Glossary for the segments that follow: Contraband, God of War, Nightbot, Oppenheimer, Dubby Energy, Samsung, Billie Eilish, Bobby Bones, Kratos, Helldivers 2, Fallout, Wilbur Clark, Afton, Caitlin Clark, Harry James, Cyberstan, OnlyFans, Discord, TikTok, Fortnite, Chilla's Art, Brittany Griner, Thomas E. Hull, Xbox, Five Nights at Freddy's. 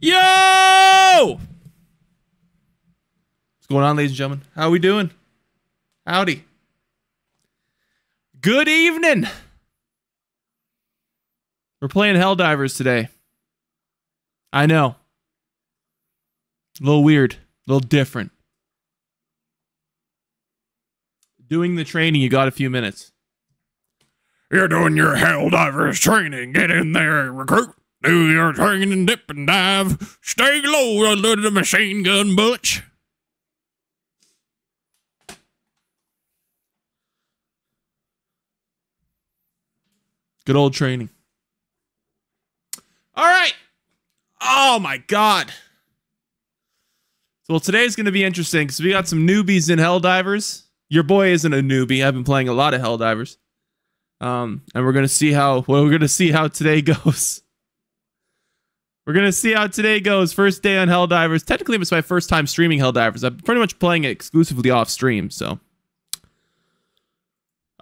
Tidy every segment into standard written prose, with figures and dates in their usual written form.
Yo! What's going on, ladies and gentlemen? How are we doing? Howdy. Good evening. We're playing Helldivers today. I know. A little weird. A little different. Doing the training, you got a few minutes. You're doing your Helldivers training. Get in there and recruit. Do your training, dip and dive. Stay low under the machine gun butch. Good old training. All right. Oh, my God. Well, today's going to be interesting because we got some newbies in Helldivers. Your boy isn't a newbie. I've been playing a lot of Helldivers. And we're going to see how, well, we're going to see how today goes. We're going to see how today goes. First day on Helldivers. Technically, it's my first time streaming Helldivers. I'm pretty much playing it exclusively off stream, so.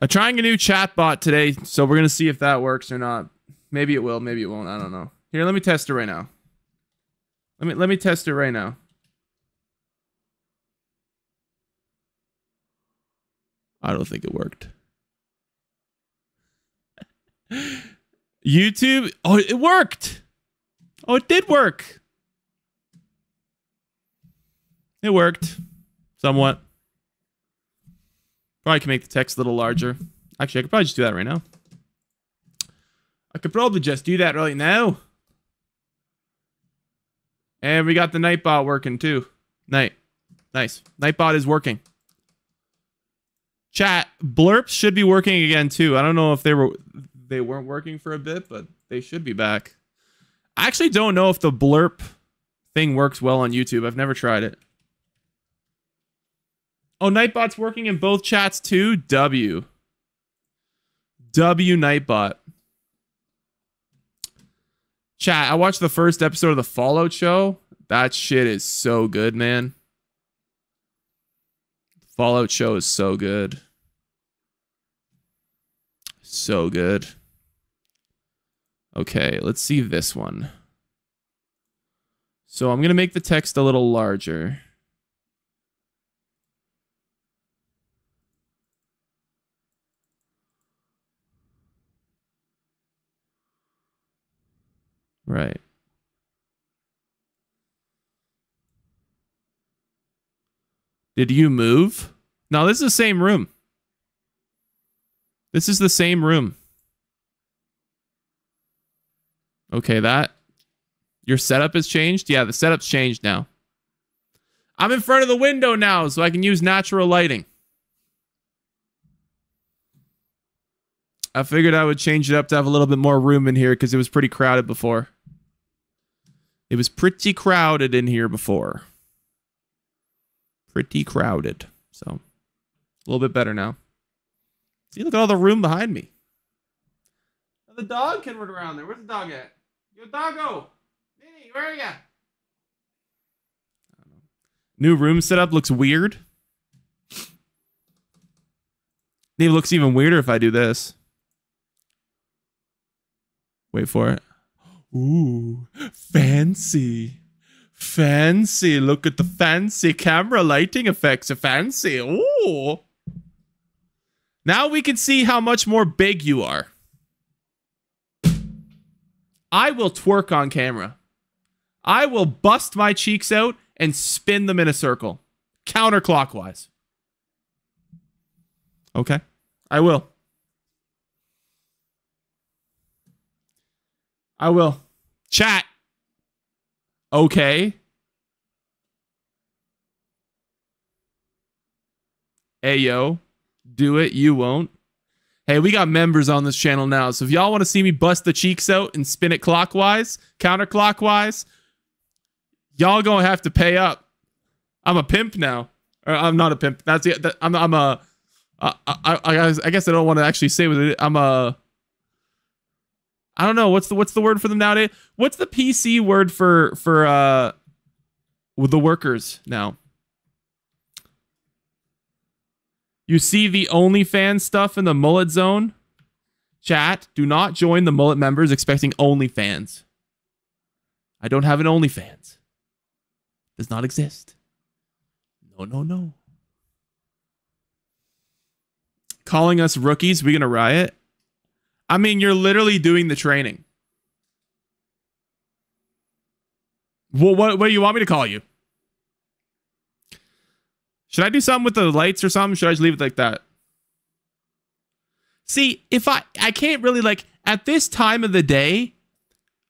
I'm trying a new chat bot today, so we're going to see if that works or not. Maybe it will, maybe it won't. I don't know. Here, let me test it right now. Let me test it right now. I don't think it worked. YouTube. Oh, it worked. Oh, it did work. It worked. Somewhat. Probably can make the text a little larger. Actually, I could probably just do that right now. I could probably just do that right now. And we got the Nightbot working too. Night. Nice. Nightbot is working. Chat, blurps should be working again too. I don't know if they weren't working for a bit, but they should be back. I actually don't know if the blurp thing works well on YouTube. I've never tried it. Oh, Nightbot's working in both chats too. W Nightbot. Chat, I watched the first episode of the Fallout show. That shit is so good, man. Fallout show is so good. So good. Okay, let's see this one. So I'm going to make the text a little larger. Right. Did you move? No, this is the same room. This is the same room. Okay, that. Your setup has changed? Yeah, the setup's changed now. I'm in front of the window now, so I can use natural lighting. I figured I would change it up to have a little bit more room in here because it was pretty crowded before. It was pretty crowded in here before. Pretty crowded. So, a little bit better now. See, look at all the room behind me. The dog can run around there. Where's the dog at? Yo, doggo! Minnie, where are ya? I don't know. New room setup looks weird. It looks even weirder if I do this. Wait for it. Ooh, fancy. Fancy. Look at the fancy camera lighting effects. Are fancy. Ooh. Now we can see how much more big you are. I will twerk on camera. I will bust my cheeks out and spin them in a circle. Counterclockwise. Okay. I will. I will. Chat. Okay. Hey, yo. Do it. You won't. Hey, we got members on this channel now, so if y'all want to see me bust the cheeks out and spin it clockwise, counterclockwise, y'all gonna have to pay up. I'm a pimp now. Or I'm not a pimp. That's it. I guess I don't want to actually say what it is. I don't know what's the word for them nowadays. What's the PC word for with the workers now? You see the OnlyFans stuff in the mullet zone? Chat, do not join the mullet members expecting OnlyFans. I don't have an OnlyFans. Does not exist. No, no, no. Calling us rookies, we gonna riot? I mean, you're literally doing the training. Well, what do you want me to call you? Should I do something with the lights or something? Should I just leave it like that? See, if I can't really, like, at this time of the day,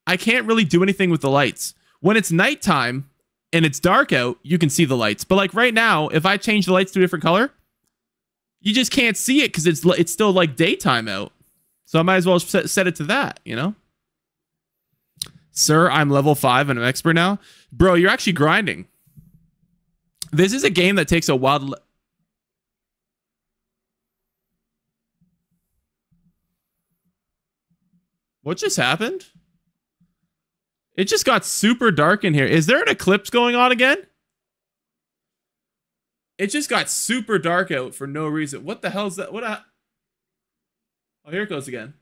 I can't really do anything with the lights. When it's nighttime and it's dark out, you can see the lights. But like right now, if I change the lights to a different color, you just can't see it because it's still like daytime out. So I might as well set it to that, you know? Sir, I'm level 5 and I'm an expert now. Bro, you're actually grinding. This is a game that takes a while to... What just happened? It just got super dark in here. Is there an eclipse going on again? It just got super dark out for no reason. What the hell is that? What? Oh, here it goes again.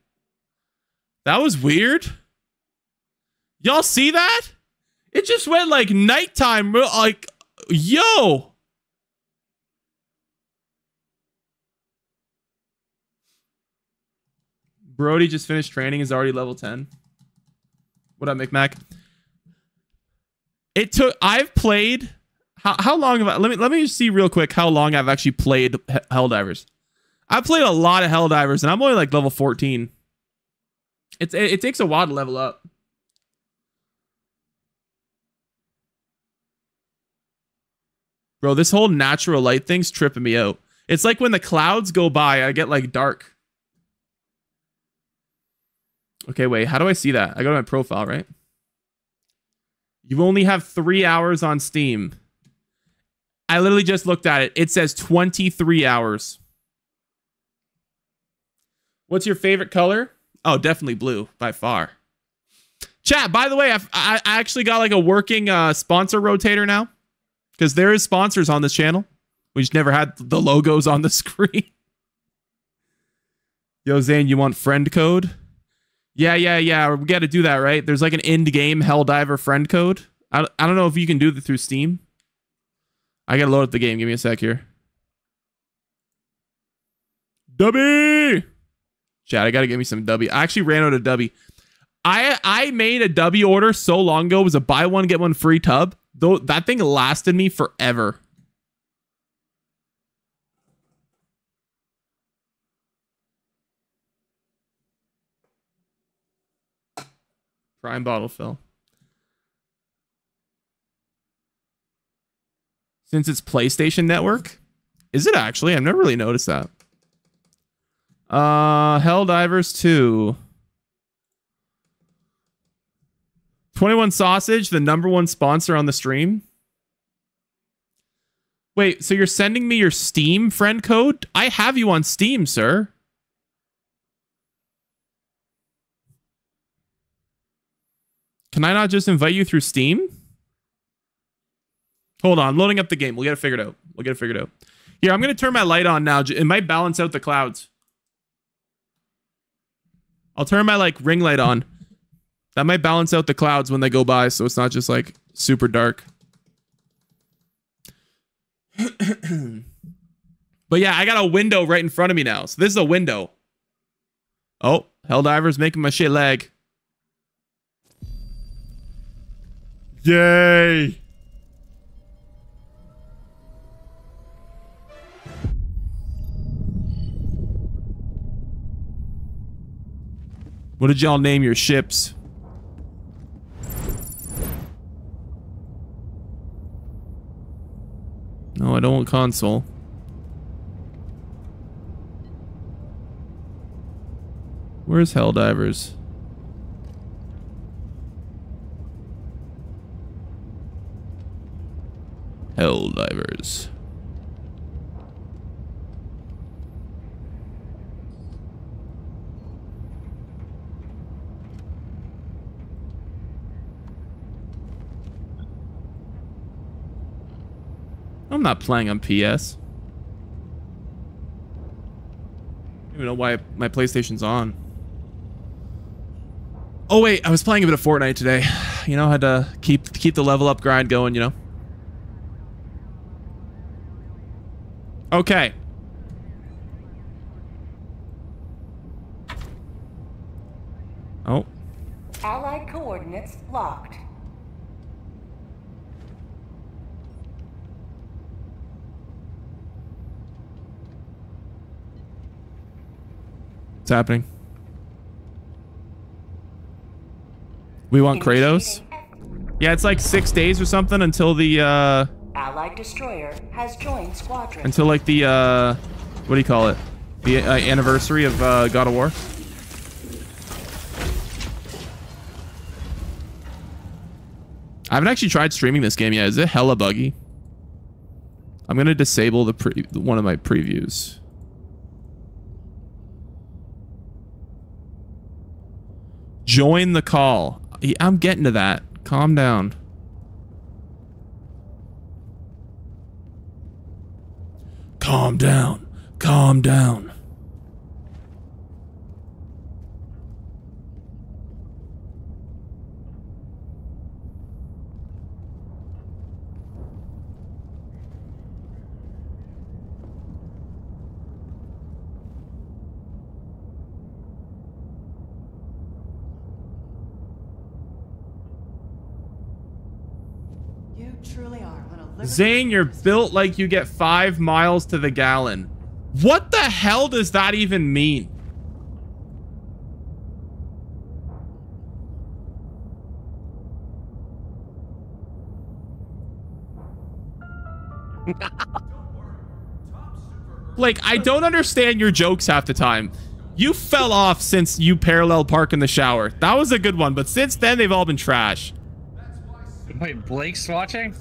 That was weird. Y'all see that? It just went like nighttime. Like, yo. Brody just finished training. Is already level 10. What up, McMac? It took... I've played... How long have I... Let me just see real quick how long I've actually played Helldivers. I've played a lot of Helldivers, and I'm only like level 14. It takes a while to level up. Bro, this whole natural light thing's tripping me out. It's like when the clouds go by, I get like dark. Okay, wait, how do I see that? I go to my profile, right? You only have 3 hours on Steam. I literally just looked at it. It says 23 hours. What's your favorite color? Oh, definitely blue by far. Chat, by the way, I actually got like a working sponsor rotator now. Because there is sponsors on this channel. We just never had the logos on the screen. Yo, Zane, you want friend code? Yeah. We got to do that, right? There's like an in-game Helldiver friend code. I don't know if you can do that through Steam. I got to load up the game. Give me a sec here. Dubby! Chat, I got to get me some Dubby. I actually ran out of Dubby. I made a Dubby order so long ago. It was a buy one, get one free tub. Though that thing lasted me forever. Prime bottle fill. Since it's PlayStation Network? Is it actually? I've never really noticed that. Helldivers 2. 21 Sausage, the #1 sponsor on the stream. Wait, so you're sending me your Steam friend code? I have you on Steam, sir. Can I not just invite you through Steam? Hold on, loading up the game. We'll get it figured out. Here, I'm going to turn my light on now. It might balance out the clouds. I'll turn my like ring light on. That might balance out the clouds when they go by, so it's not just like super dark. But yeah, I got a window right in front of me now. So this is a window. Oh, Helldiver's making my shit lag. Yay! What did y'all name your ships? No, I don't want console. Where's Helldivers? Helldivers. I'm not playing on PS. I don't even know why my PlayStation's on. Oh wait, I was playing a bit of Fortnite today. You know, had to keep the level up grind going, you know. Okay. Oh. Allied coordinates locked. What's happening? We want Kratos? Yeah, it's like 6 days or something until the Allied destroyer has joined squadron. Until like the what do you call it? The anniversary of God of War. I haven't actually tried streaming this game yet. Is it hella buggy? I'm gonna disable the one of my previews. Join the call. I'm getting to that. Calm down. Calm down. Calm down. Zane, you're built like you get 5 miles to the gallon. What the hell does that even mean? Like, I don't understand your jokes half the time. You fell off since you parallel park in the shower. That was a good one, but since then they've all been trash. Wait, Blake's watching?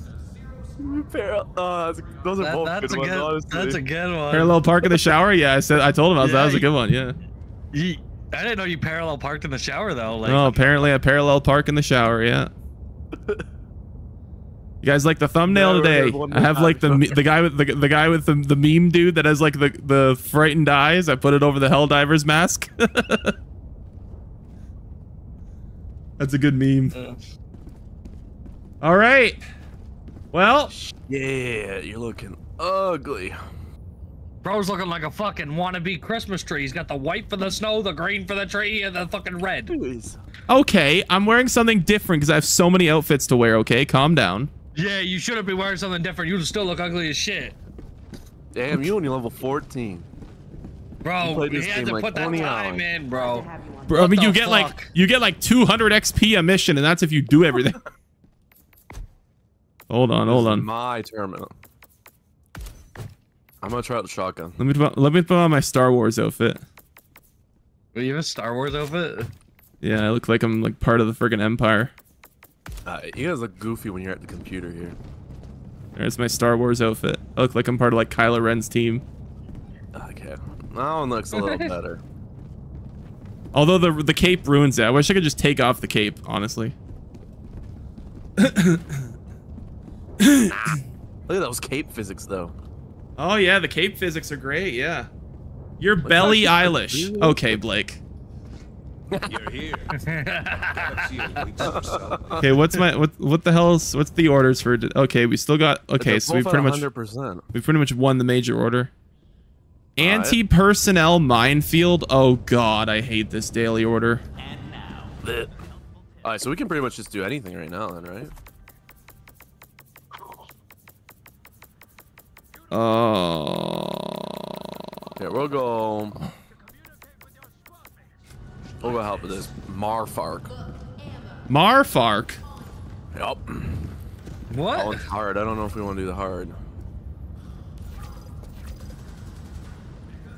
Those are both good ones, honestly. That's a good one. Parallel park in the shower? Yeah, I told him that was a good one. Yeah. I didn't know you parallel parked in the shower though. Like, no, apparently I parallel park in the shower. Yeah. You guys like the thumbnail today? I have like the guy with the meme dude that has like the frightened eyes. I put it over the Helldivers mask. That's a good meme. All right. Well, yeah, you're looking ugly. Bro's looking like a fucking wannabe Christmas tree. He's got the white for the snow, the green for the tree, and the fucking red. Jeez. Okay, I'm wearing something different because I have so many outfits to wear, okay? Calm down. Yeah, you shouldn't be wearing something different. You still look ugly as shit. Damn, you only level 14. Bro, you had to like put that time in, bro. Bro, I mean, you get like 200 XP a mission, and that's if you do everything. Hold on, hold on. My terminal. I'm gonna try out the shotgun. Let me put on my Star Wars outfit. Wait, you have a Star Wars outfit? Yeah, I look like I'm like part of the friggin' Empire. You guys look goofy when you're at the computer here. There's my Star Wars outfit. I look like I'm part of like Kylo Ren's team. Okay, that one looks a little better. Although the cape ruins it. I wish I could just take off the cape, honestly. Look at those cape physics though. Oh yeah, the cape physics are great. Yeah, you're Billie Eilish. Okay, Blake. You're here. Okay, what's my what the hell's what's the orders for? Okay, we still got okay. So we pretty much 100%. We pretty much won the major order. Anti-personnel minefield. Oh God, I hate this daily order. And now. All right, so we can pretty much just do anything right now, then, right? Yeah, we'll go help with this Marfark. Yep. What? Oh, it's hard. I don't know if we want to do the hard.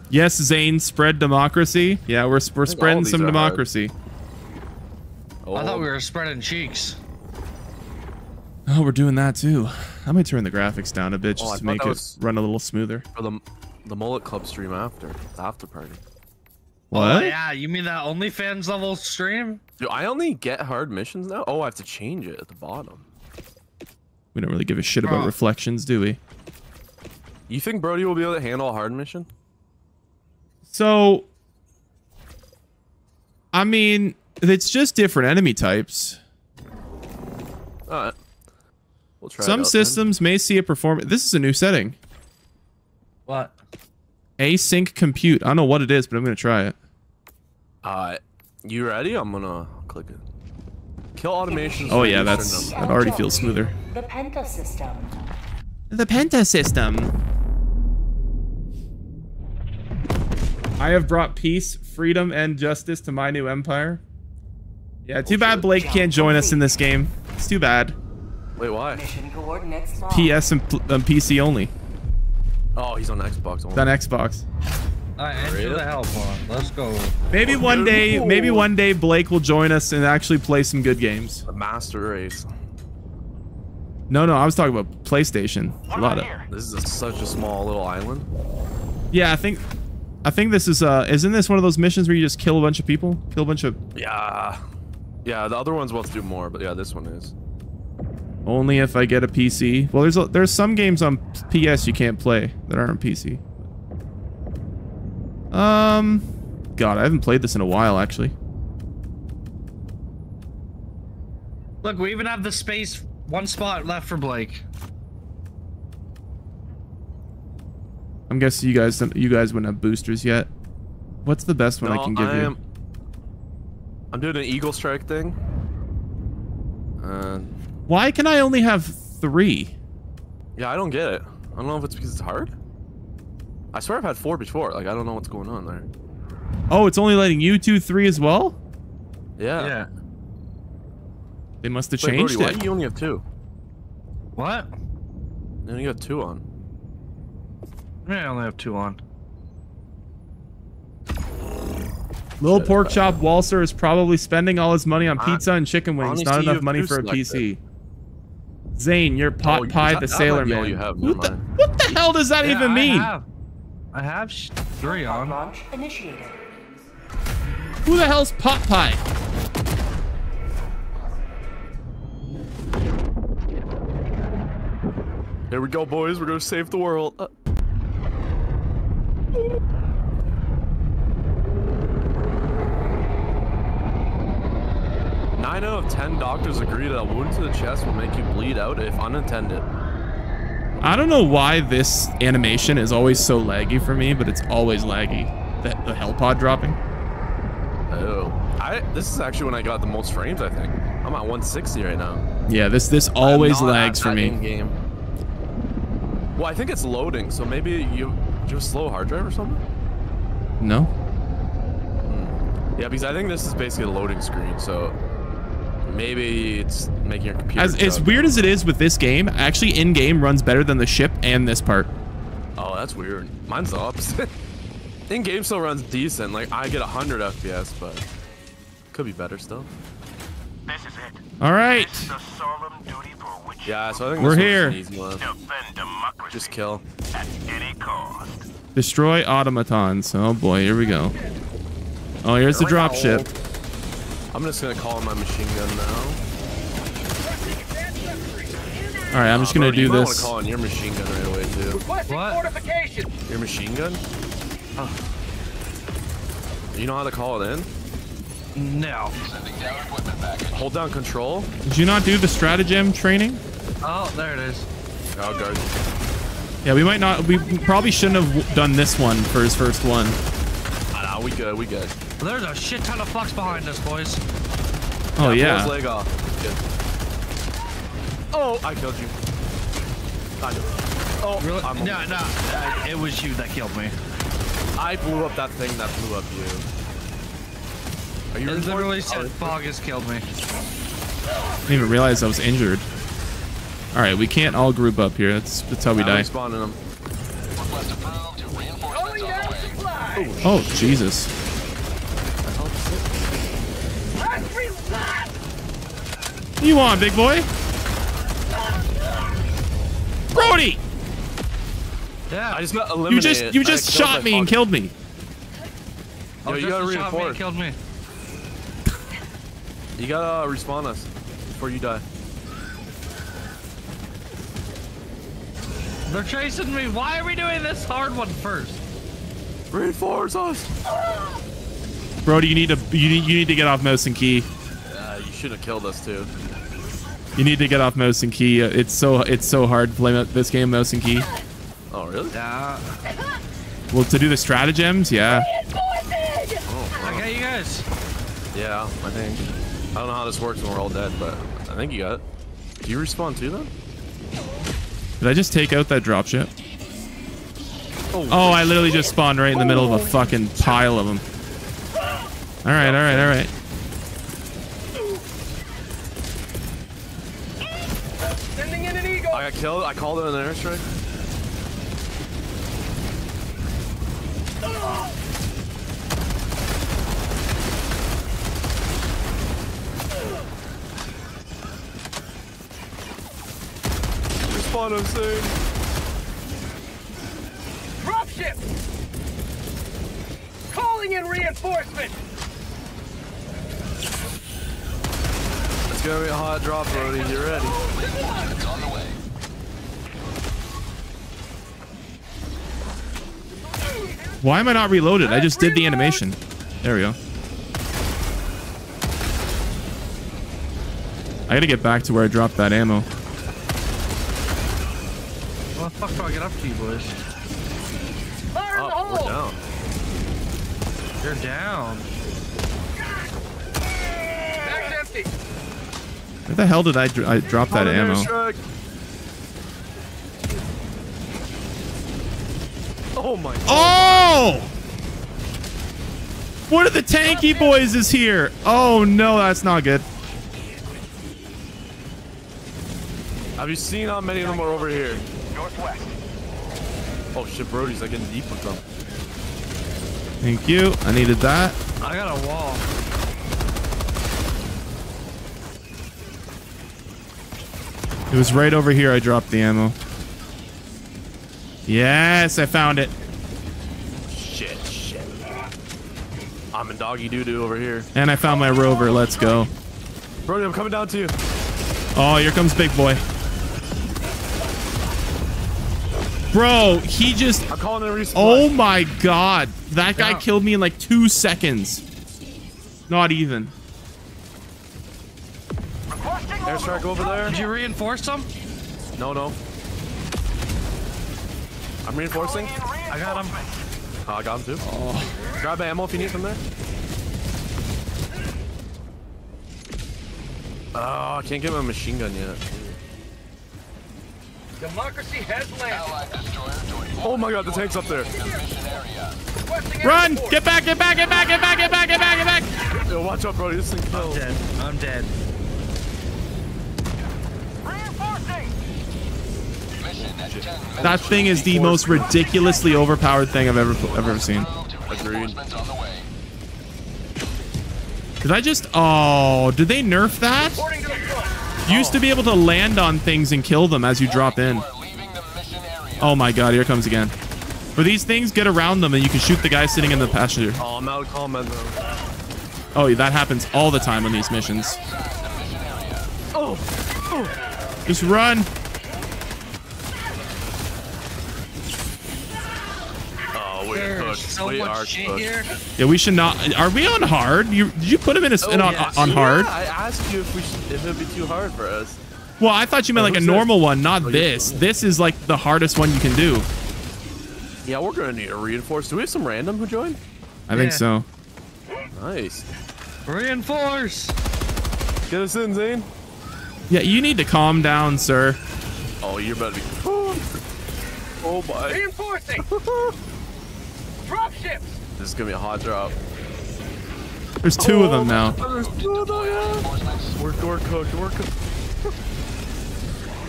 Yes, Zane, spread democracy. Yeah, we're spreading some democracy. Oh. I thought we were spreading cheeks. Oh, we're doing that too. I might turn the graphics down a bit just to make it run a little smoother. For the Mullet Club stream after party. What? Oh, yeah, you mean that OnlyFans level stream? Do I only get hard missions now? Oh, I have to change it at the bottom. We don't really give a shit about reflections, do we? You think Brody will be able to handle a hard mission? So, I mean, It's just different enemy types. All right. We'll try some systems then. May see a performance. This is a new setting. What? Async compute. I don't know what it is, but I'm gonna try it. You ready? I'm gonna click it. Kill automation. Oh yeah, that already feels smoother. The Penta system. The Penta system. I have brought peace, freedom, and justice to my new empire. Yeah, too bad Blake can't join us in this game. It's too bad. Wait, why? PS and PC only. Oh, he's on Xbox only. It's on Xbox. Enter the help on. Let's go. Maybe one day, Blake will join us and actually play some good games. The Master Race. No, no, I was talking about PlayStation. A lot of. This is such a small little island. Yeah, I think this is isn't this one of those missions where you just kill a bunch of people? Kill a bunch of. Yeah. Yeah, the other ones want to do more, but yeah, this one is. Only if I get a PC. Well, there's some games on PS you can't play that aren't on PC. God, I haven't played this in a while, actually. Look, we even have the space, one spot left for Blake. I'm guessing you guys wouldn't have boosters yet. What's the best one I can give you? I'm doing an Eagle Strike thing. Why can I only have 3? Yeah, I don't get it. I don't know if it's because it's hard. I swear I've had 4 before. Like, I don't know what's going on there. Oh, it's only letting you 2, 3 as well? Yeah. Yeah. They must have changed Brody, it. Why do you only have 2? What? You only have 2 on. Yeah, I only have 2 on. Little Pork Chop Walser is probably spending all his money on pizza and chicken wings. Honestly, not enough money for a PC. Zane, you're Pot Pie the Sailor Man. You have, what the hell does that even mean? I have 3 on. Launch initiated. Who the hell's Pot Pie? Here we go, boys. We're gonna save the world. Nine out of 10 doctors agree that a wound to the chest will make you bleed out if unattended. I don't know why this animation is always so laggy for me, but it's always laggy. The hell pod dropping. Oh, this is actually when I got the most frames, I think. I'm at 160 right now. Yeah, this always lags for me. Game. Well, I think it's loading, so maybe you have a slow hard drive or something? No. Yeah, because I think this is basically a loading screen, so... Maybe it's making your computer. As weird as it is with this game, actually in-game runs better than the ship and this part. Oh, that's weird. Mine's the opposite. In-game still runs decent. Like, I get 100 FPS, but could be better still. This is it. All right. This is a solemn duty for which yeah, so I think we're here. Defend democracy. Just kill. At any cost. Destroy automatons. Oh boy, here we go. Oh, here's the dropship. I'm just gonna call in my machine gun now. All right, I'm just gonna do this. I wanna call in your machine gun right away too. What? Your machine gun? Oh. You know how to call it in? No. Hold down control. Did you not do the stratagem training? Oh, there it is. Oh, guard. Yeah, we might not. We probably shouldn't have done this one for his first one. Nah, we good. We good. There's a shit ton of fucks behind us, boys. Oh, yeah. Pull his leg off. Good. Oh, I killed you. I knew. Oh, really? No, it was you that killed me. I blew up that thing that blew up you. Are you it literally said fog has killed me. I didn't even realize I was injured. All right, we can't all group up here. That's how we die. I'm spawning them. Oh, Jesus. You on, big boy? Brody! Yeah, I just got eliminated. You just shot me and killed me. Oh, you gotta reinforce. You killed me. You gotta respawn us before you die. They're chasing me. Why are we doing this hard one first? Reinforce us. Brody, you need to get off Mosin Key. You should have killed us too. You need to get off Mosin Key. It's so hard to play this game, Mosin Key. Oh really? Nah. Well, to do the stratagems, yeah. Oh, wow. I got you guys. Yeah, I think. I don't know how this works when we're all dead, but I think you got it. Do you respawn too, though? Did I just take out that dropship? Oh, I literally just spawned right in the middle of a fucking pile of them. All right, all right, all right. Sending in an eagle. I got killed. I called in an airstrike. Respawn him soon. Dropship. Calling in reinforcement. It's gonna be a hot drop, Brody. You ready? It's on the way. Why am I not reloaded? I just did the animation. There we go. I gotta get back to where I dropped that ammo. What the fuck do I get up to, you boys? Fire in the hole! We're down. You're down. Back's empty. Where the hell did I drop that ammo? Oh my God. Oh! One of the tanky boys is here. Oh no, that's not good. Have you seen how many of them are over here? Northwest. Oh shit, Brody's like getting deep with them. Thank you. I needed that. I got a wall. It was right over here I dropped the ammo. Yes, I found it. Shit, shit. I'm in doggy doo-doo over here. And I found my rover. Let's go. Brody, I'm coming down to you. Oh, here comes big boy. Bro, he just... I'm calling in a resupply. Oh my God. That guy killed me in like 2 seconds. Not even. Airstrike over there. Did you reinforce them? No, no. I'm reinforcing. I got him. Oh, I got him too. Oh. Grab the ammo if you need from there. Oh, I can't get my machine gun yet. Democracy has landed. Oh my God, the tank's up there. Run! Get back! Get back! Get back! Get back! Get back! Get back! Get back! Yo, watch out, bro. This thing's low. I'm dead. I'm dead. That thing is the most ridiculously overpowered thing I've ever seen. Agreed. Did I just... Oh, did they nerf that? You used to be able to land on things and kill them as you drop in. Oh my God, here it comes again. For these things, get around them and you can shoot the guy sitting in the passenger. Oh, I'm out of combat though. Oh, that happens all the time on these missions. Oh, oh. Just run. So much shit here. Yeah, we should not. Are we on hard? Did you put him in on hard? Yeah, I asked you if it'd be too hard for us. Well, I thought you meant like a normal one, not this. This is like the hardest one you can do. Yeah, we're gonna need a reinforce. Do we have some random who joined? I think so. Nice. Reinforce. Get us in, Zane. Yeah, you need to calm down, sir. Oh, you're about to be. Oh my. Reinforcing. Drop ships. This is gonna be a hot drop. There's two of them now. There's two of them, yeah. We're cooked. We're cooked.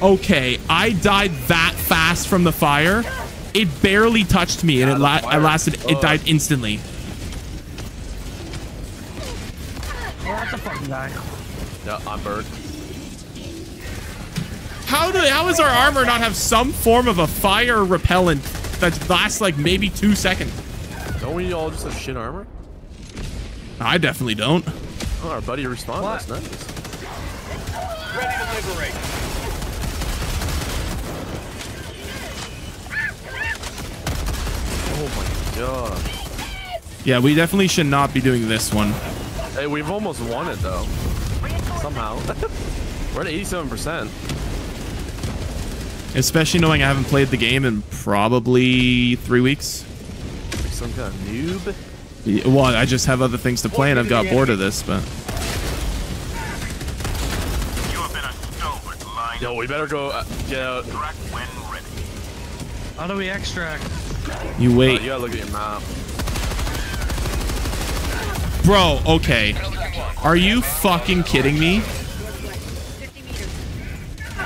Okay, I died that fast from the fire. It barely touched me, and it died instantly. What the fuck, guy? Yeah, I'm burned. How does our armor not have some form of a fire repellent that lasts like maybe 2 seconds? Don't we all just have shit armor? I definitely don't. Oh, our buddy responded. That's nice. Ready to liberate. Oh my God. Yeah, we definitely should not be doing this one. Hey, we've almost won it though. Somehow. We're at 87%. Especially knowing I haven't played the game in probably 3 weeks. Like some kind of noob? Yeah, well, I just have other things to play and I've got bored of this, but... Yo, we better go get out. How do we extract? You wait. Oh, you gotta look at your map. Bro, okay. Are you fucking kidding me?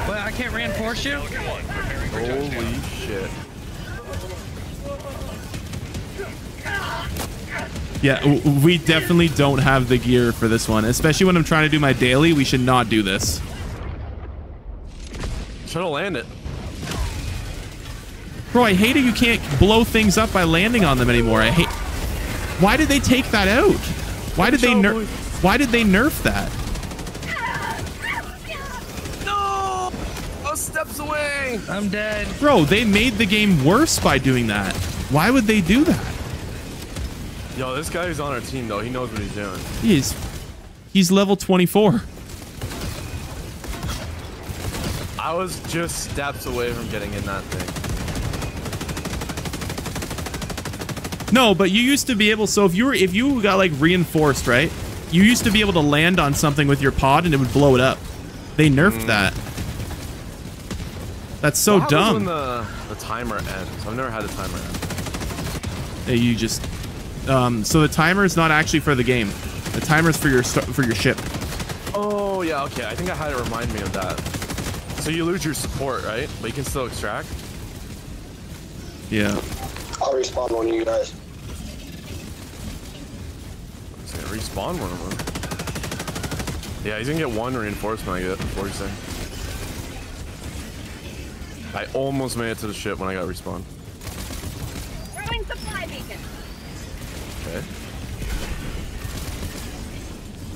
Well, I can't reinforce you? Holy shit. Yeah, we definitely don't have the gear for this one. Especially when I'm trying to do my daily, we should not do this. Try to land it. Bro, I hate it. You can't blow things up by landing on them anymore. I hate... Why did they take that out? Why did they nerf that? No! Oh, steps away! I'm dead. Bro, they made the game worse by doing that. Why would they do that? Yo, this guy who's on our team, though, he knows what he's doing. He's level 24. I was just steps away from getting in that thing. No, but you used to be able. So if you got like reinforced, right? You used to be able to land on something with your pod and it would blow it up. They nerfed that. That's so dumb. When the timer ends. I've never had a timer end. You just so the timer is not actually for the game. The timer's for your ship. Oh yeah, okay. I think I had it remind me of that. So you lose your support, right? But you can still extract? Yeah. I'll respawn one of you guys. He's gonna respawn one of them. Yeah, he's gonna get one reinforcement I get before he's there. I almost made it to the ship when I got respawned. Throwing supply beacon. Okay.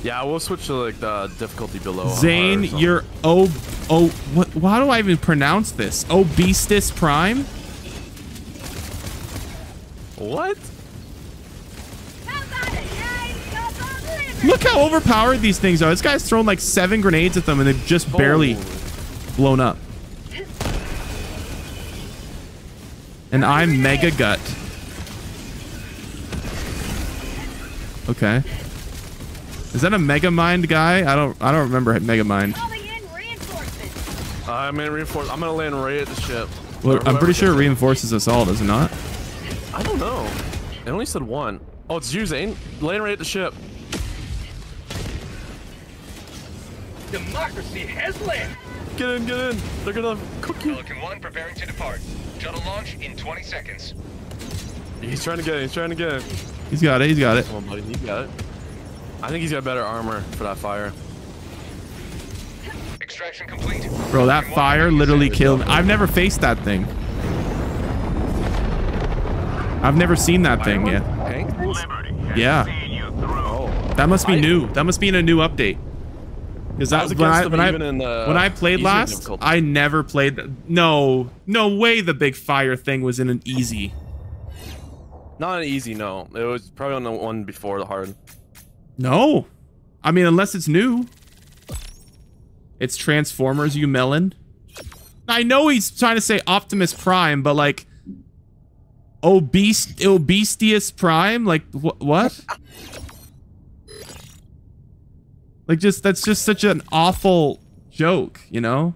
Yeah, we'll switch to like the difficulty below. Zane, you're what? How do I even pronounce this? Obestus Prime? What? Look how overpowered these things are. This guy's thrown like 7 grenades at them and they've just barely blown up. And I'm mega gut. Okay. Is that a Mega Mind guy? I don't remember Mega Mind. I'm in reinforce. I'm gonna land right at the ship. Well, I'm pretty sure it reinforces us all, does it not? I don't know. It only said one. Oh, it's you, Zane. Land right at the ship. Democracy has landed. Get in, get in. They're gonna cook you. Pelican 1 preparing to depart. Shuttle launch in 20 seconds. He's trying to get it. He's trying to get it. He's got it. He's got it. Come on, buddy. You got it. I think he's got better armor for that fire. Extraction complete. Bro, that fire literally killed me. I've never faced that thing. I've never seen that thing yet. Yeah. That must be new. That must be in a new update. Is that when I played last? I never played that. No, no way. The big fire thing was in an easy. Not an easy. No, it was probably on the one before the hard. No, I mean, unless it's new. It's Transformers, you melon. I know he's trying to say Optimus Prime, but like Obestius Prime, like what? Like just, that's just such an awful joke, you know?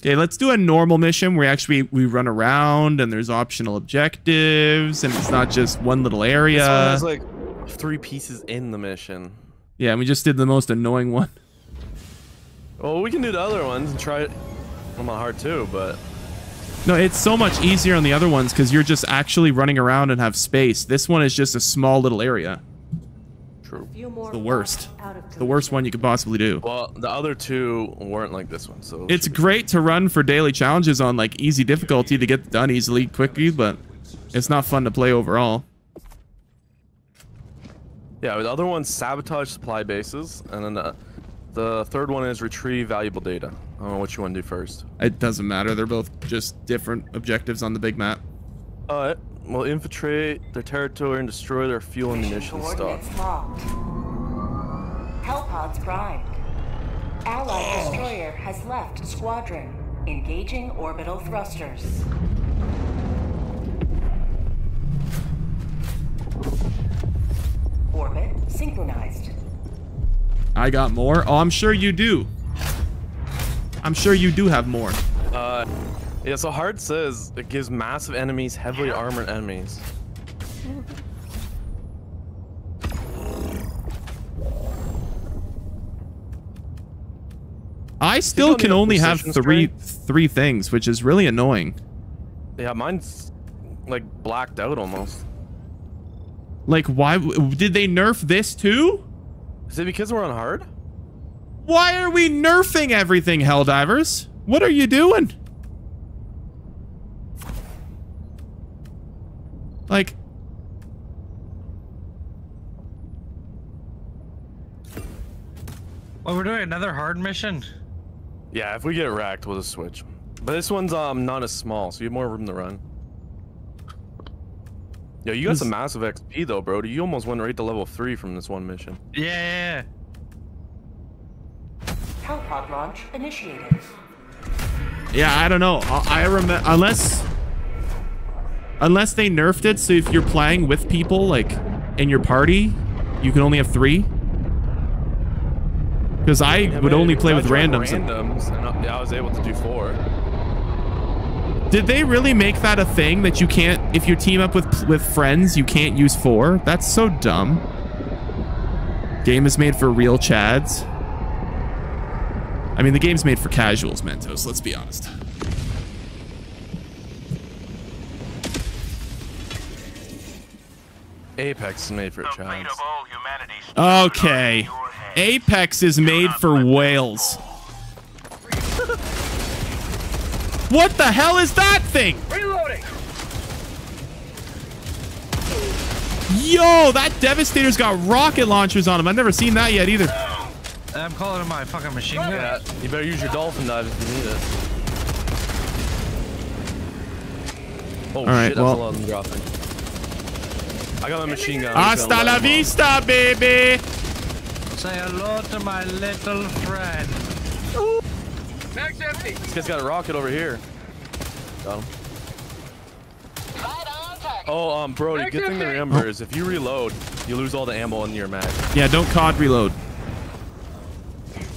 Okay, let's do a normal mission where actually we run around and there's optional objectives and it's not just one little area. There's like 3 pieces in the mission. Yeah, and we just did the most annoying one. Well, we can do the other ones and try it on my heart too, but... No, it's so much easier on the other ones because you're just actually running around and have space. This one is just a small little area. True. It's the worst. The worst one you could possibly do. Well, the other 2 weren't like this one, so... It's great to run for daily challenges on, like, easy difficulty to get done easily, quickly, but it's not fun to play overall. Yeah, the other one, sabotage supply bases, and then The third one is retrieve valuable data. I don't know what you want to do first. It doesn't matter. They're both just different objectives on the big map. Alright. We'll infiltrate their territory and destroy their fuel and munitions stock. Hell pods primed. Allied destroyer has left squadron. Engaging orbital thrusters. Orbit synchronized. I got more. Oh, I'm sure you do. I'm sure you do have more. Yeah, so Hard says it gives massive enemies, heavily armored enemies. I still can only have three things, which is really annoying. Yeah, mine's like blacked out almost. Like, why did they nerf this too? Is it because we're on hard? Why are we nerfing everything, Helldivers? What are you doing? Like... Well, we're doing another hard mission. Yeah, if we get racked, we'll just switch. But this one's not as small, so you have more room to run. Yo, you got some massive XP though, bro. You almost went right to level 3 from this one mission. Yeah. Hellpod launch initiated. Yeah, I don't know. I remember unless they nerfed it, so if you're playing with people like in your party, you can only have 3. Because I would only play with randoms. And I was able to do 4. Did they really make that a thing that you can't, if you team up with friends, you can't use 4? That's so dumb. Game is made for real chads. I mean, the game's made for casuals, Mentos. Let's be honest. Apex is made for chads. Okay. Apex is made for whales. What the hell is that thing? Reloading. Yo, that Devastator's got rocket launchers on him. I've never seen that yet either. I'm calling him my fucking machine gun. Yeah, you better use your dolphin dive if you need it. Oh, all right, shit, well, that's a lot of them dropping. I got my machine gun. Hasta la vista, baby. Say hello to my little friend. Ooh. Max empty. This guy's got a rocket over here. Got him. Oh, Brody, good thing to remember is if you reload, you lose all the ammo in your mag. Yeah, don't COD reload.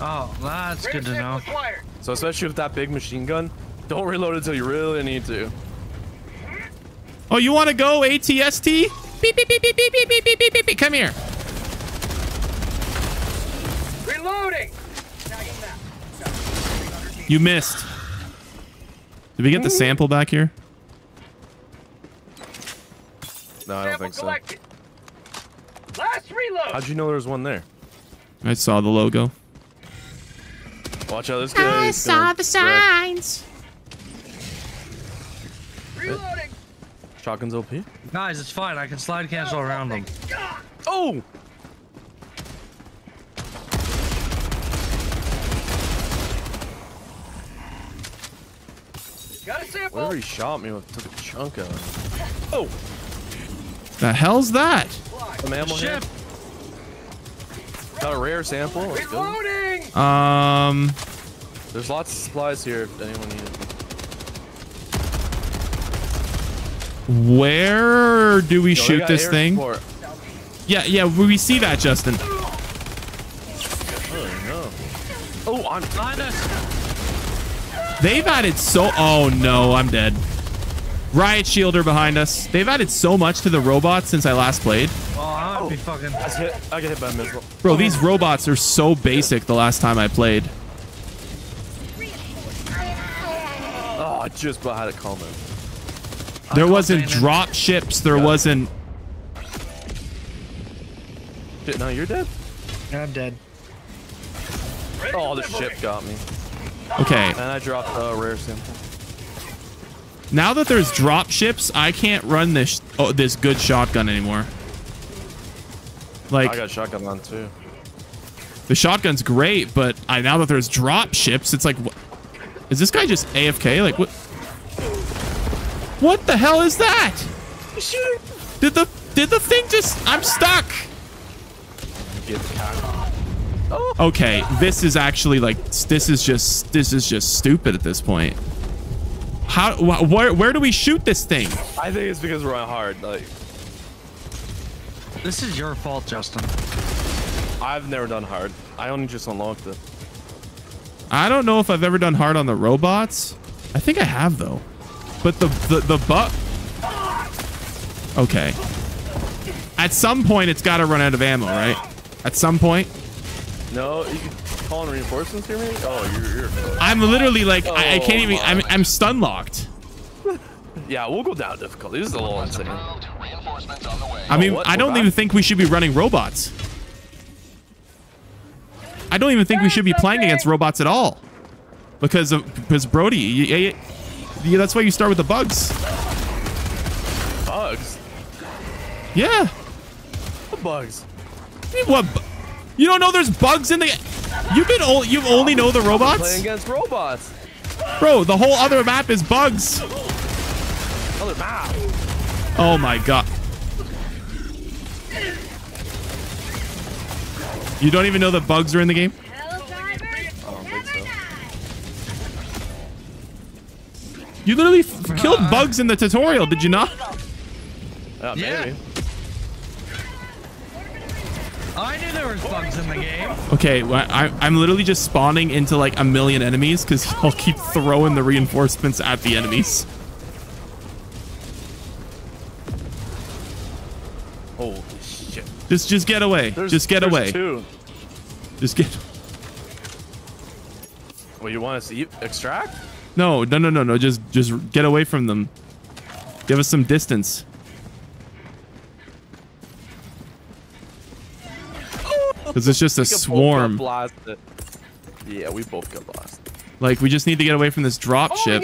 Oh, that's good to know. So especially with that big machine gun, don't reload until you really need to. Oh, you want to go ATST? Beep, beep, beep, beep, beep, beep, beep, beep, beep, beep. Come here. Reloading. You missed. Did we get the sample back here? No, I don't think so. Last reload. How'd you know there was one there? I saw the logo. Watch out, this guy. I saw the signs. Reloading. Shotgun's OP. Guys, it's fine. I can slide cancel around them. Oh! Whatever he shot me with took a chunk out of it. Oh! The hell's that? Some ammo here. Got a rare sample. Let's go. There's lots of supplies here if anyone needs them. Where do we shoot this thing? Support. Yeah, yeah, we see that, Justin. Oh, no. Oh, I'm behind us. They've added so... Oh, no, I'm dead. Riot Shielder behind us. They've added so much to the robots since I last played. Oh, I would be fucking... I get hit by a missile. Bro, these robots are so basic the last time I played. Oh, I just had a comment. There wasn't drop ships. There wasn't... Shit, no, you're dead? I'm dead. Oh, the ship got me. Okay. And I dropped a rare sample. Now that there's drop ships, I can't run this good shotgun anymore. Like I got a shotgun on too. The shotgun's great, but now that there's drop ships, it's like, what? Is this guy just AFK? Like, what? What the hell is that? Did the thing just? I'm stuck. Okay, this is actually like, this is just stupid at this point. How? Where do we shoot this thing? I think it's because we're on hard. Like, this is your fault, Justin. I've never done hard. I only just unlocked it. I don't know if I've ever done hard on the robots. I think I have though. But the butt. Okay. At some point, it's got to run out of ammo, right? At some point. No, you can call in reinforcements here, maybe? Oh, you're. I'm literally like, I can't even. I'm stun locked. Yeah, we'll go down difficulty. This is a little insane. I mean, I don't even think we should be running robots. I don't even think we should be playing against robots at all, because Brody, yeah, that's why you start with the bugs. Bugs? Yeah. What bugs? What? You don't know there's bugs in the? You've only know the robots. Playing against robots. Bro, the whole other map is bugs. Other map. Oh my god. You don't even know that bugs are in the game? Helldivers, I don't think so. You literally killed bugs in the tutorial, did you not? Yeah. Maybe. I knew there was bugs in the game. Okay, well, I'm literally just spawning into like a million enemies because I'll keep throwing the reinforcements at the enemies. Oh. Just get away. Just get away. Two. Just get. Well, you want us to extract? No. Just get away from them. Give us some distance. Cause it's just a swarm. Yeah, we both got lost. Like, we just need to get away from this dropship.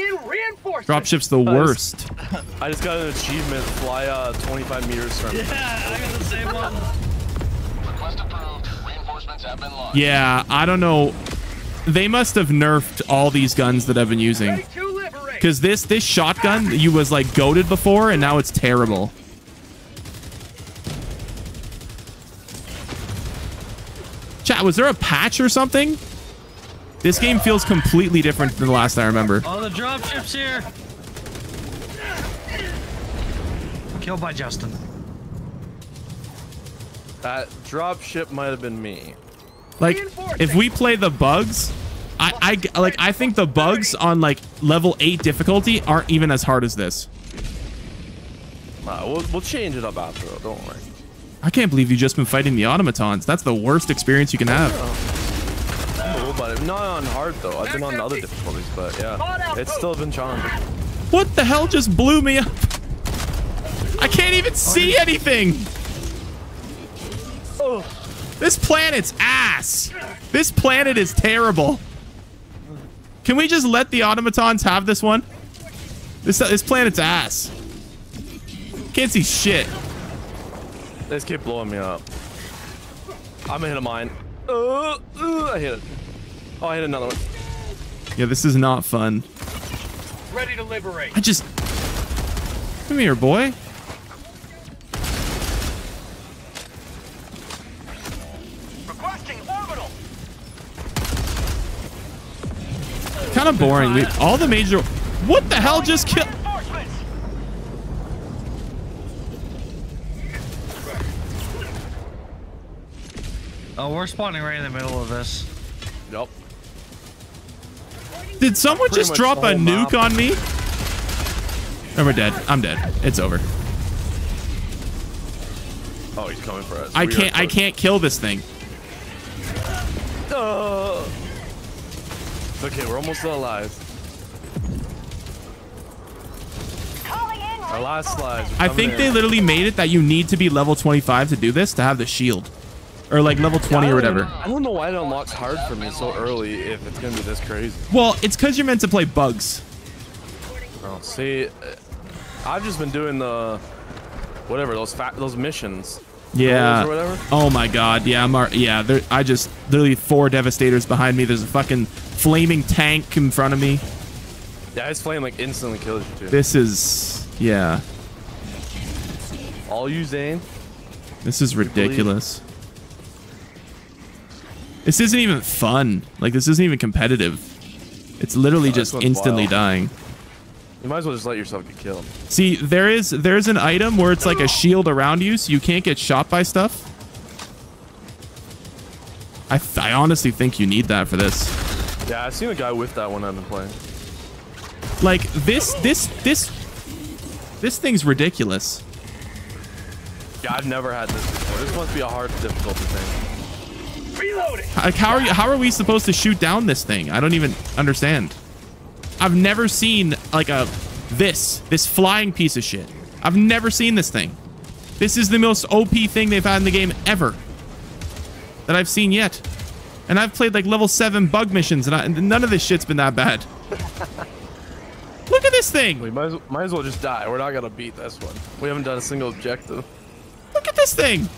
Dropship's the worst. I just got an achievement, fly 25 meters from. Yeah, I got the same one. Request approved. Reinforcements have been launched. Yeah, I don't know. They must have nerfed all these guns that I've been using. Because this shotgun you was like goated before, and now it's terrible. Chat, was there a patch or something? This game feels completely different than the last I remember. All the dropships here. Killed by Justin. That dropship might have been me. Like, if we play the bugs, I think the bugs on like level 8 difficulty aren't even as hard as this. Nah, we'll change it up after, don't worry. I can't believe you've just been fighting the automatons. That's the worst experience you can have. But not on hard though. I've been on the other difficulties, but yeah, it's still been challenging. What the hell just blew me up? I can't even see anything. Oh. This planet's ass. This planet is terrible. Can we just let the automatons have this one? This planet's ass. Can't see shit. They just keep blowing me up. I'm gonna hit a mine. I hit it. Oh, I hit another one. Yeah, this is not fun. Ready to liberate. Come here, boy. Requesting orbital. Kind of boring. All the major. What the hell just killed? Oh, we're spawning right in the middle of this. Nope. Did someone just drop a nuke on me? And we're dead. I'm dead. It's over. Oh, he's coming for us. I can't kill this thing. Okay, we're almost alive. Our last lives. I think they literally made it that you need to be level 25 to do this, to have the shield. Or like level 20 or whatever. I don't know why it unlocks hard for me so early if it's going to be this crazy. Well, it's because you're meant to play bugs. Oh, see, I've just been doing those missions. Yeah. Or whatever. Oh my God. Yeah. Yeah. I just literally 4 devastators behind me. There's a fucking flaming tank in front of me. Yeah, his flame like instantly kills you too. This is yeah. All you, Zane. This is ridiculous. This isn't even fun. Like this isn't even competitive. It's literally just instantly dying. You might as well just let yourself get killed. See, there's an item where it's like a shield around you, so you can't get shot by stuff. I honestly think you need that for this. Yeah, I've seen a guy with that one I've been playing. Like this thing's ridiculous. Yeah, I've never had this before. This must be a hard difficulty thing. Reloading. Like how are we supposed to shoot down this thing? I don't even understand. I've never seen like a this flying piece of shit. I've never seen this thing. This is the most OP thing they've had in the game ever that I've seen yet. And I've played like level 7 bug missions and none of this shit's been that bad. Look at this thing. We might as well just die. We're not gonna beat this one. We haven't done a single objective. Look at this thing.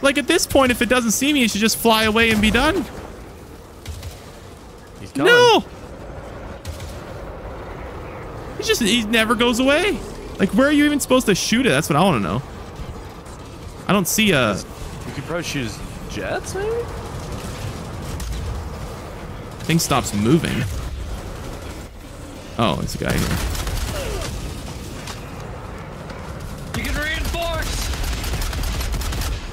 Like at this point, if it doesn't see me, it should just fly away and be done. No! He never goes away. Like, where are you even supposed to shoot it? That's what I want to know. I don't see a... You could probably shoot his jets, maybe? Thing stops moving. Oh, it's a guy here. You can reinforce!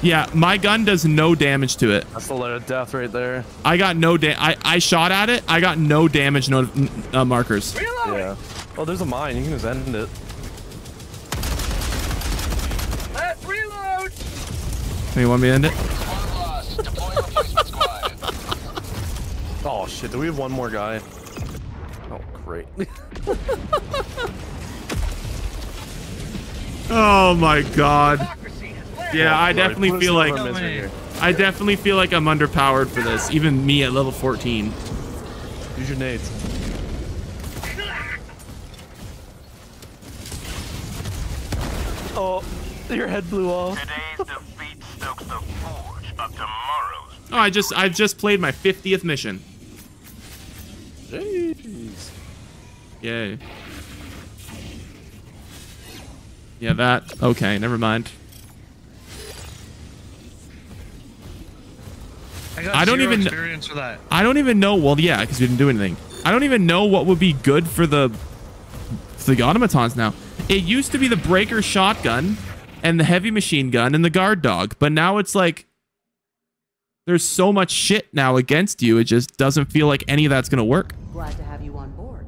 Yeah, my gun does no damage to it. That's a lot of death right there. I got no damage. I shot at it. I got no damage markers. Reload. Yeah. Oh, there's a mine. You can just end it. Let's reload. You want me to end it? Oh, shit. Do we have one more guy? Oh, great. Oh, my God. Yeah, I definitely feel like... I definitely feel like I'm underpowered for this. Even me at level 14. Use your nades. Oh, your head blew off. Oh, I've just played my 50th mission. Jeez. Yay. Yeah, that. Okay, never mind. I don't even experience for that. I don't even know. Well, yeah, because we didn't do anything. I don't even know what would be good for the automatons now. It used to be the breaker shotgun and the heavy machine gun and the guard dog, but now it's like there's so much shit now against you. It just doesn't feel like any of that's gonna work. Glad to have you on board.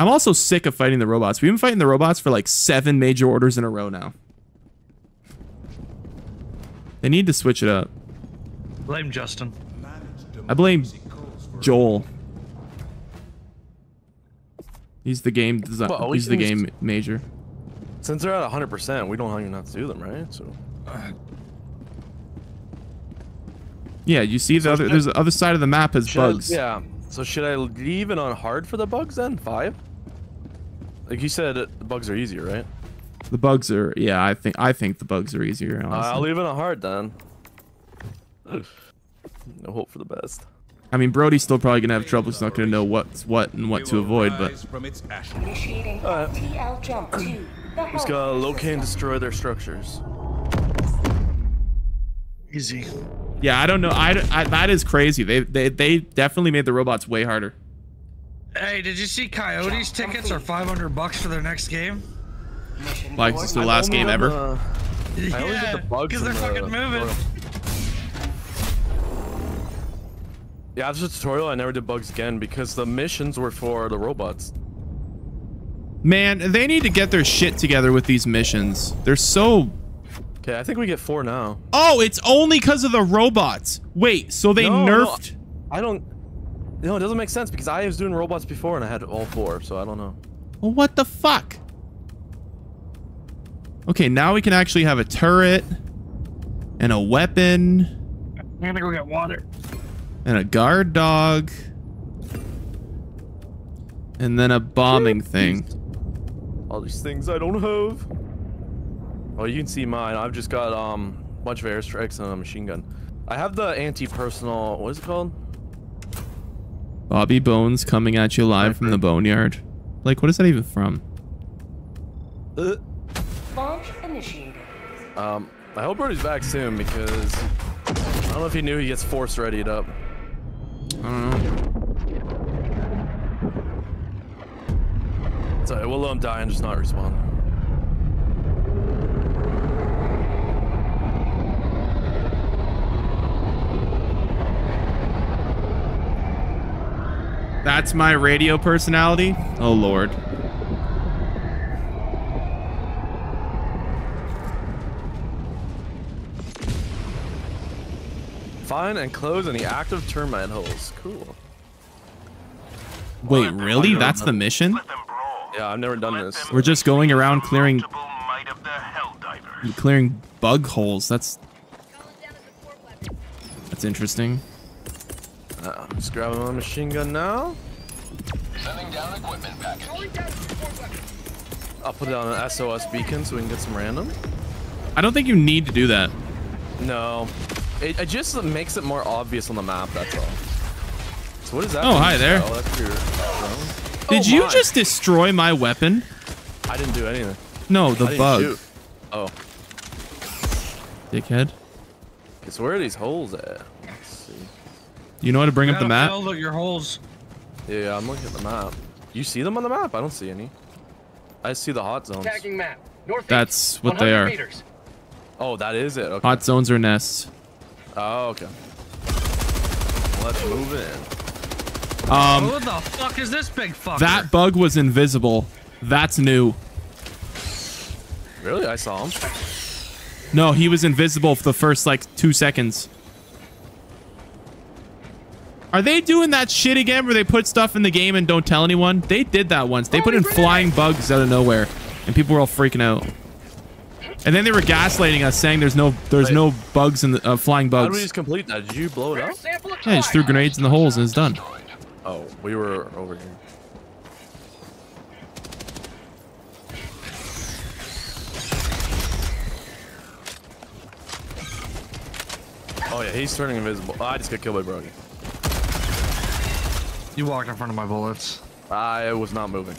I'm also sick of fighting the robots. We've been fighting the robots for like 7 major orders in a row now. They need to switch it up. Blame Justin. I blame Joel. He's the game design. Well, he's the game major. Since they're at 100%, we don't even have to do them, right? So. Yeah, you see so there's the other side of the map has bugs. Yeah. So should I leave it on hard for the bugs then? 5? Like you said, the bugs are easier, right? The bugs are. Yeah, I think the bugs are easier. I'll leave it on hard then. No hope for the best. I mean, Brody's still probably gonna have trouble. He's not gonna know what's what and what to avoid, but just gotta locate and destroy their structures. Easy. Yeah, I don't know. I that is crazy. They definitely made the robots way harder. Hey, did you see Coyotes tickets are $500 for their next game? Like it's the last game ever. I always get the bugs because they're fucking moving. Yeah, after the tutorial, I never did bugs again because the missions were for the robots. Man, they need to get their shit together with these missions. They're so... Okay, I think we get 4 now. Oh, it's only because of the robots. Wait, so they nerfed... No, I don't... No, it doesn't make sense because I was doing robots before and I had all 4, so I don't know. Well, what the fuck? Okay, now we can actually have a turret and a weapon. I'm gonna go get water. And a guard dog. And then a bombing thing. all these things I don't have. Well, you can see mine. I've just got a bunch of airstrikes and a machine gun. I have the anti-personal, what is it called? Bobby Bones coming at you live from the boneyard. Like, what is that even from? Launch initiated. I hope Brody's back soon, because I don't know if he knew he gets force readied up. I don't know. It's alright, we'll let him die and just not respond. That's my radio personality? Oh lord. Find and close any active termite holes. Cool. Wait, really? That's the mission? Yeah, I've never done this. We're just going around clearing... clearing bug holes. That's interesting. I'm just grabbing my machine gun now. Sending down equipment package. I'll put down an SOS beacon so we can get some random. I don't think you need to do that. No. It just makes it more obvious on the map, that's all. So what is that? Oh, hi there. Oh, that's your drone. Did you just destroy my weapon? I didn't do anything. No, the bug. Shoot. Oh. Dickhead. So where are these holes at? Let's see. You know how to bring up the map? Look at your holes. Yeah, I'm looking at the map. You see them on the map? I don't see any. I see the hot zones. Tagging map. Northeast, that's what they are. Meters. Oh, that is it. Okay. Hot zones are nests. Oh, okay. Let's move in. Who the fuck is this big fucker? That bug was invisible. That's new. Really? I saw him. No, he was invisible for the first, like, 2 seconds. Are they doing that shit again where they put stuff in the game and don't tell anyone? They did that once. They put in flying bugs out of nowhere, and people were all freaking out. And then they were gaslighting us, saying there's no bugs in the flying bugs. How did we just complete that? Did you blow it up? Yeah, I just threw grenades in the holes and it's done. Oh, we were over here. Oh yeah, he's turning invisible. Oh, I just got killed by Broggy. You walked in front of my bullets. I was not moving.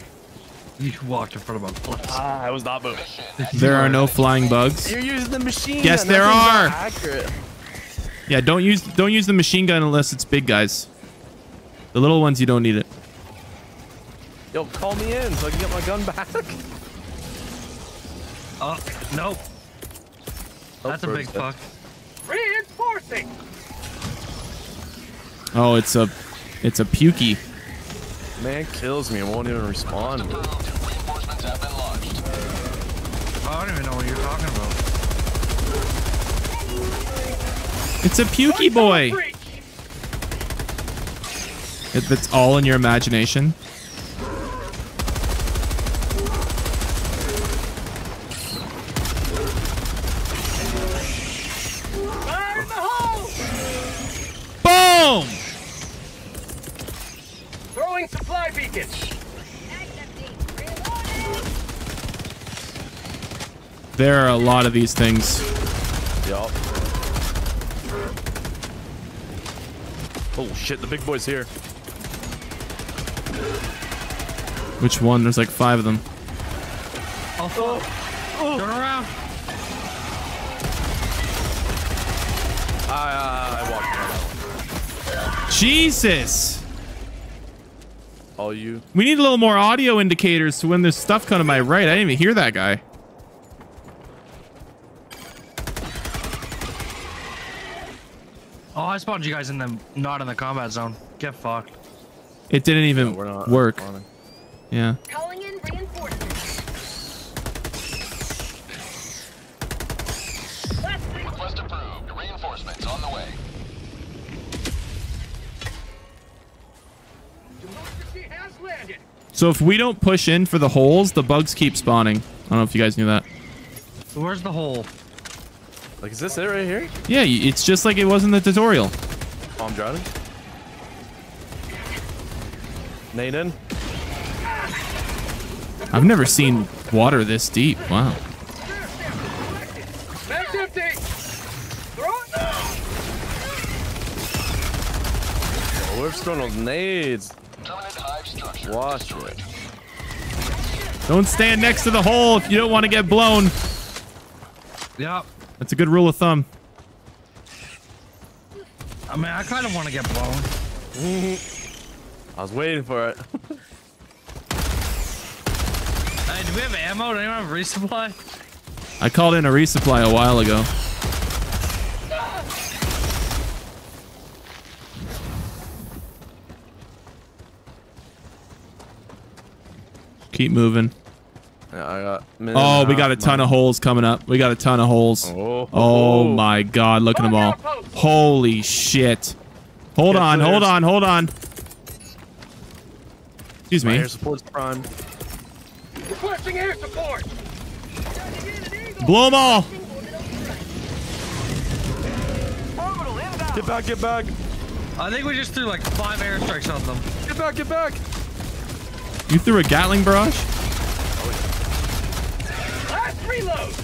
You walked in front of my bullets. I was not moving. There are no flying bugs. You're using the machine. Yes, there are. Yeah, don't use the machine gun unless it's big guys. The little ones, you don't need it. Yo, call me in so I can get my gun back. Oh nope. That's a big fuck. Reinforcing. Oh, it's a pukey. Man kills me and won't even respond. I don't even know what you're talking about. It's a pukey boy. It's all in your imagination. Fire in the hole! Boom! Supply beacon. There are a lot of these things. Yup. Oh shit, the big boy's here. Which one? There's like 5 of them. Oh, turn around. I walked around. Jesus. All you. We need a little more audio indicators to when there's stuff coming to my right. I didn't even hear that guy. Oh, I spawned you guys in the not in the combat zone. Get fucked. It didn't even work. Spawning. Yeah. Calling in reinforcements. Request approved. Reinforcements on the way. So if we don't push in for the holes, the bugs keep spawning. I don't know if you guys knew that. So where's the hole? Like, is this it right here? Yeah, it's just like it was in the tutorial. Oh, I'm drowning. Nathan. I've never seen water this deep. Wow. Oh, we're throwing those nades. Watch it. Don't stand next to the hole if you don't want to get blown. Yep. That's a good rule of thumb. I mean, I kind of want to get blown. I was waiting for it. Hey, do we have ammo? Do anyone have resupply? I called in a resupply a while ago. Keep moving. Yeah, I got we got a ton of holes coming up. We got a ton of holes. Oh, my God. Look at them all. Holy shit. Hold on. Hold on. Hold on. Excuse me. Air support's prime. Requesting air support. Blow them all. Get back. Get back. I think we just threw like 5 airstrikes on them. Get back. Get back. You threw a Gatling barrage? Last reload.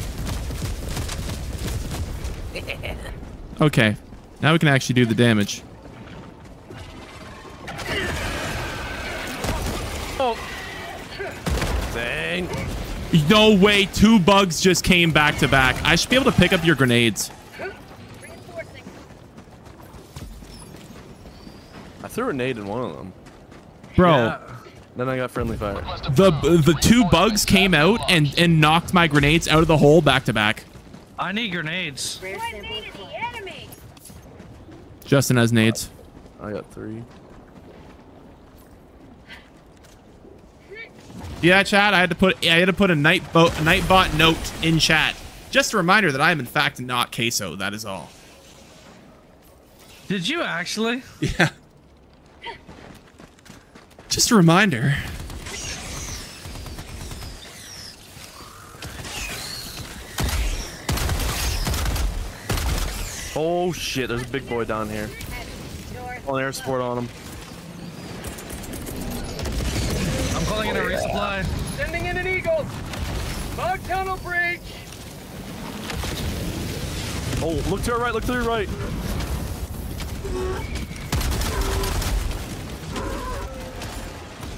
Okay, now we can actually do the damage. Oh. Dang. No way, 2 bugs just came back to back. I should be able to pick up your grenades. I threw a nade in one of them. Bro. Yeah. Then I got friendly fire. The 2 bugs came out and knocked my grenades out of the hole back to back. I need grenades. Justin has nades. I got 3. Yeah, chat. I had to put a night bot note in chat. Just a reminder that I am in fact not queso. That is all. Did you actually? Yeah. Just a reminder. Oh shit, there's a big boy down here. On air support on him. I'm calling in a resupply. Sending in an eagle. Bug tunnel breach. Oh, look to your right, look to your right.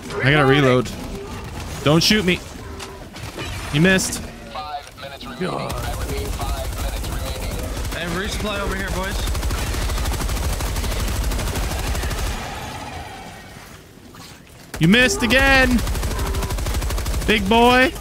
I gotta reload. Don't shoot me. You missed. 5 minutes remaining. I repeat, 5 minutes remaining. I have resupply over here, boys. You missed again. Big boy.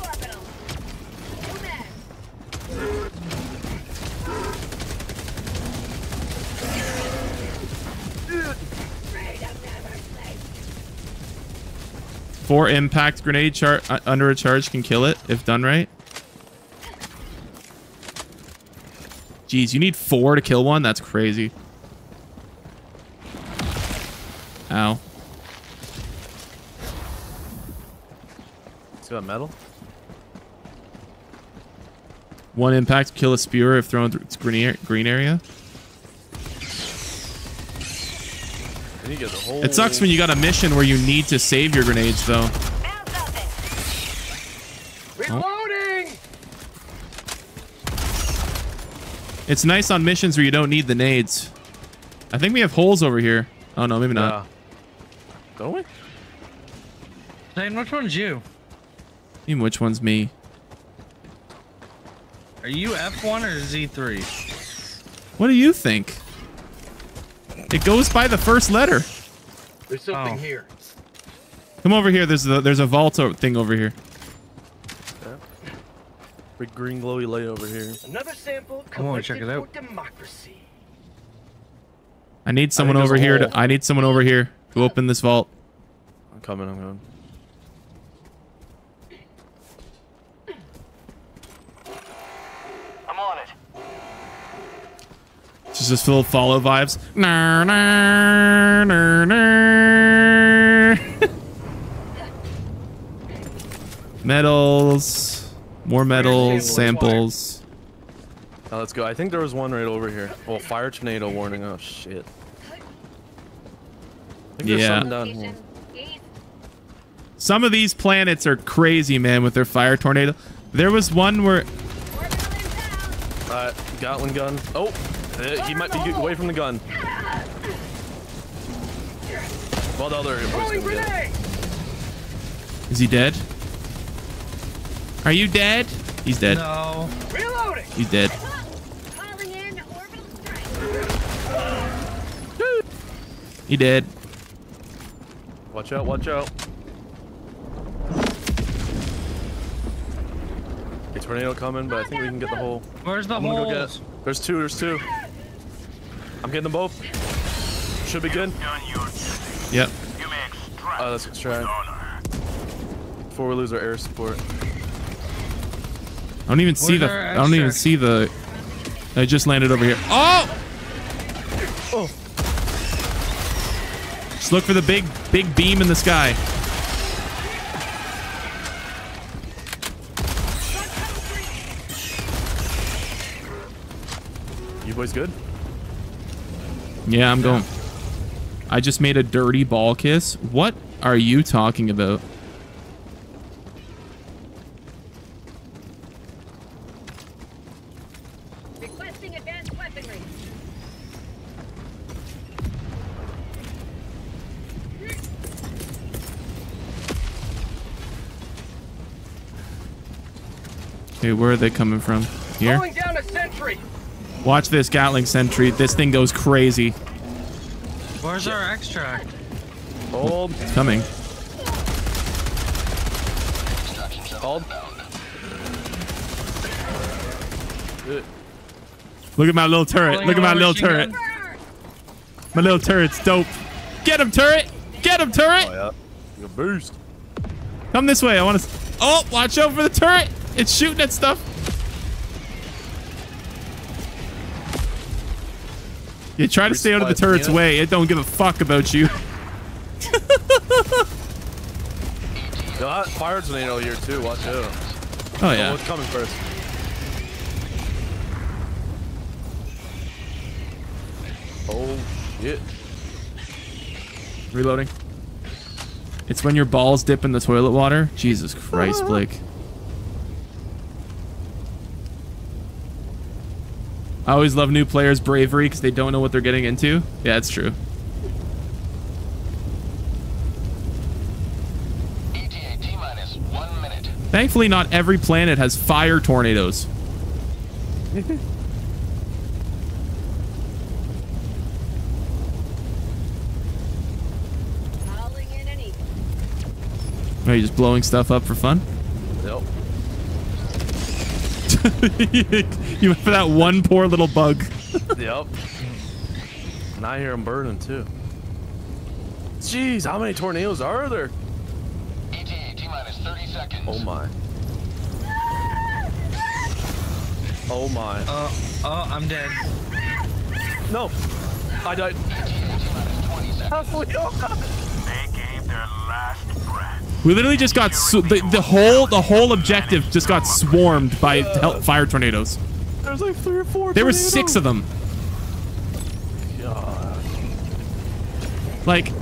Four impact grenade under a charge can kill it if done right. Jeez, you need 4 to kill one? That's crazy. Ow. It's got metal. 1 impact kill a spear if thrown through its green area. It sucks when you got a mission where you need to save your grenades, though. Reloading. It's nice on missions where you don't need the nades. I think we have holes over here. Oh no, maybe not. Don't we? Zane, which one's you? I mean, which one's me? Are you F1 or Z3? What do you think? It goes by the first letter. There's something here. Come over here. There's a vault thing over here. Yeah. Big green glowy light over here. Another sample. Come on, check it out. Democracy. I need someone over here. I need someone over here to open this vault. I'm coming. I'm going. I'm on it. Just little follow vibes. Nah, nah, nah, nah. Metals. More metals. Samples. Now let's go. I think there was one right over here. Oh, fire tornado warning. Oh, shit. I think there's something down here. Some of these planets are crazy, man, with their fire tornado. There was one where... Gatling gun. Oh, he might be away from the gun. Well, the other gonna get it. Is he dead? Are you dead? He's dead. No. Reloading. He's dead. He dead. Watch out! Watch out! A tornado coming, but I think we can get the hole. Where's the hole? There's two. There's two. I'm getting them both. Should be good. Yep. Let's try. Before we lose our air support. I don't even see the. I don't even see the. I just landed over here. Oh! Oh. Just look for the big beam in the sky. You boys good? Yeah, I'm going. I just made a dirty ball kiss. What are you talking about? Requesting advanced weaponry. Okay, where are they coming from? Here? Going down a sentry. Watch this Gatling sentry. This thing goes crazy. Where's our extract? Hold. It's coming. Hold. Look at my little turret. Look at my little turret. My little turret's dope. Get him, turret. Get him, turret. Oh, yeah. You're boost. Come this way. I want to. Oh, watch out for the turret. It's shooting at stuff. You try to stay out of the turret's way. It don't give a fuck about you. Yo, that fire tornado here too. Watch out. Oh yeah. What's coming first? Oh shit. Reloading. It's when your balls dip in the toilet water. Jesus Christ, Blake. I always love new players' bravery because they don't know what they're getting into. Yeah, it's true. ETA T-minus 1 minute. Thankfully, not every planet has fire tornadoes. Are you just blowing stuff up for fun? Nope. You went for that one poor little bug. Yep. And I hear them burning too. Jeez, how many tornadoes are there? ETA T-minus 30 seconds. Oh my. Oh my. Oh, I'm dead. No. I died. ETA T-minus 20 seconds. They gave their last breath. We literally just got the whole objective just got swarmed by fire tornadoes. There's like 3 or 4. There were 6 of them. God. Like,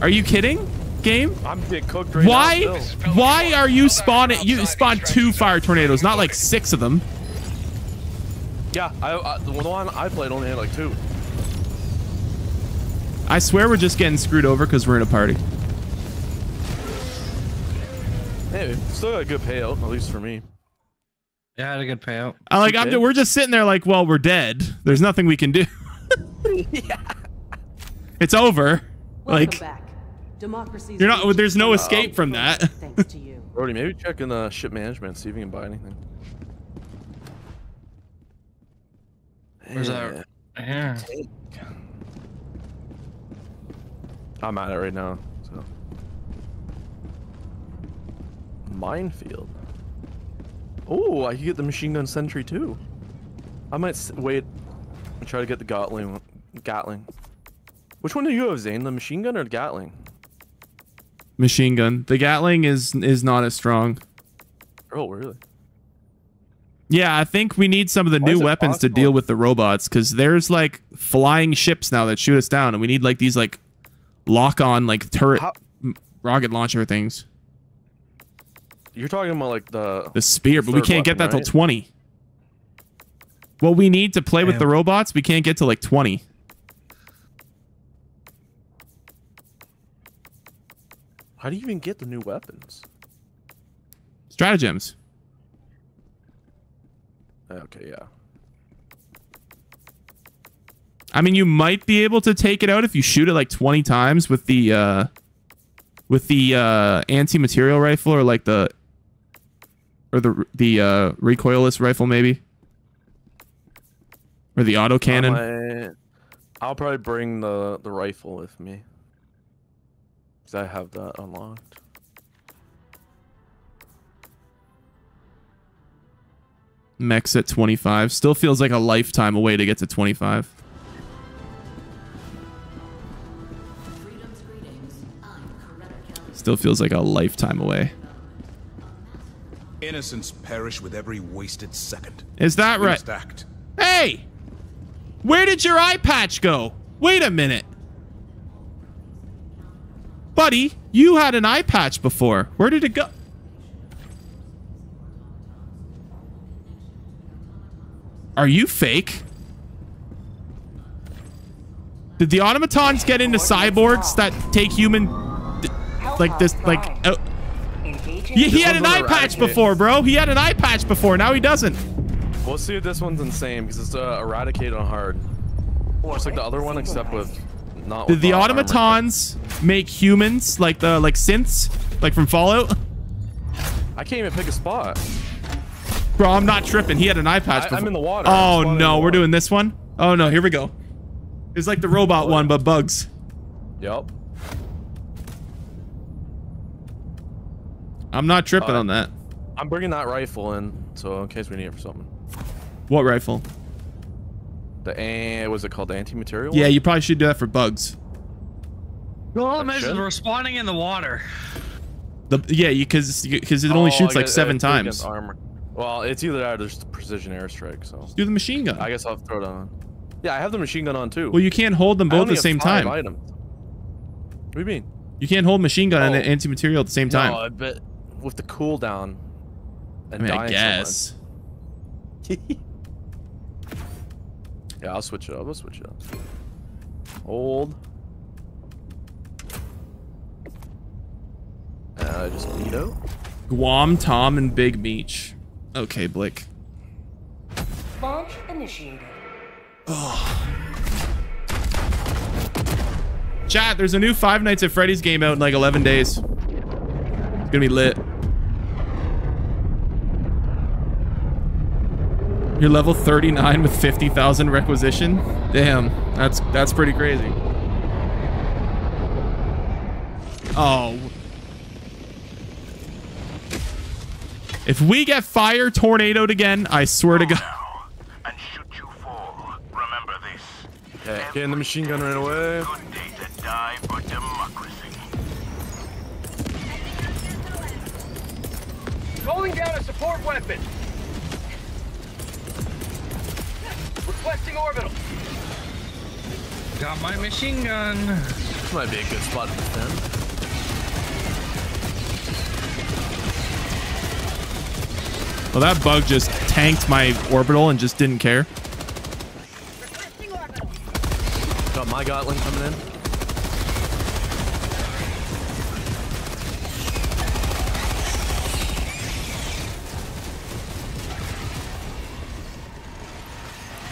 are you kidding? Game? I'm getting cooked right now. Why are you spawning? You spawned 2 fire tornadoes, not like 6 of them. Yeah, the one I played only had like 2. I swear we're just getting screwed over because we're in a party. Hey, still got a good payout, at least for me. Yeah, I had a good payout. We're just sitting there like, well, we're dead. There's nothing we can do. Yeah. It's over. Welcome back. Democracy's there's no escape from that. Thanks to you. Brody, maybe check in ship management, see if you can buy anything. Where's that? Yeah. I'm at it right now. Minefield. Oh, I can get the machine gun sentry too. I might wait and try to get the Gatling. Which one do you have, Zane? The machine gun or the Gatling? Machine gun. The Gatling is not as strong. Oh, really? Yeah, I think we need some of the new weapons to deal with the robots, because there's like flying ships now that shoot us down, and we need like these like lock-on like turret rocket launcher things. You're talking about like the spear, but we can't get that till 20. Well, we need to play with the robots. We can't get to like 20. How do you even get the new weapons? Stratagems. Okay, yeah. I mean, you might be able to take it out if you shoot it like 20 times with the anti-material rifle or like the recoilless rifle maybe, or the auto cannon. I'll probably bring the rifle with me because I have that unlocked. Mechs at 25 still feels like a lifetime away to get to 25. Still feels like a lifetime away. Innocents perish with every wasted second. Is that right? Hey! Where did your eye patch go? Wait a minute. Buddy, you had an eye patch before. Where did it go? Are you fake? Did the automatons get into cyborgs that take human... like this, like he had an eye patch before, bro. He had an eye patch before. Now he doesn't. We'll see if this one's insane because it's eradicated on hard, just like the other one, except with not. Did the automatons make humans like the synths, like from Fallout? I can't even pick a spot, bro. I'm not tripping. He had an eye patch before. I'm in the water. Oh no, we're doing this one. Oh no, here we go. It's like the robot one, but bugs. Yep. I'm not tripping on that. I'm bringing that rifle in, so in case we need it for something. What rifle? What's it called? The anti-material? Yeah, you probably should do that for bugs. Well, all it is respawning in the water. Because it only shoots like 7 times. Armor. Well, it's either that or just precision airstrike. So just do the machine gun. I guess I'll throw it on. Yeah, I have the machine gun on too. Well, you can't hold them both at the same time. Items. What do you mean? You can't hold machine gun and anti-material at the same time. No, but with the cooldown. I guess. Yeah, I'll switch it up. I'll switch it up. Hold. Just Guido. Guam, Tom, and Big Meech. Okay, Blick. Launch initiated. Chat, there's a new Five Nights at Freddy's game out in like 11 days. It's gonna be lit. You're level 39 with 50,000 requisition? Damn, that's pretty crazy. Oh. If we get fire tornadoed again, I swear to God. And should you fall, remember this. Okay, getting the machine gun right away. Die for democracy. Rolling down a support weapon. Requesting orbital. Got my machine gun. This might be a good spot for them. Well, that bug just tanked my orbital and just didn't care. Got my Gotlin coming in.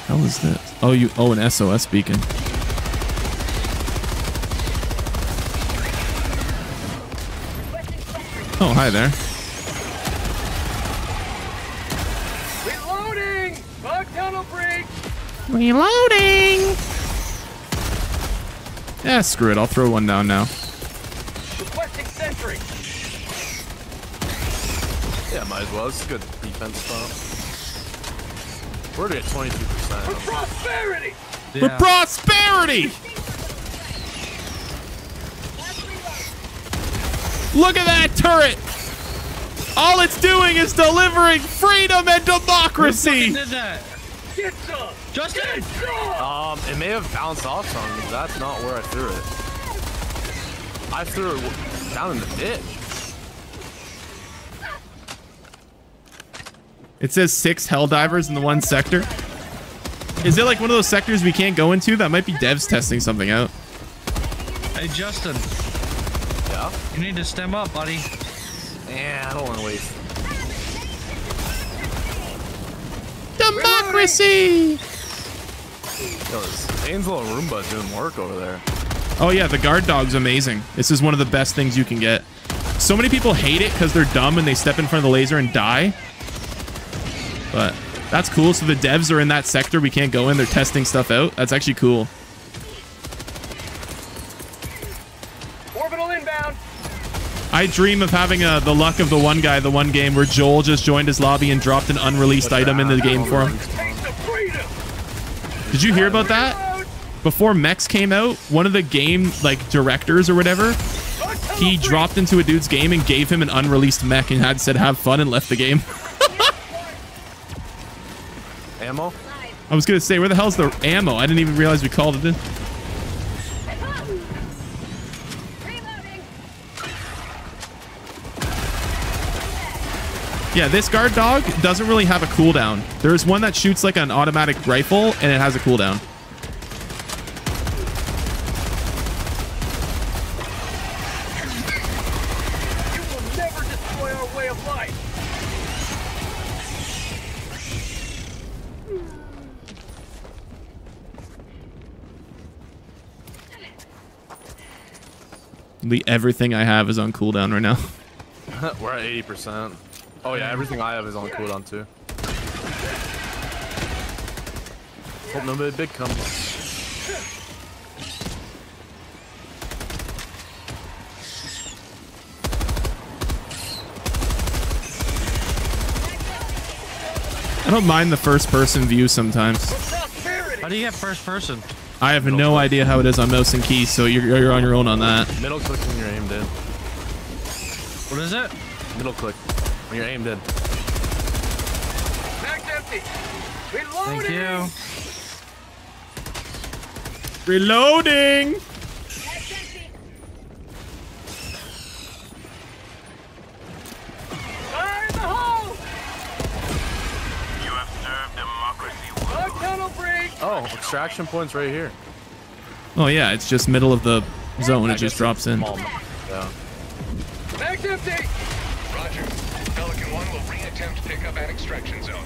Hell is that? Oh, you. Oh, an SOS beacon. Oh, hi there. Reloading. Bug tunnel breach. Reloading. Yeah, screw it. I'll throw one down now. Requesting sentry. Yeah, might as well. It's a good defense spot. We're at 22%. For prosperity! Yeah. For prosperity! Look at that turret! All it's doing is delivering freedom and democracy! Who did that? Get some! Justin! It may have bounced off something. That's not where I threw it. I threw it Down in the ditch. It says 6 Helldivers in the one sector. Is it like one of those sectors we can't go into? That might be devs testing something out. Hey, Justin. Yeah? You need to stem up, buddy. Yeah, I don't want to waste. Democracy! Yo, this Angel and Roomba doing work over there. Oh yeah, the guard dog's amazing. This is one of the best things you can get. So many people hate it because they're dumb and they step in front of the laser and die. But that's cool. So the devs are in that sector. We can't go in. They're testing stuff out. That's actually cool. Orbital inbound. I dream of having the luck of the one guy, the one game where Joel just joined his lobby and dropped an unreleased item in the game for him. Did you hear about that? Before Mex came out, one of the game like directors or whatever, he dropped into a dude's game and gave him an unreleased mech and had said have fun and left the game. Ammo? I was gonna say, where the hell's the ammo? I didn't even realize we called it in. Yeah, this guard dog doesn't really have a cooldown. There's one that shoots like an automatic rifle and it has a cooldown. Everything I have is on cooldown right now. We're at 80%. Oh yeah, everything I have is on cooldown too. Hope nobody big comes. I don't mind the first person view sometimes. How do you get first person? I have no idea how it is on mouse and keys, so you're on your own on that. Middle click when you're aimed in. What is it? Middle click when you're aimed in. Mag's empty. Reloading. Thank you. Reloading. Oh, extraction points right here. Oh yeah, it's just middle of the zone. It just drops in. Yeah. Roger. Pelican 1 will reattempt pickup at extraction zone.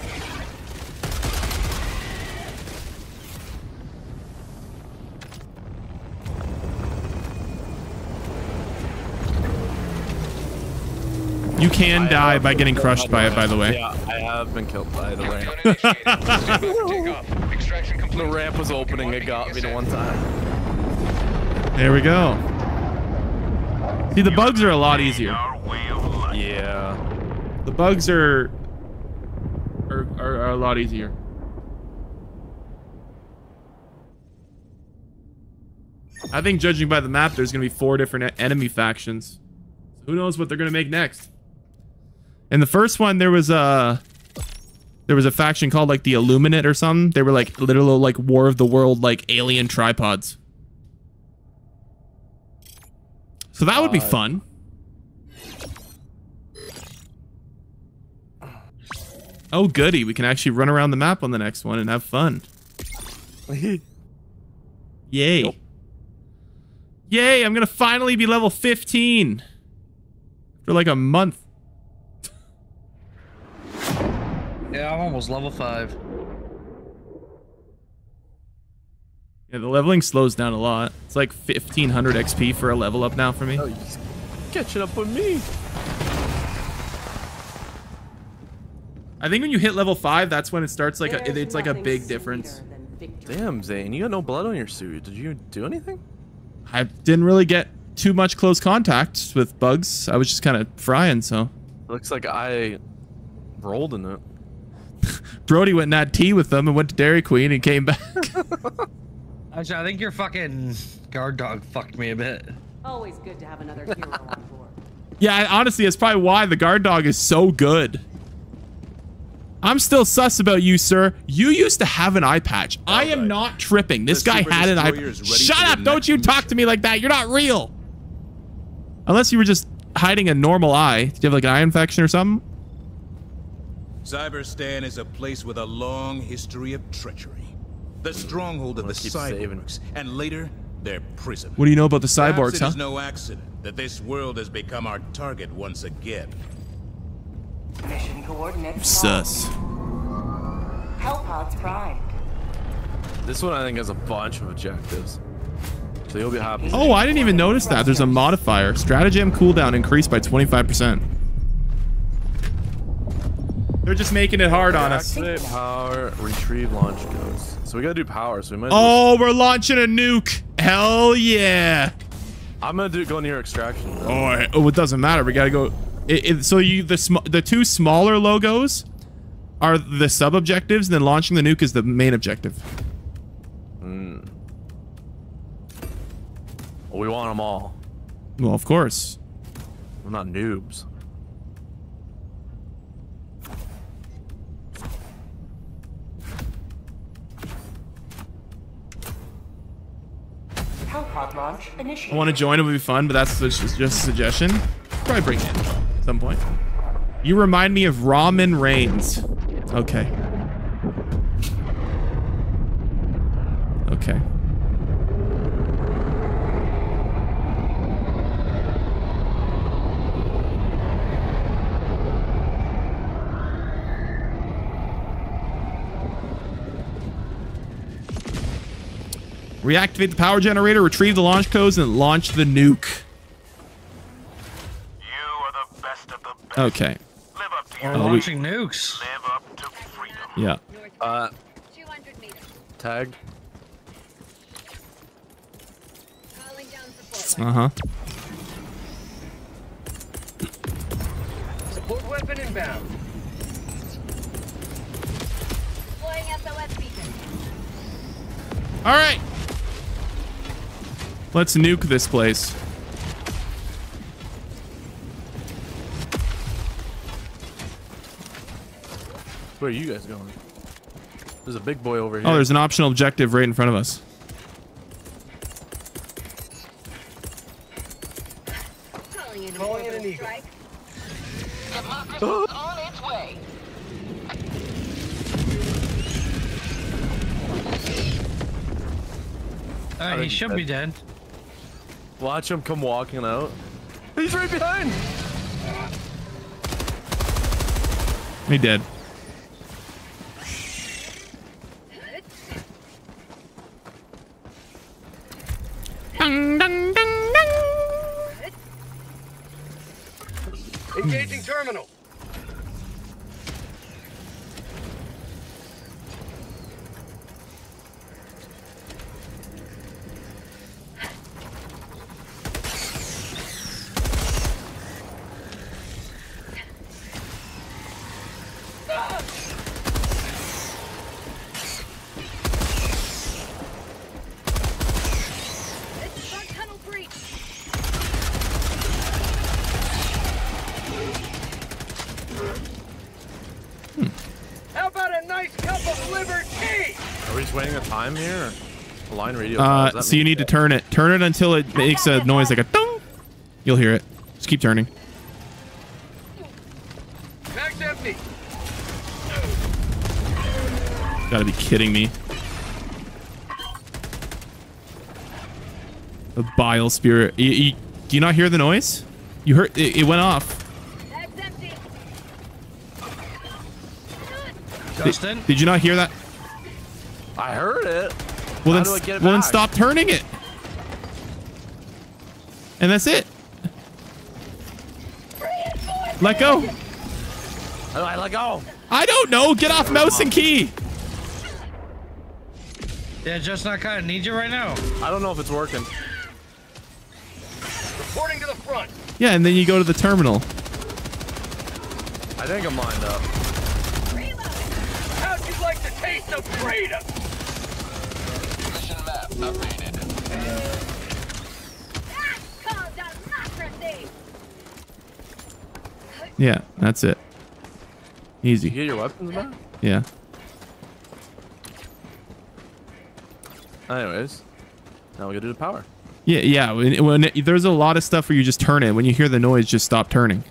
You can die by getting crushed by it, by the way. Yeah, I have been killed by the way. The ramp was opening, it got me the one time. There we go. See, the bugs are a lot easier. Yeah. The bugs are a lot easier. I think judging by the map, there's going to be 4 different enemy factions. Who knows what they're going to make next? In the first one, there was a faction called like the Illuminate or something. They were like literal like War of the World like alien tripods. So that would be fun. Oh goody, we can actually run around the map on the next one and have fun. Yay. Nope. Yay, I'm gonna finally be level 15 for like a month. Yeah, I'm almost level 5. Yeah, the leveling slows down a lot. It's like 1,500 XP for a level up now for me. Oh, you just catching up with me. I think when you hit level 5, that's when it starts like it's like a big difference. Damn, Zane, you got no blood on your suit. Did you do anything? I didn't really get too much close contact with bugs. I was just kind of frying, so. Looks like I rolled in it. Brody went and had tea with them and went to Dairy Queen and came back. Actually, I think your fucking guard dog fucked me a bit. Always good to have another hero on board. Yeah, honestly, that's probably why the guard dog is so good. I'm still sus about you, sir. You used to have an eye patch. Oh, I am not tripping. This guy had an eye patch. Shut up. Don't you talk to me like that. You're not real. Unless you were just hiding a normal eye. Did you have like an eye infection or something? Cyberstan is a place with a long history of treachery. The stronghold of the cyborgs, and later their prison. What do you know about the cyborgs, huh? It is no accident that this world has become our target once again. Mission coordinates. Sus. Hell pods primed. This one I think has a bunch of objectives. So you'll be happy. Oh, I didn't even notice that. There's a modifier. Stratagem cooldown increased by 25%. They're just making it hard on us. Power, retrieve launch codes. So we gotta do power. So we might. Oh, we're launching a nuke. Hell yeah! I'm gonna go near extraction. Though. Oh, it doesn't matter. We gotta go. So the two smaller logos are the sub objectives, and then launching the nuke is the main objective. Mm. Well, we want them all. Well, of course. We're not noobs. Launch initiated. I want to join. It would be fun, but that's just a suggestion. Probably bring it in at some point. You remind me of Ramen Reigns. Okay. Okay. Reactivate the power generator, retrieve the launch codes, and launch the nuke. You are the best of the best. Okay. Live up to your launching nukes. Live up to freedom. Yeah. Tagged. Uh-huh. Support weapon inbound. Deploying SOS beacon. All right. Let's nuke this place. Where are you guys going? There's a big boy over here. Oh, there's an optional objective right in front of us. Calling in an eagle. Democracy's on its way. He should be dead. Watch him come walking out. He's right behind! He dead. Dun, dun, dun, dun. Engaging terminal. Here line radio so you need to turn it until it makes a noise like a dong. You'll hear it. Just keep turning. Gotta be kidding me. The bile spirit. Do you not hear the noise? You heard it, it went off. Justin? Did you not hear that? I heard it. Well, then stop turning it. And that's it. Let go. How do I let go? I don't know. Get off mouse and key. Yeah, just not kind of need you right now. I don't know if it's working. Reporting to the front. Yeah, and then you go to the terminal. I think I'm lined up. How'd you like the taste of freedom? Map updated. Yeah, that's it. Easy. You get your weapons back? Yeah. Anyways, now we gotta do the power. Yeah. When there's a lot of stuff where you just turn it. When you hear the noise, just stop turning.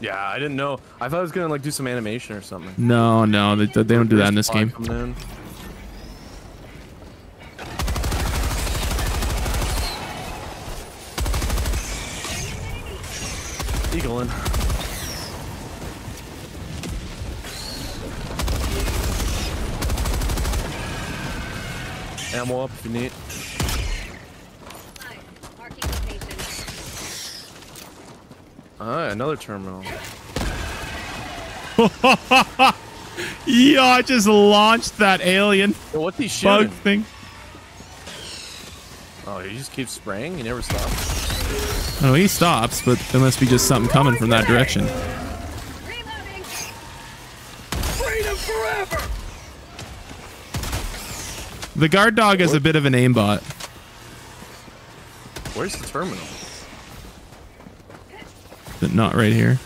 Yeah, I didn't know. I thought I was gonna like do some animation or something. No, no, they don't do that in this game. Eagling. Ammo up if you need. Alright, another terminal. Yo, I just launched that alien. Yo, what's he shooting? Bug thing. Oh, he just keeps spraying? He never stops. Oh, he stops, but there must be just something coming from that direction. Reloading. Freedom forever. The guard dog is a bit of an aimbot. Where's the terminal? But not right here.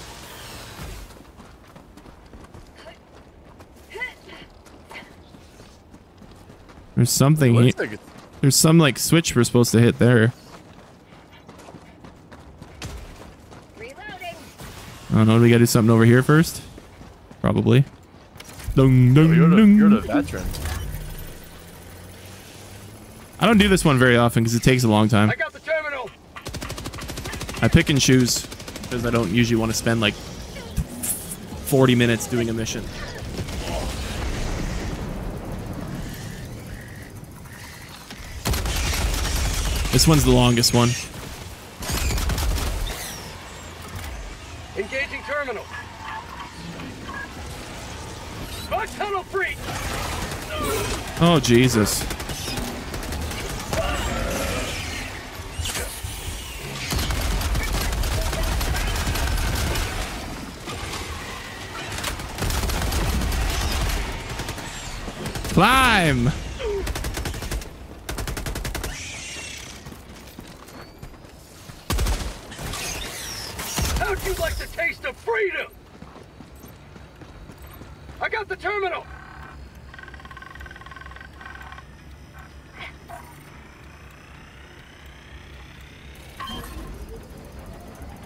There's something here. Like there's some like switch we're supposed to hit there. Reloading. I don't know. Do we gotta do something over here first? Probably. Dung, dung, you're the veteran. I don't do this one very often because it takes a long time. I got the terminal. I pick and choose because I don't usually want to spend like 40 minutes doing a mission. This one's the longest one. Engaging terminal. Bug tunnel free. Oh, Jesus. Climb! How'd you like the taste of freedom? I got the terminal!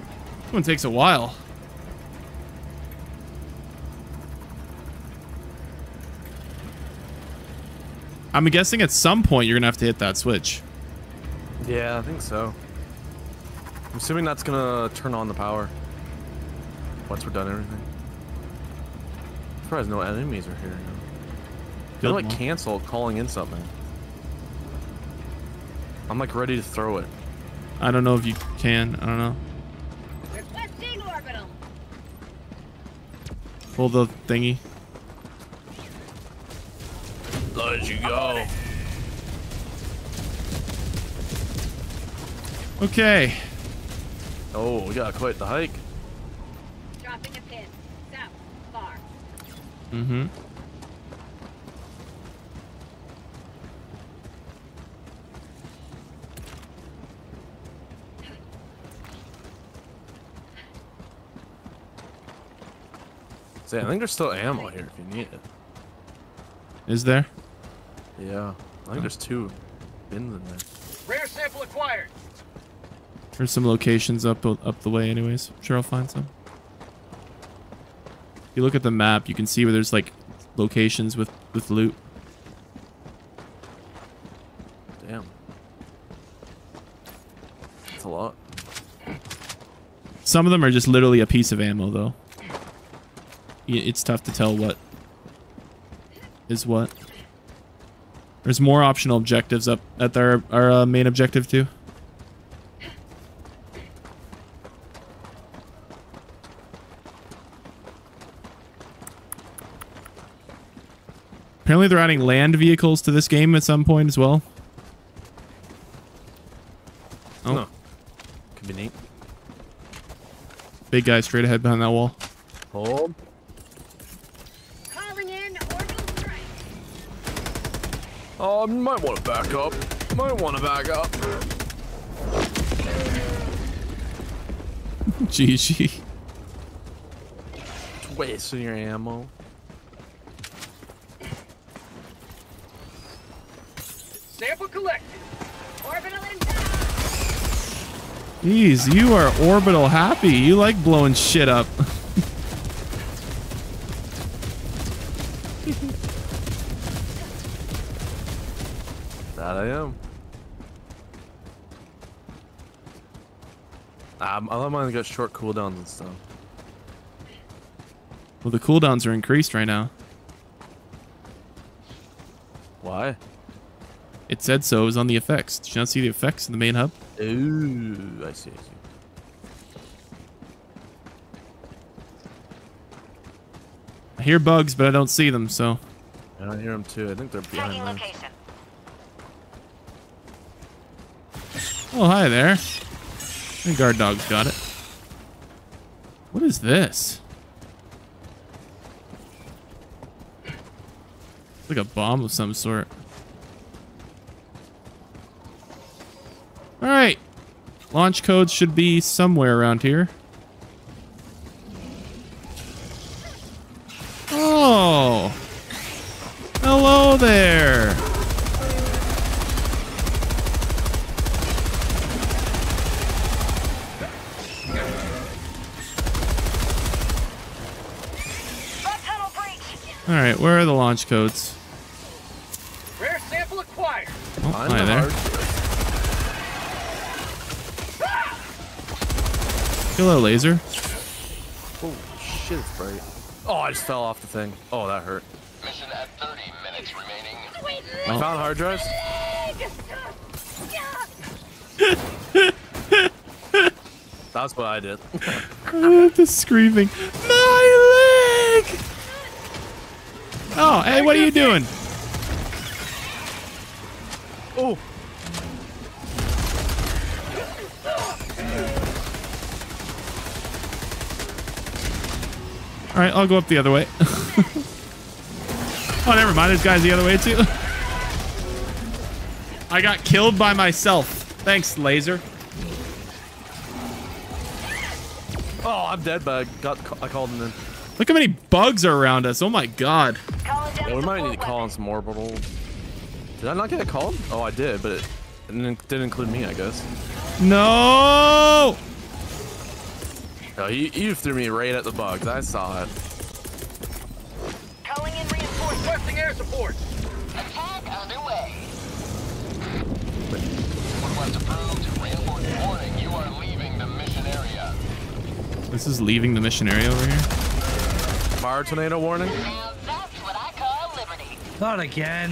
This one takes a while. I'm guessing at some point you're gonna have to hit that switch. Yeah, I think so. I'm assuming that's gonna turn on the power once we're done everything. I'm surprised no enemies are here now. They like canceled calling in something. I'm like ready to throw it. I don't know if you can. I don't know. Requesting orbital. Pull the thingy. Let you go. Okay. Oh, we got quite the hike. Dropping a pin. South. Far. Mm-hmm. See, I think there's still ammo here if you need it. Is there? Yeah, I think there's two bins in there. Rare sample acquired. There's some locations up the way, anyways. I'm sure I'll find some. If you look at the map, you can see where there's like locations with loot. Damn, that's a lot. Some of them are just literally a piece of ammo, though. It's tough to tell what is what. There's more optional objectives up at our main objective too. Apparently they're adding land vehicles to this game at some point as well. Oh. No. Could be neat. Big guy straight ahead behind that wall. Hold. Oh, might want to back up. Might want to back up. GG. Wasting your ammo. Sample collected. Orbital inbound. Jeez, you are orbital happy. You like blowing shit up. That I am. I love mine got short cooldowns and stuff. Well, the cooldowns are increased right now. Why? It said so. It was on the effects. Did you not see the effects in the main hub? Ooh, I see. I see. I hear bugs, but I don't see them, so. I don't hear them too. I think they're behind me. Oh, hi there. The guard dog's got it. What is this? It's like a bomb of some sort. All right, launch codes should be somewhere around here. Oh, hello there. All right, where are the launch codes? Rare sample acquired. Oh, hi there. Hello, laser. Holy shit, it's bright. Oh, I just fell off the thing. Oh, that hurt. Mission at 30 minutes remaining. I found hard drives. That's what I did. The screaming. My leg! Oh, hey, what are you doing? Oh. All right, I'll go up the other way. Oh, never mind. There's guys the other way, too. I got killed by myself. Thanks, laser. Oh, I'm dead, but I called him in. Look how many bugs are around us. Oh, my God. Yeah, we might need to call in some orbital. Did I not get a call? Oh, I did, but it didn't include me, I guess. No! No, you threw me right at the bugs. I saw it. Calling in reinforcements. Requesting air support. Attack underway. Request approved. Railroad warning. You are leaving the mission area. This is leaving the mission area over here. Fire tornado warning. Now that's what I call liberty. Not again.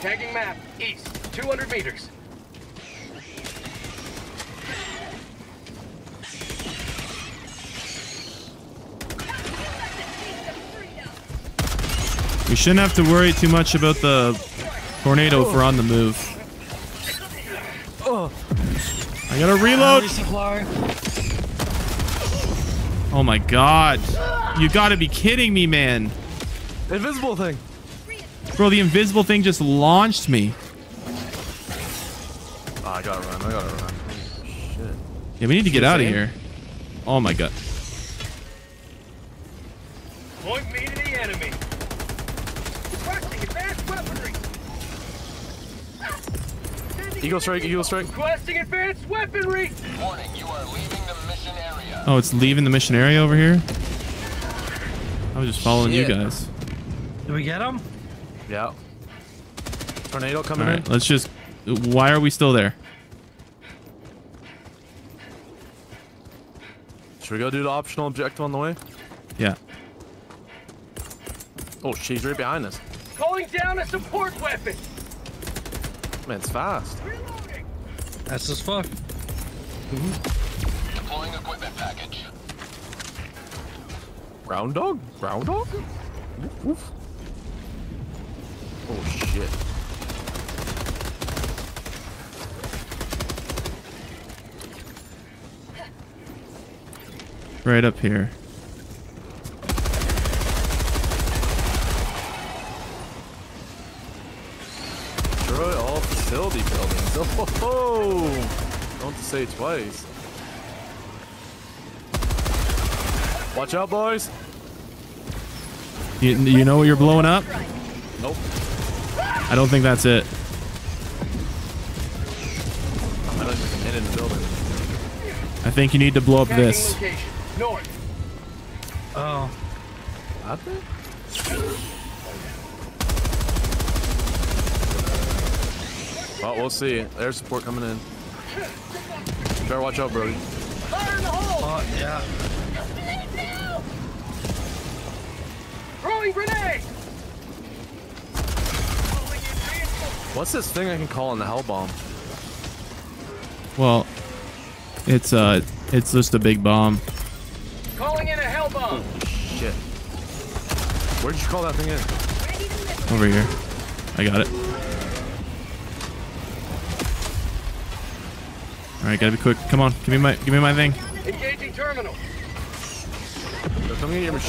Tagging map east, 200 meters. We shouldn't have to worry too much about the tornado if we're on the move. Oh. I gotta reload. Oh my God. You gotta be kidding me, man. Invisible thing. Bro, the invisible thing just launched me. Oh, I gotta run. Shit. Yeah, we need to get out of here. Oh my God. Point me to the enemy. Eagle strike. Requesting advanced weaponry. Warning, you are leaving the mission area. Oh, it's leaving the mission area over here? I was just following you guys. Did we get him? Yeah. Tornado coming in. All right, let's just... Why are we still there? Should we go do the optional objective on the way? Yeah. Oh, she's right behind us. Calling down a support weapon. Man, it's fast. Reloading. That's as fuck. Mm-hmm. Deploying equipment package. Round dog? Oof. Oh shit. Right up here. Building. Oh, don't say it twice. Watch out, boys. You know what you're blowing up? Nope. I don't think that's it. and in the building. I think you need to blow up this. Oh. Out there? Well, we'll see. Air support coming in. Better watch out, Brody. Fire in the hole! Oh, yeah. Throwing grenade! What's this thing I can call in the hell bomb? Well, it's just a big bomb. Calling in a hell bomb. Oh, shit. Where'd you call that thing in? Over here. I got it. All right, gotta be quick. Come on, give me my thing. Engaging terminal.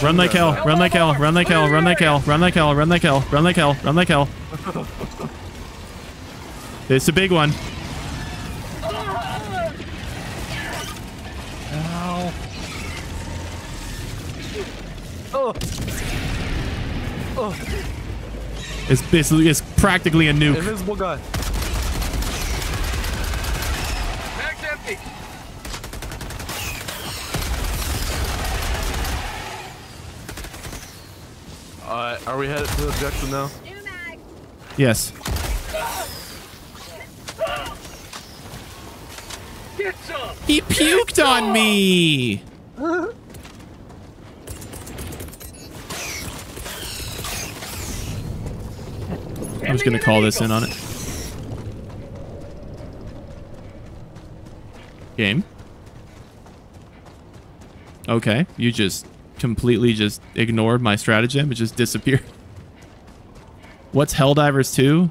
Run like hell, run like hell, run like hell, run like hell, run like hell, run like hell, run like hell, run like hell. It's a big one. Ow. Oh. Oh. It's basically, it's practically a nuke. Invisible guy. Mag's empty. Are we headed to the objective now? Yes. Get some. He puked on me. I was gonna call this in on it. Game. Okay, you just completely just ignored my stratagem. It just disappeared. What's Helldivers 2?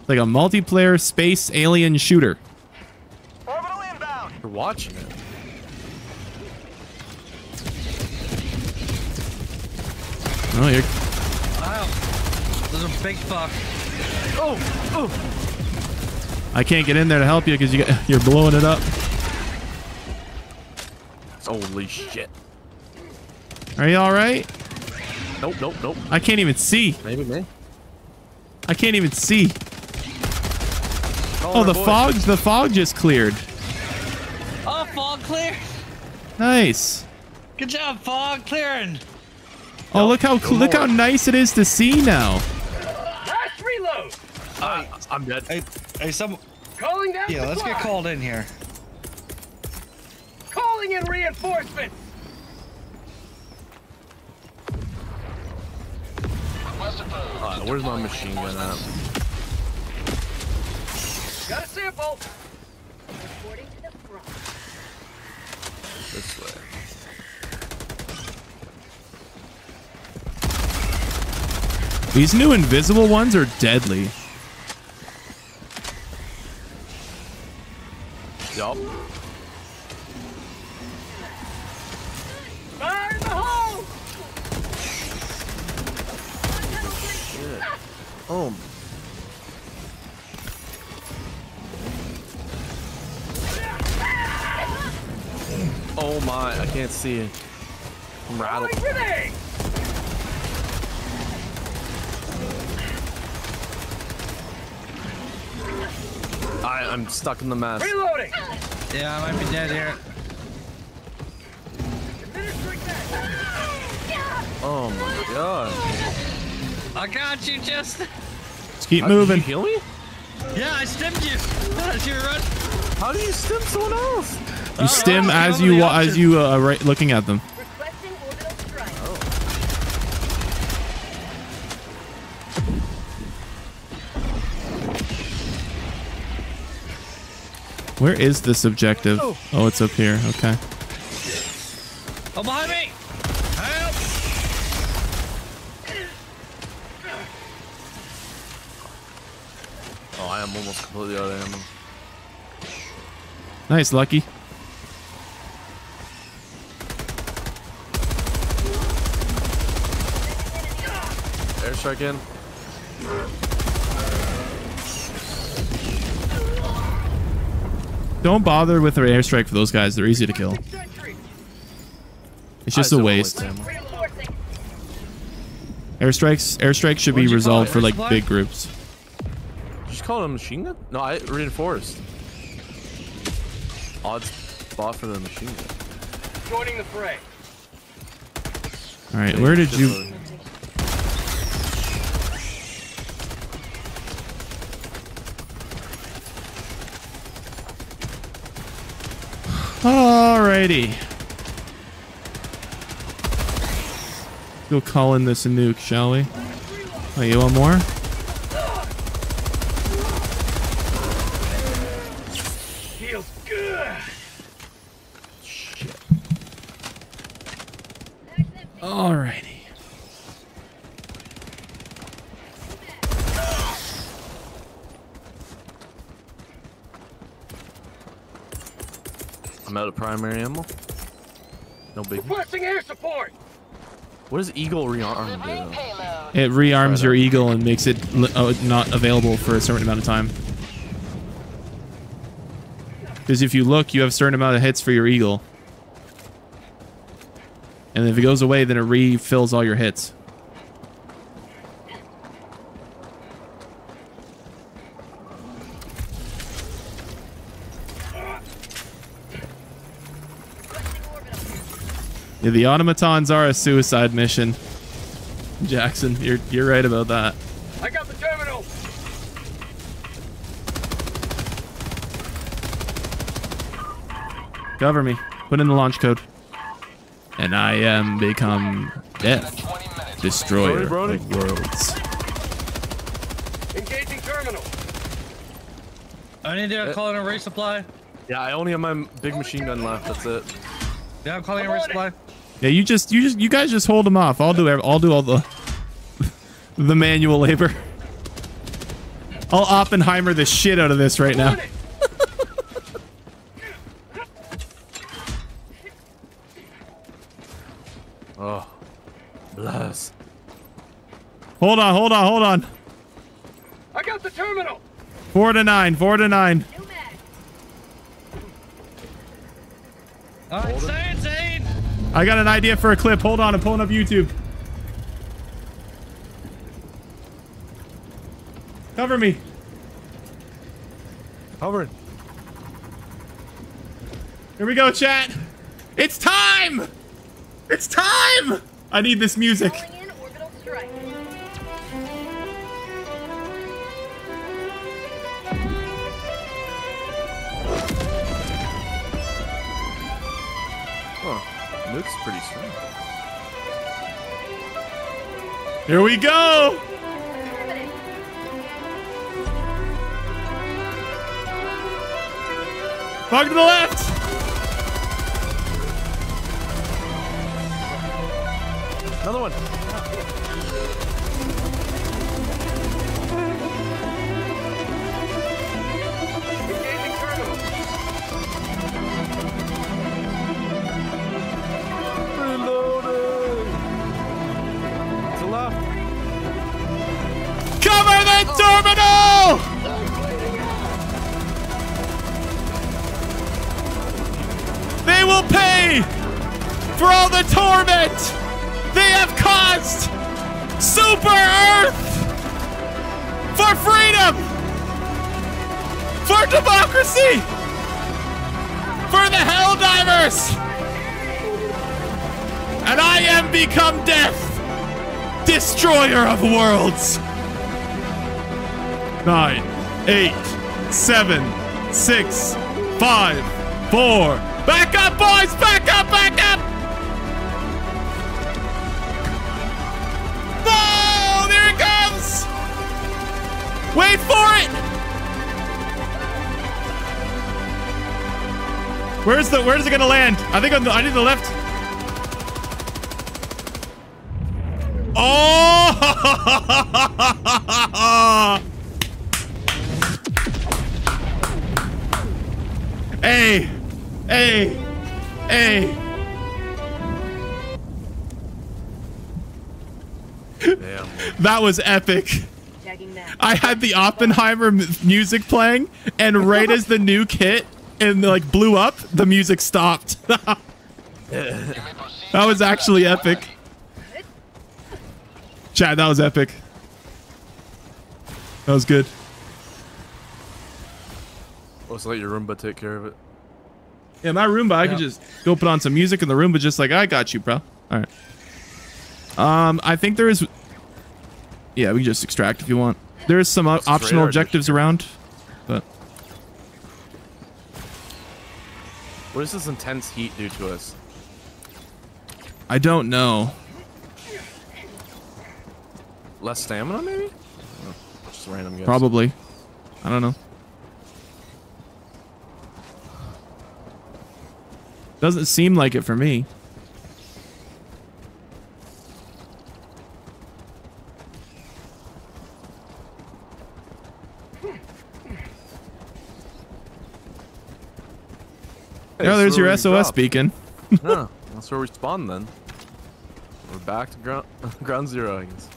It's like a multiplayer space alien shooter. Orbital inbound. You're watching it. Oh, you're... Wow. There's a big fuck. Oh! Oh! I can't get in there to help you because you're blowing it up. Holy shit. Are you all right? Nope, nope, nope. I can't even see. Maybe me. I can't even see. Oh, the fog just cleared. Oh, fog cleared. Nice. Good job, fog clearing. Oh, no, look how nice it is to see now. Last reload. I'm dead. Hey, someone. Calling down. Yeah, let's get called in here. Calling in reinforcements. Where's my machine gun at? Got a sample. This way. These new invisible ones are deadly. Yup. Fire in the hole! Oh. Oh my, I can't see it. I'm rattled. I'm stuck in the mess. Reloading. Yeah, I might be dead here. Oh my god. I got you, Justin. Just keep moving. Did you heal me? Yeah, I stemmed you. How do you stem someone else? You stem as you are right looking at them. Requesting orbital strike. Oh. Where is this objective? Oh, it's up here. Okay. Oh, behind me! I'm almost completely out of ammo. Nice, Lucky. Airstrike in. Don't bother with an airstrike for those guys. They're easy to kill. It's just a waste. Airstrikes should be resolved for like big groups. Did you just call it a machine gun? No, I reinforced. odd spot for the machine gun. Joining the fray. All right, where did you? Alrighty. Go call in this a nuke, shall we? Oh, you want more? Feels good. Shit. Alrighty. I'm out of primary ammo. No big. Requesting air support. What does Eagle rearm do? It rearms your Eagle and makes it not available for a certain amount of time. Because if you look, you have a certain amount of hits for your Eagle. And if it goes away, then it refills all your hits. Yeah, the automatons are a suicide mission. Jackson, you're right about that. I got the terminal. Cover me. Put in the launch code. And I am become death, destroyer of worlds. Engaging terminal. I need to call in a resupply. Yeah, I only have my big machine gun left. That's it. Yeah, I'm calling in a resupply. Yeah, you guys just hold them off. I'll do all the manual labor. I'll Oppenheimer the shit out of this right now. Oh, bless. Hold on. I got the terminal. 4 to 9. All right, science aid. I got an idea for a clip. Hold on, I'm pulling up YouTube. Cover me. Covered. Here we go, chat. It's time. It's time. I need this music. Looks pretty strong. Here we go! Fuck to the left! Another one. Terminal! They will pay for all the torment they have caused Super Earth, for freedom, for democracy, for the Helldivers, and I am become death, destroyer of worlds. 9, 8, 7, 6, 5, 4. Back up, boys! Back up! No! There it comes! Wait for it! Where's it gonna land? I think I need the left. Oh! Hey. Damn. That was epic. I had the Oppenheimer music playing, and right as the nuke hit and like blew up, the music stopped. That was actually epic. Chad, that was epic. That was good. Let's let your Roomba take care of it. Yeah, my Roomba, I could just go put on some music and the Roomba just like, I got you, bro. All right. I think there is... Yeah, we can just extract if you want. There is some optional objectives around, but... What does this intense heat do to us? I don't know. Less stamina, maybe? Oh, just a random guess. Probably. I don't know. Doesn't seem like it for me. Hey, oh, there's your SOS beacon. No, that's where we spawned then. We're back to ground zero, I guess.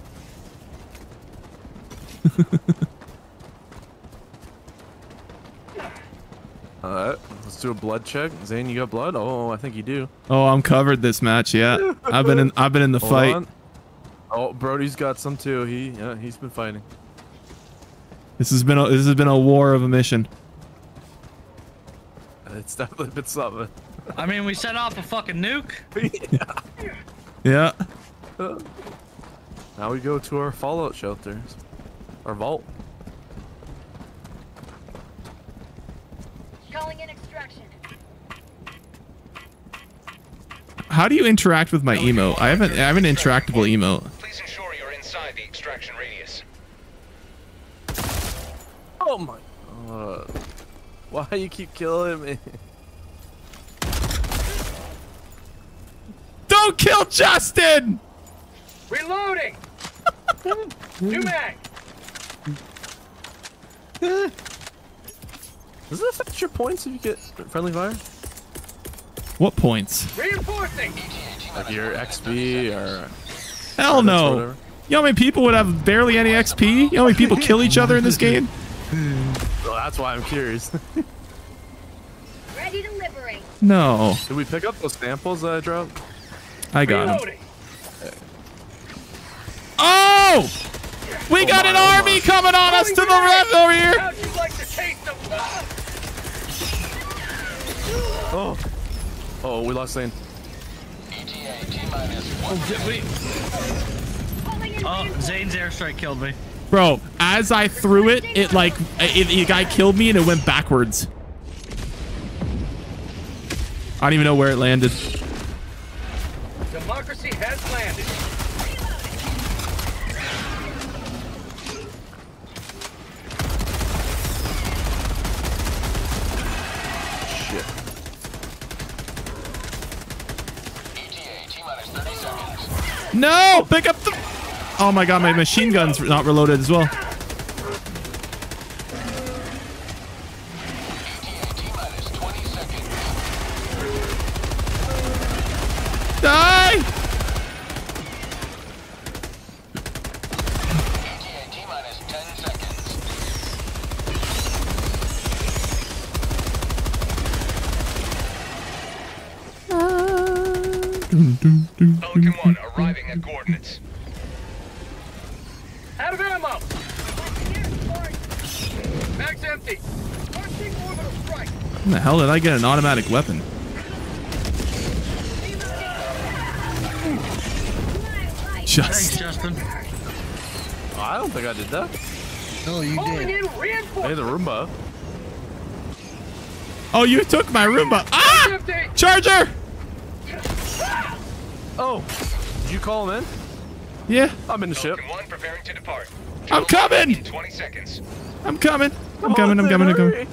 Alright, let's do a blood check. Zane, you got blood? Oh, I think you do. Oh, I'm covered this match, yeah. I've been in the fight. On. Oh, Brody's got some too. He's been fighting. This has been a war of omission. It's definitely been something. I mean, we set off a fucking nuke. Yeah. Now we go to our Fallout shelter. Our vault. Calling in extraction. How do you interact with my emote? I have an interactable emote. Please ensure you're inside the extraction radius. Oh my. Why you keep killing me? Don't kill Justin! Reloading! New mag! Does it affect your points if you get friendly fire? What points? Reinforcing! Like your XP or... Hell no! You know how many people would have barely any XP? You know how many people kill each other in this game? Well, that's why I'm curious. Ready to liberate. No. Did we pick up those samples that I dropped? I got them. Oh! We got an army coming on us to the left over here! How'd you like to taste the blood? Oh. Oh, we lost Zane. ETA T-1. Oh, Zane's airstrike killed me. Bro, as I threw it, the guy killed me and it went backwards. I don't even know where it landed. Democracy has landed. No! Pick up the... Oh my god, my machine gun's not reloaded as well. Die! Pelican 1 arriving at coordinates. Out of ammo! Max empty! How the hell did I get an automatic weapon? Just. Thanks, Justin. Oh, I don't think I did that. No, you did. Hey, the Roomba. Oh, you took my Roomba. Ah! Charger! Oh, did you call him in? Yeah. I'm in the ship. One preparing to depart. I'm coming! In 20 seconds. I'm coming. I'm coming. I'm coming. I'm coming.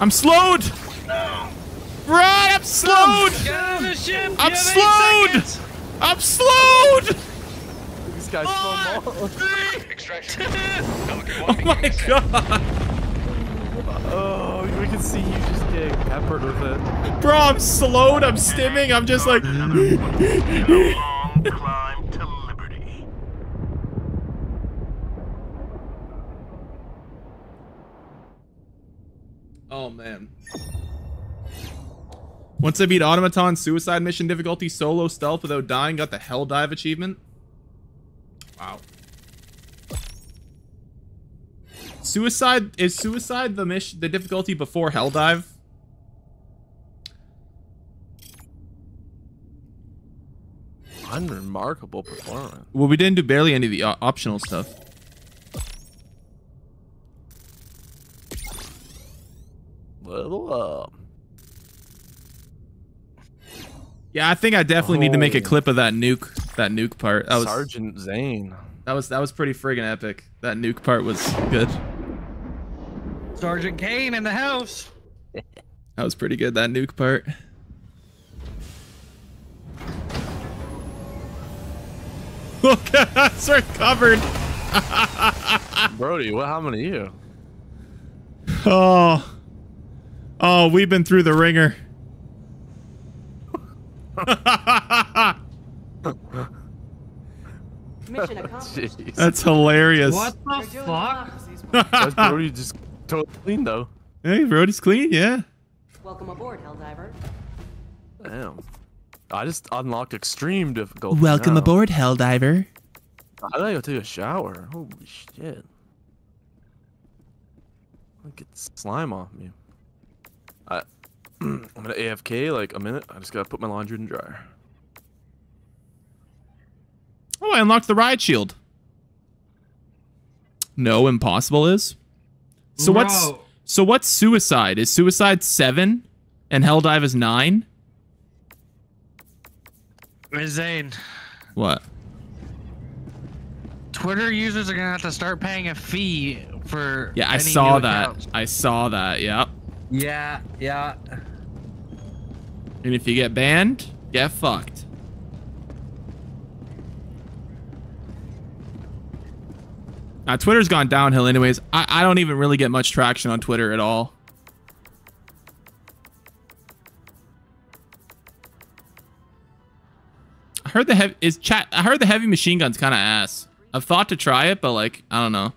I'm slowed. No. Right, I'm slowed. Get out of the ship. I'm slowed. I'm slowed. This guy's slow. Extraction. Oh my god. Oh, we can see you just getting peppered with it. Bro, I'm slowed, I'm stimming, I'm just like... long climb to liberty. Oh, man. Once I beat Automaton Suicide Mission difficulty solo stealth without dying, got the Helldive achievement. Wow. Suicide is the difficulty before Helldive? Unremarkable performance. Well, we didn't do barely any of the optional stuff. Level up. Yeah, I think I definitely need to make a clip of that nuke part. That was, Sergeant Zane. That was pretty friggin' epic. That nuke part was good. Sergeant Kane in the house. That was pretty good. That nuke part. Look, it's recovered. Brody, how many of you? Oh, we've been through the ringer. Mission accomplished. That's hilarious. What the fuck? That's Brody just totally clean though. Hey, Brody's clean, yeah. Welcome aboard, Helldiver. Damn. I just unlocked extreme difficulty. Welcome aboard, Helldiver. I gotta go take a shower. Holy shit. I'll get slime off me. I'm gonna AFK like a minute. I just gotta put my laundry in the dryer. Oh, I unlocked the ride shield. No, impossible is. So no. what's suicide? Is suicide 7 and Helldive is 9? Hey, Zane. What? Twitter users are gonna have to start paying a fee for. Yeah, I saw that. Accounts. I saw that. Yep. Yeah. Yeah. And if you get banned, get fucked. Now, Twitter's gone downhill anyways. I don't even really get much traction on Twitter at all. I heard the heavy machine gun's kind of ass. I've thought to try it, but like, I don't know.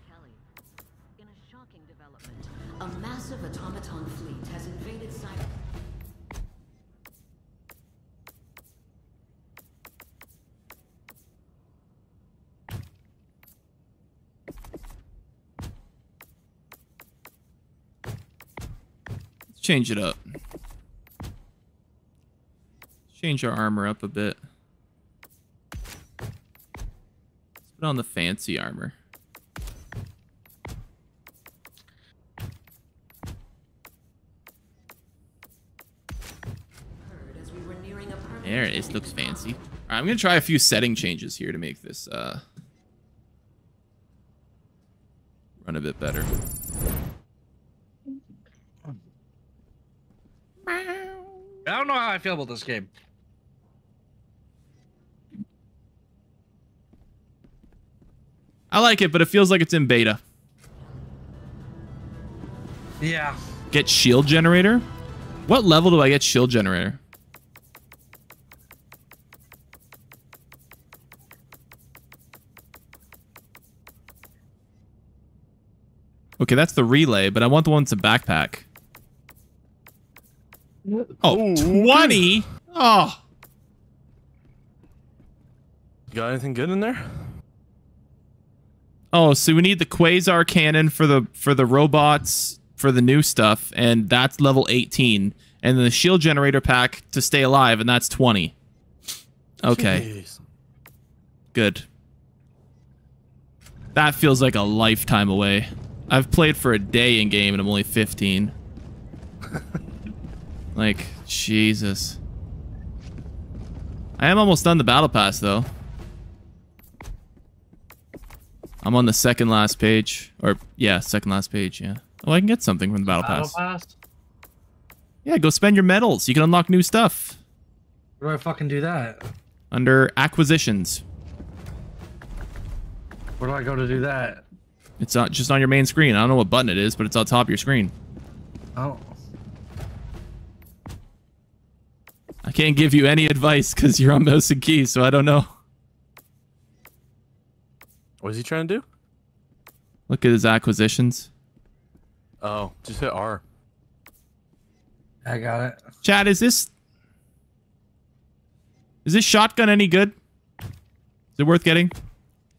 Change it up. Change our armor up a bit. Let's put on the fancy armor. There it is. Looks fancy. All right, I'm gonna try a few setting changes here to make this run a bit better. I don't know how I feel about this game. I like it, but it feels like it's in beta. Yeah. Get shield generator? What level do I get shield generator? Okay, that's the relay, but I want the one that's a backpack. Oh, 20? Oh. You got anything good in there? Oh, so we need the Quasar Cannon for the robots, for the new stuff, and that's level 18. And then the Shield Generator Pack to stay alive, and that's 20. Okay. Jeez. Good. That feels like a lifetime away. I've played for a day in-game, and I'm only 15. Like, Jesus. I am almost done the battle pass, though. I'm on the second last page. Or, yeah, second last page, yeah. Oh, I can get something from the battle pass. Yeah, go spend your medals. You can unlock new stuff. Where do I fucking do that? Under acquisitions. Where do I go to do that? It's not just on your main screen. I don't know what button it is, but it's on top of your screen. Oh. I can't give you any advice because you're on mouse and keys, so I don't know. What is he trying to do? Look at his acquisitions. Oh, just hit R. I got it. Chad, is this shotgun any good? Is it worth getting?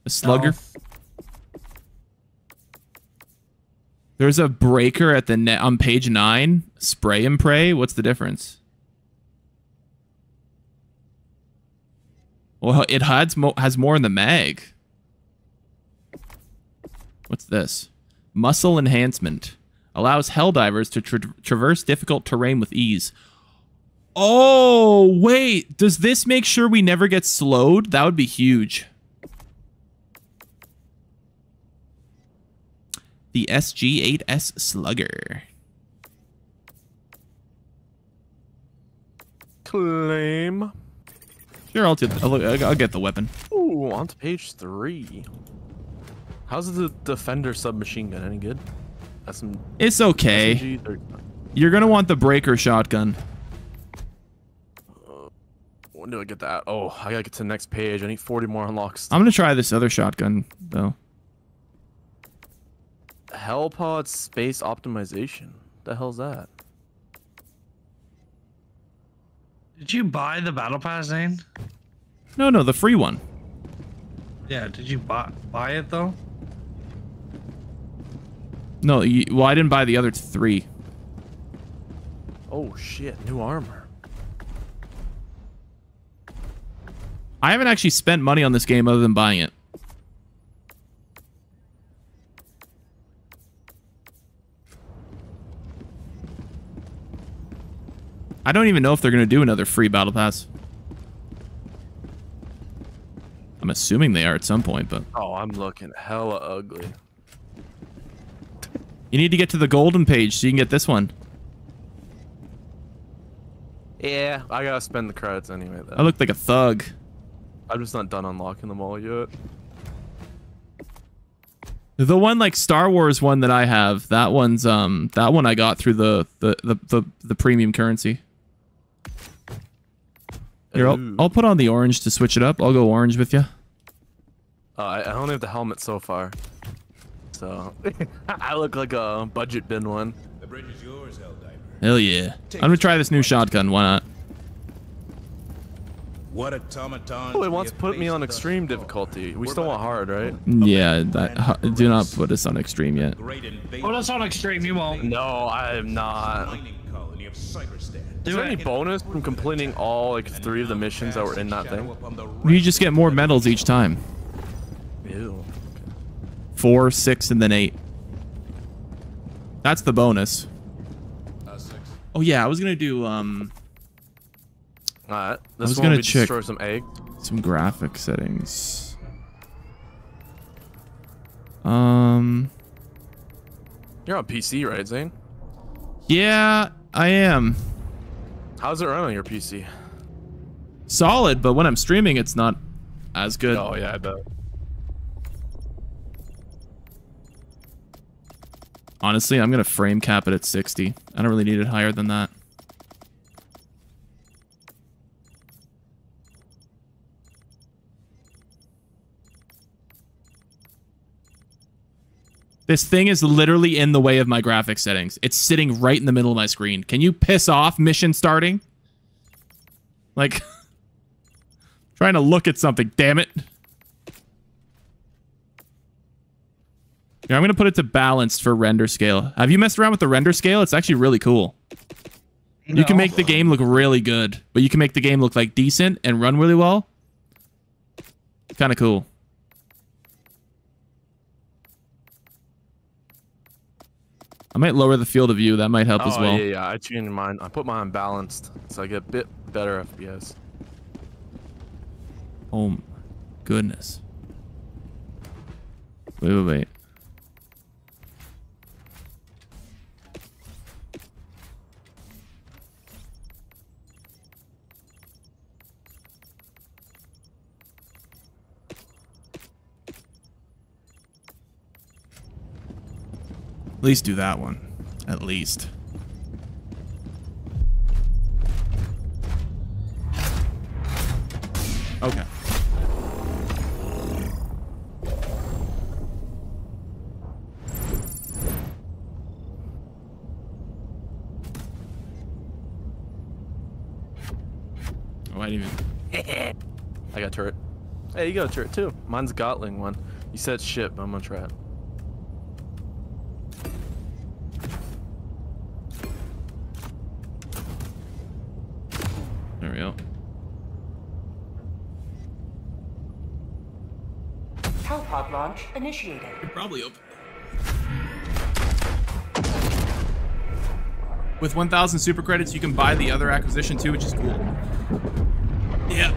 A slugger? No. There's a breaker at the net on page 9. Spray and pray. What's the difference? Well, it has more in the mag. What's this? Muscle enhancement. Allows Helldivers to traverse difficult terrain with ease. Oh, wait. Does this make sure we never get slowed? That would be huge. The SG-8S Slugger. Claim. Sure, I'll get the weapon. Ooh, on to page 3. How's the Defender submachine gun any good? That's some. It's okay. SMG. You're gonna want the Breaker shotgun. When do I get that? Oh, I gotta get to the next page. I need 40 more unlocks. I'm gonna try this other shotgun though. Hellpod space optimization. The hell's that? Did you buy the battle pass, Zane? No, the free one. Yeah, did you buy it though? No, well, I didn't buy the other 3. Oh shit, new armor. I haven't actually spent money on this game other than buying it. I don't even know if they're going to do another free battle pass. I'm assuming they are at some point, but... Oh, I'm looking hella ugly. You need to get to the golden page so you can get this one. Yeah, I gotta spend the credits anyway, though. I look like a thug. I'm just not done unlocking them all yet. The one like Star Wars one that I have, that one's that one I got through the premium currency. Here, I'll put on the orange to switch it up. I'll go orange with you. I only have the helmet so far, so I look like a budget bin one. The bridge is yours, Helldiver. Hell yeah! I'm gonna try this new shotgun. Why not? What automaton? Oh, it wants to put me on extreme difficulty. We still want hard, right? Yeah. Do not put us on extreme yet. Put us on extreme, you won't. No, I am not. Is there any bonus from completing all like 3 of the missions that were in that thing? You just get more medals each time. Ew. 4, 6, and then 8. That's the bonus. 6. Oh yeah, I was gonna do Alright, this is gonna check some egg. Some graphic settings. You're on PC, right, Zane? Yeah, I am. How's it run on your PC? Solid, but when I'm streaming, it's not as good. Oh yeah, I bet. Honestly, I'm gonna frame cap it at 60. I don't really need it higher than that. This thing is literally in the way of my graphic settings. It's sitting right in the middle of my screen. Can you piss off, mission starting? Like, trying to look at something, damn it. Here, I'm going to put it to balanced for render scale. Have you messed around with the render scale? It's actually really cool. No. You can make the game look really good, but you can make the game look like decent and run really well. Kind of cool. I might lower the field of view. That might help as well. Yeah. I tuned mine. I put mine on balanced, so I get a bit better FPS. Oh, my goodness. Wait. At least do that one. At least. Okay. Oh, I didn't even. I got a turret. Hey, you got a turret too. Mine's Gatling one. You said shit, but I'm gonna try it. Telpod launch initiated. You're probably open. With 1,000 super credits, you can buy the other acquisition too, which is cool. Yeah.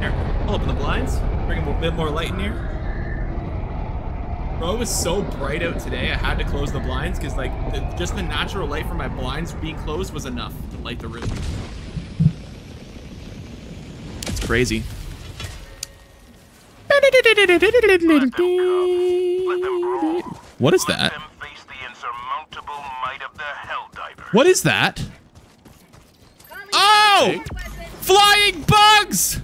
Here, pull up the blinds. Bring a bit more light in here. Bro, it was so bright out today, I had to close the blinds because, like, just the natural light from my blinds being closed was enough to light the room. It's crazy. What is that? What is that? Oh! Flying bugs!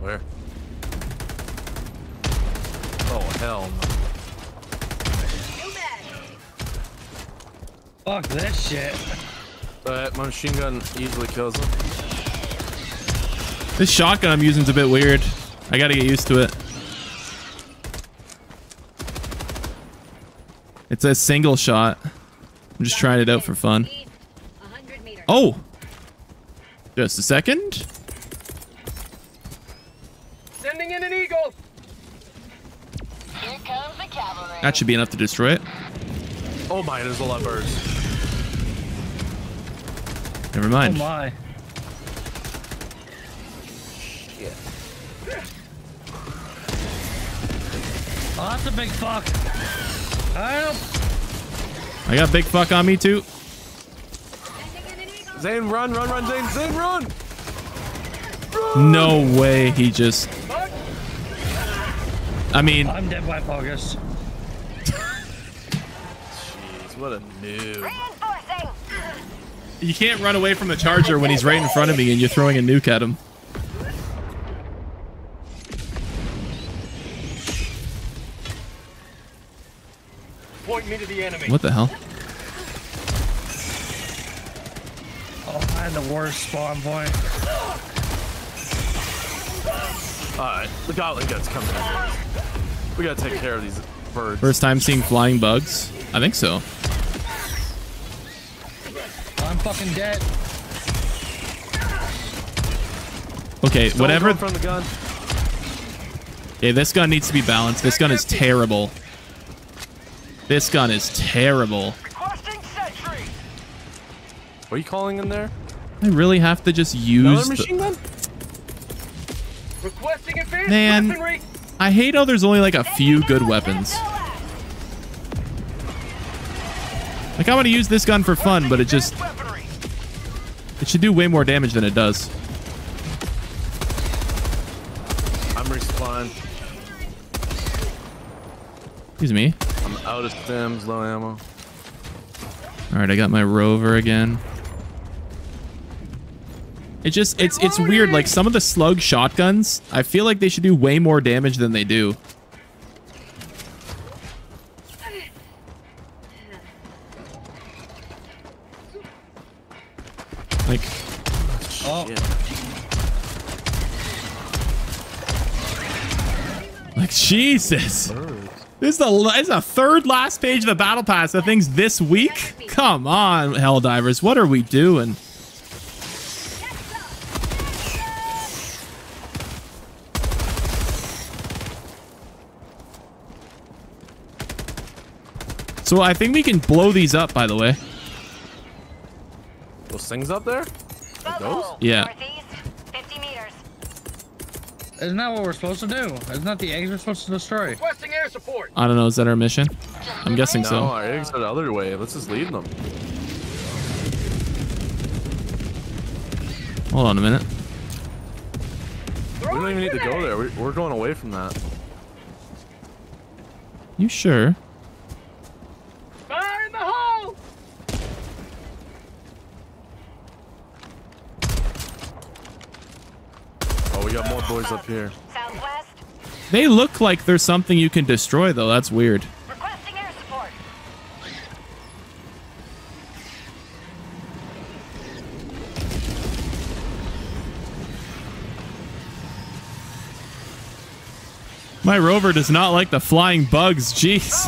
Where? Oh, hell no. Fuck that shit. But my machine gun easily kills him. This shotgun I'm using is a bit weird. I gotta get used to it. It's a single shot. I'm just trying it out for fun. Oh! Just a second. Sending in an eagle! Here comes the cavalry. That should be enough to destroy it. Oh my, there's a lot of birds. Never mind. Oh my. Shit. Oh, that's a big fuck. Help. I got big fuck on me too. Zane, run, Zane, run! Run! No way, he just... I mean, I'm dead by August. Jeez, what a noob. You can't run away from the charger when he's right in front of me and you're throwing a nuke at him. Point me to the enemy. What the hell? Oh, I had the worst spawn point. Alright, the gauntlet gut's coming out. We gotta take care of these birds. First time seeing flying bugs? I think so. I'm fucking dead. Okay, don't whatever. From the gun. Yeah, this gun needs to be balanced. This gun is terrible. This gun is terrible. What are you calling in there? I really have to just use another machine gun? Man, I hate how there's only like a few good weapons. Like I want to use this gun for fun, but it just... It should do way more damage than it does. I'm respawned. Excuse me. I'm out of stems, low ammo. Alright, I got my rover again. It just, it's weird, like some of the slug shotguns, I feel like they should do way more damage than they do. Like, oh. Like, Jesus. This is the third last page of the battle pass. The thing's this week? Come on, Helldivers, what are we doing? So I think we can blow these up, by the way. Those things up there? Like those? Yeah. Northeast, 50 meters. Isn't that what we're supposed to do? Isn't that the eggs we're supposed to destroy? Requesting air support. I don't know. Is that our mission? I'm guessing so. No, our eggs are the other way. Let's just leave them. Hold on a minute. We don't even need to go there. We're going away from that. You sure? We got more boys up here. Southwest. They look like there's something you can destroy, though. That's weird. Requesting air support. My rover does not like the flying bugs. Jeez.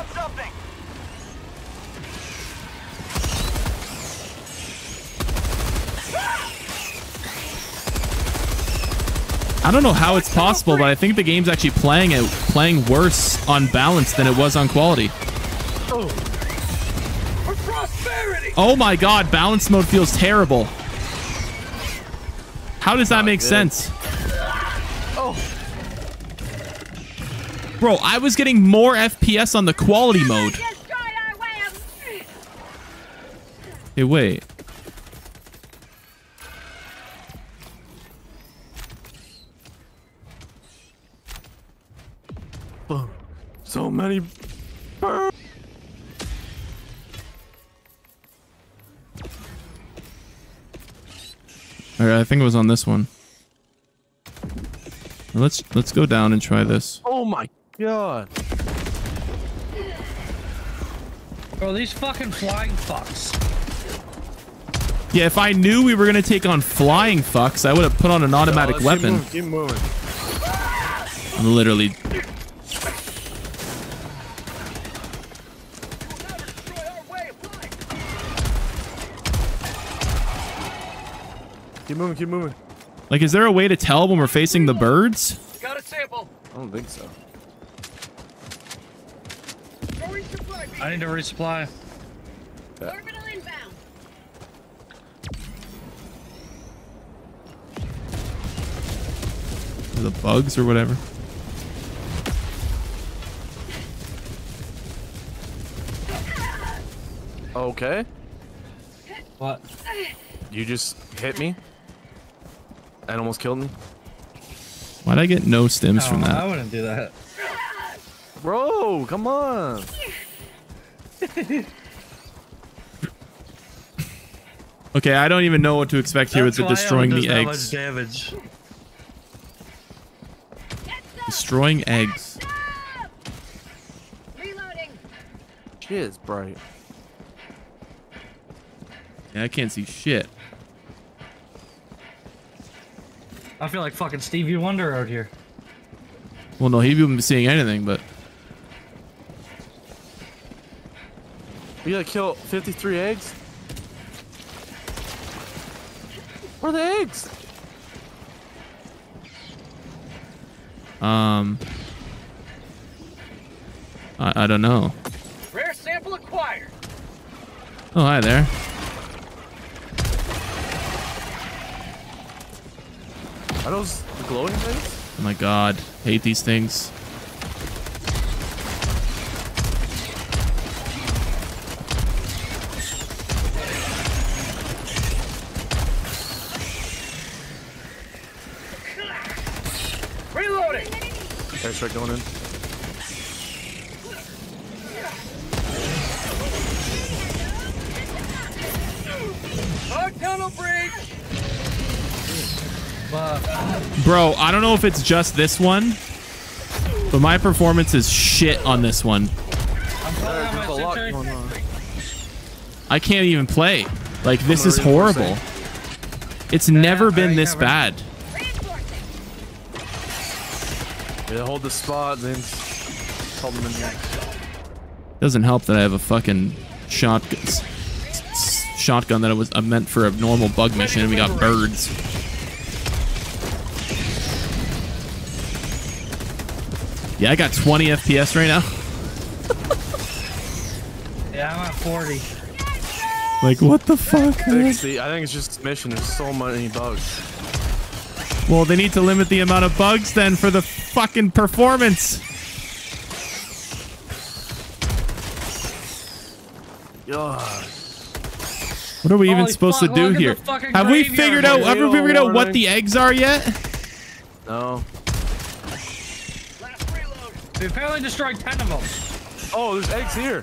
I don't know how it's possible, but I think the game's actually playing worse on balance than it was on quality. Oh my god, balance mode feels terrible. How does that make sense? Bro, I was getting more FPS on the quality mode. Hey, wait. So many birds. All right, I think it was on this one. Let's go down and try this. Oh my god. Bro, these fucking flying fucks. Yeah, if I knew we were gonna take on flying fucks, I would have put on an automatic weapon. Keep moving. I'm literally. Keep moving, keep moving. Like, is there a way to tell when we're facing the birds? Got a sample. I don't think so. I need to resupply. Yeah. Orbital inbound. The bugs or whatever. Okay. What? You just hit me? That almost killed me. Why'd I get no stims from that? I wouldn't do that. Bro, come on. Okay, I don't even know what to expect here with the destroying the eggs. Damage. Destroying eggs. Reloading. She is bright. Yeah, I can't see shit. I feel like fucking Stevie Wonder out here. Well, no, he wouldn't be seeing anything, but... We gotta kill 53 eggs? Where are the eggs? I don't know. Rare sample acquired. Oh, hi there. Are those the glowing things? Oh my god, hate these things. Reloading. Airstrike going in. Our tunnel breach. Bro, I don't know if it's just this one, but my performance is shit on this one. I can't even play. Like, this is horrible. It's never been this bad. Yeah, hold the spot, then hold them in here. Doesn't help that I have a fucking shotgun that was meant for a normal bug mission, and we got birds. Yeah, I got 20 FPS right now. Yeah, I'm at 40. Like, what the fuck, man? See, I think it's just this mission. There's so many bugs. Well, they need to limit the amount of bugs then for the fucking performance. Ugh. What are we even supposed to do here? Have we figured out? Have we figured out what the eggs are yet? No. We apparently destroyed 10 of them. Oh, there's eggs here.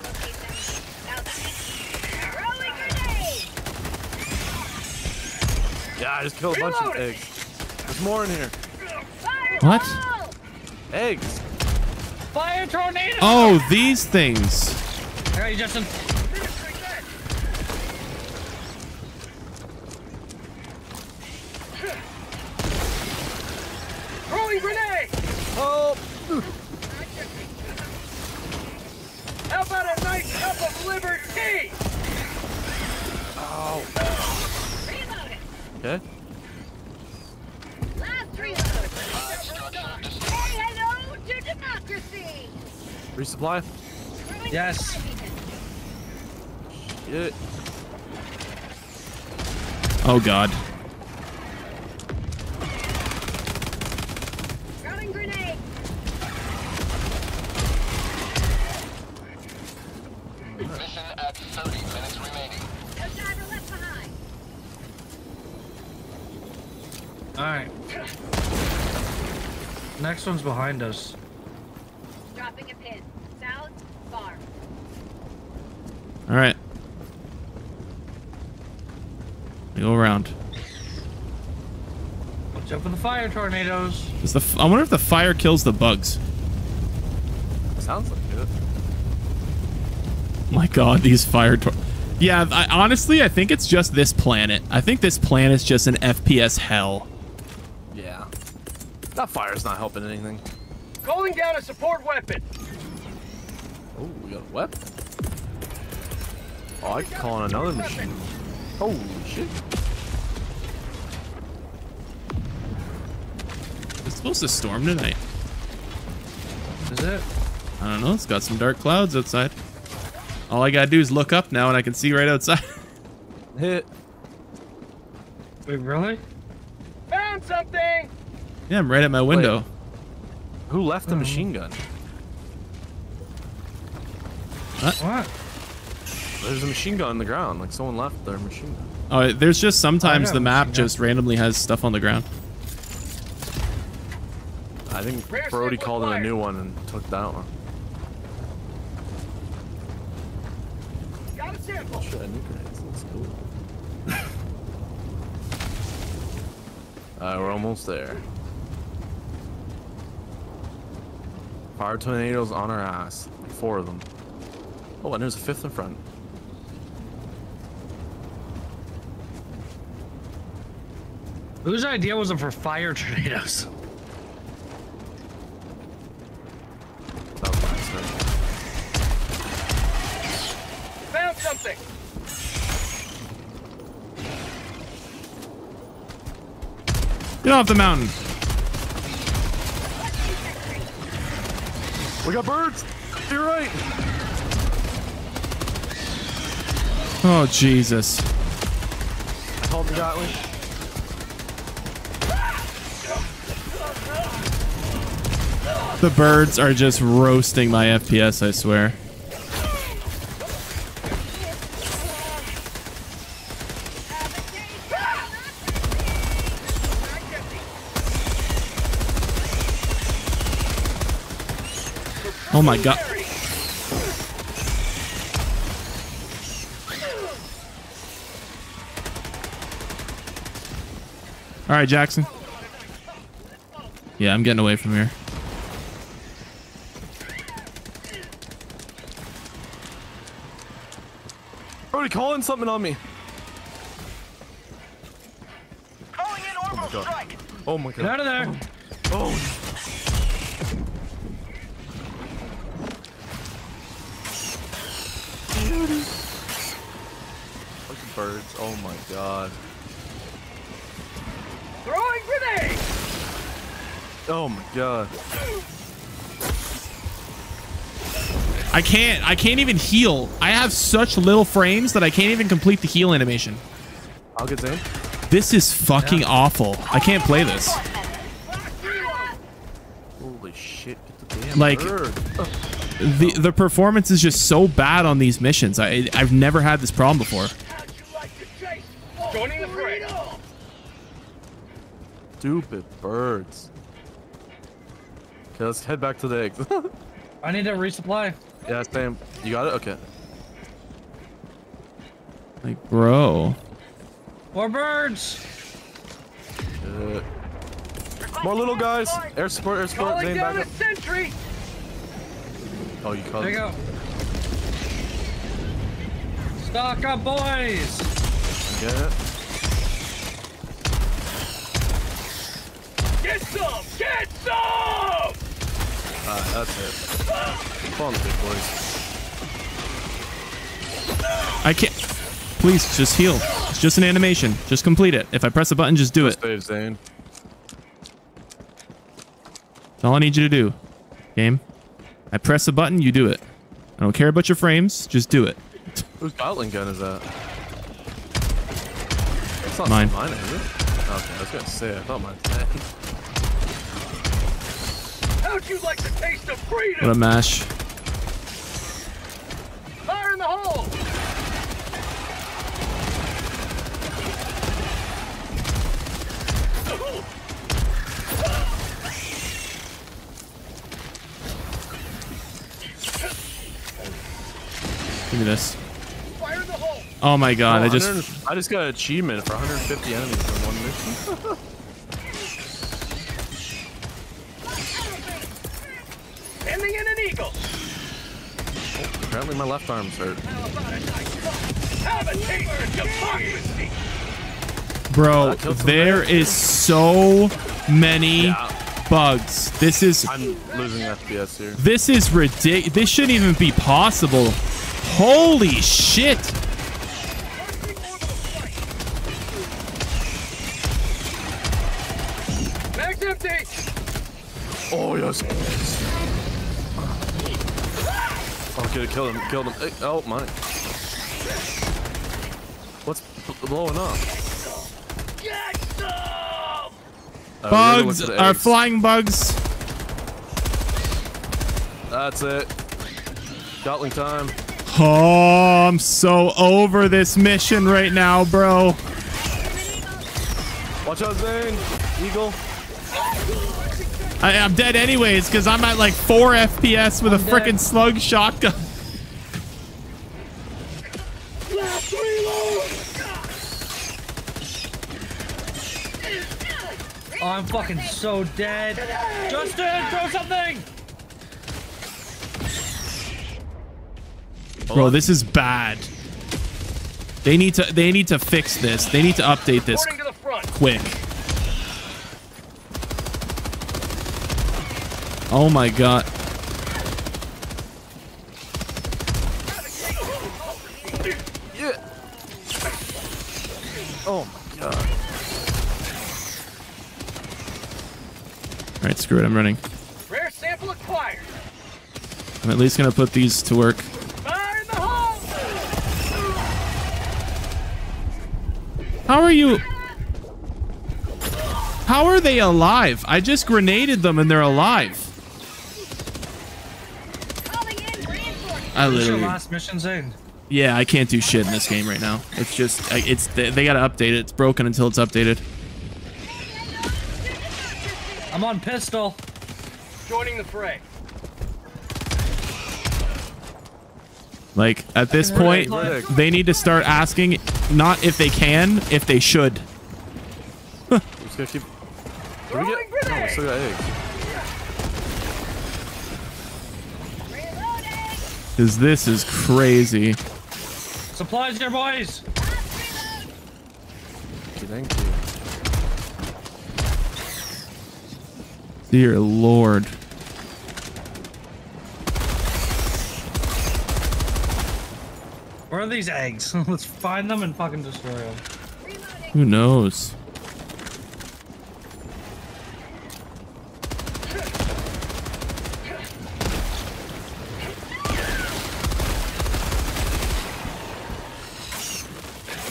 Yeah, I just killed a bunch of eggs. There's more in here. What? Eggs. Fire tornado. Oh, these things. All right, Justin. Rolling grenade. Oh. How about a nice cup of liberty? Oh. Okay. Last reload. Resupply? Yes. Shit. Oh god. Next one's behind us. Dropping a pin. South bar. All right. We go around. Watch out for the fire tornadoes. Is the I wonder if the fire kills the bugs. Sounds like it. My God, these fire tor. Yeah, honestly, I think it's just this planet. I think this planet's just an FPS hell. That fire's not helping anything. Calling down a support weapon. Oh, we got a weapon. Oh, I can call in another machine. Holy shit. It's supposed to storm tonight. Is it? I don't know. It's got some dark clouds outside. All I gotta do is look up now and I can see right outside. Hit. Wait, really? Found something! Yeah, I'm right at my window. Wait, who left the machine gun? What? There's a machine gun on the ground. Like someone left their machine gun. Oh, there's just sometimes the map just randomly has stuff on the ground. I think Brody called in a new one and took that one. Got a sample. Shit, I knew grenades. That's cool. We're almost there. Fire tornadoes on our ass. 4 of them. Oh, and there's a 5th in front. Whose idea was it for fire tornadoes? That was found something! Get off the mountain! We got birds! You're right! Oh, Jesus. I told you that one. The birds are just roasting my FPS, I swear. Oh my god. All right, Jackson. Yeah, I'm getting away from here. Brody, calling something on me. Calling in orbital strike. Oh my god. Get out of there. Oh. Birds, oh my god. Throwing grenades! Oh my god. I can't even heal. I have such little frames that I can't even complete the heal animation. I'll get in. This is fucking awful. I can't play this. Holy shit, get the damn bird. The performance is just so bad on these missions. I've never had this problem before. Stupid birds. Okay, let's head back to the eggs. I need to resupply. Yeah, same. You got it? Okay. Like, bro. More birds. Good. More little guys. Air support, air support. Zane, back up. Oh, you caught it. There you go. Stock up, boys. Get it. Get some! Get some! That's it. Come on, big boys. I can't. Please, just heal. It's just an animation. Just complete it. If I press a button, just do it. Save Zane. That's all I need you to do. Game. I press a button, you do it. I don't care about your frames, just do it. Whose Gatling gun is that? It's not mine. Mine, is it? Okay, I was gonna say, I thought mine today. How'd you like the taste of freedom? What a mash. Fire in the hole! Give me this. Fire in the hole! Oh my god, I just got an achievement for 150 enemies in one mission. Ending in an eagle. Oh, apparently my left arm's hurt. Bro, there is so many bugs. This is. I'm losing FPS here. This is ridiculous. This shouldn't even be possible. Holy shit! Mag's empty. Oh yes. Oh, good, kill him, kill him. Oh my! What's blowing up? Bugs are flying bugs. That's it. Gatling time. Oh, I'm so over this mission right now, bro. Watch out, Zane. Eagle. I'm dead anyways because I'm at like 4 FPS with a freaking slug shotgun. Oh, I'm fucking so dead. Justin, throw something! Bro, this is bad. They need to fix this. They need to update this quick. Oh my god. Yeah. Oh my god. Alright, screw it, I'm running. Rare sample acquired. I'm at least gonna put these to work. Fire in the hole! How are you? How are they alive? I just grenaded them and they're alive. I literally. Your last mission's in. Yeah, I can't do shit in this game right now. It's just, they gotta update it. It's broken until it's updated. I'm on pistol. Joining the fray. Like at this point, they need to start asking not if they can, if they should. We're just gonna keep. What do we get? Oh, we still got eggs. Cause this is crazy. Supplies there, boys. Thank you. Dear Lord. Where are these eggs? Let's find them and fucking destroy them. Who knows?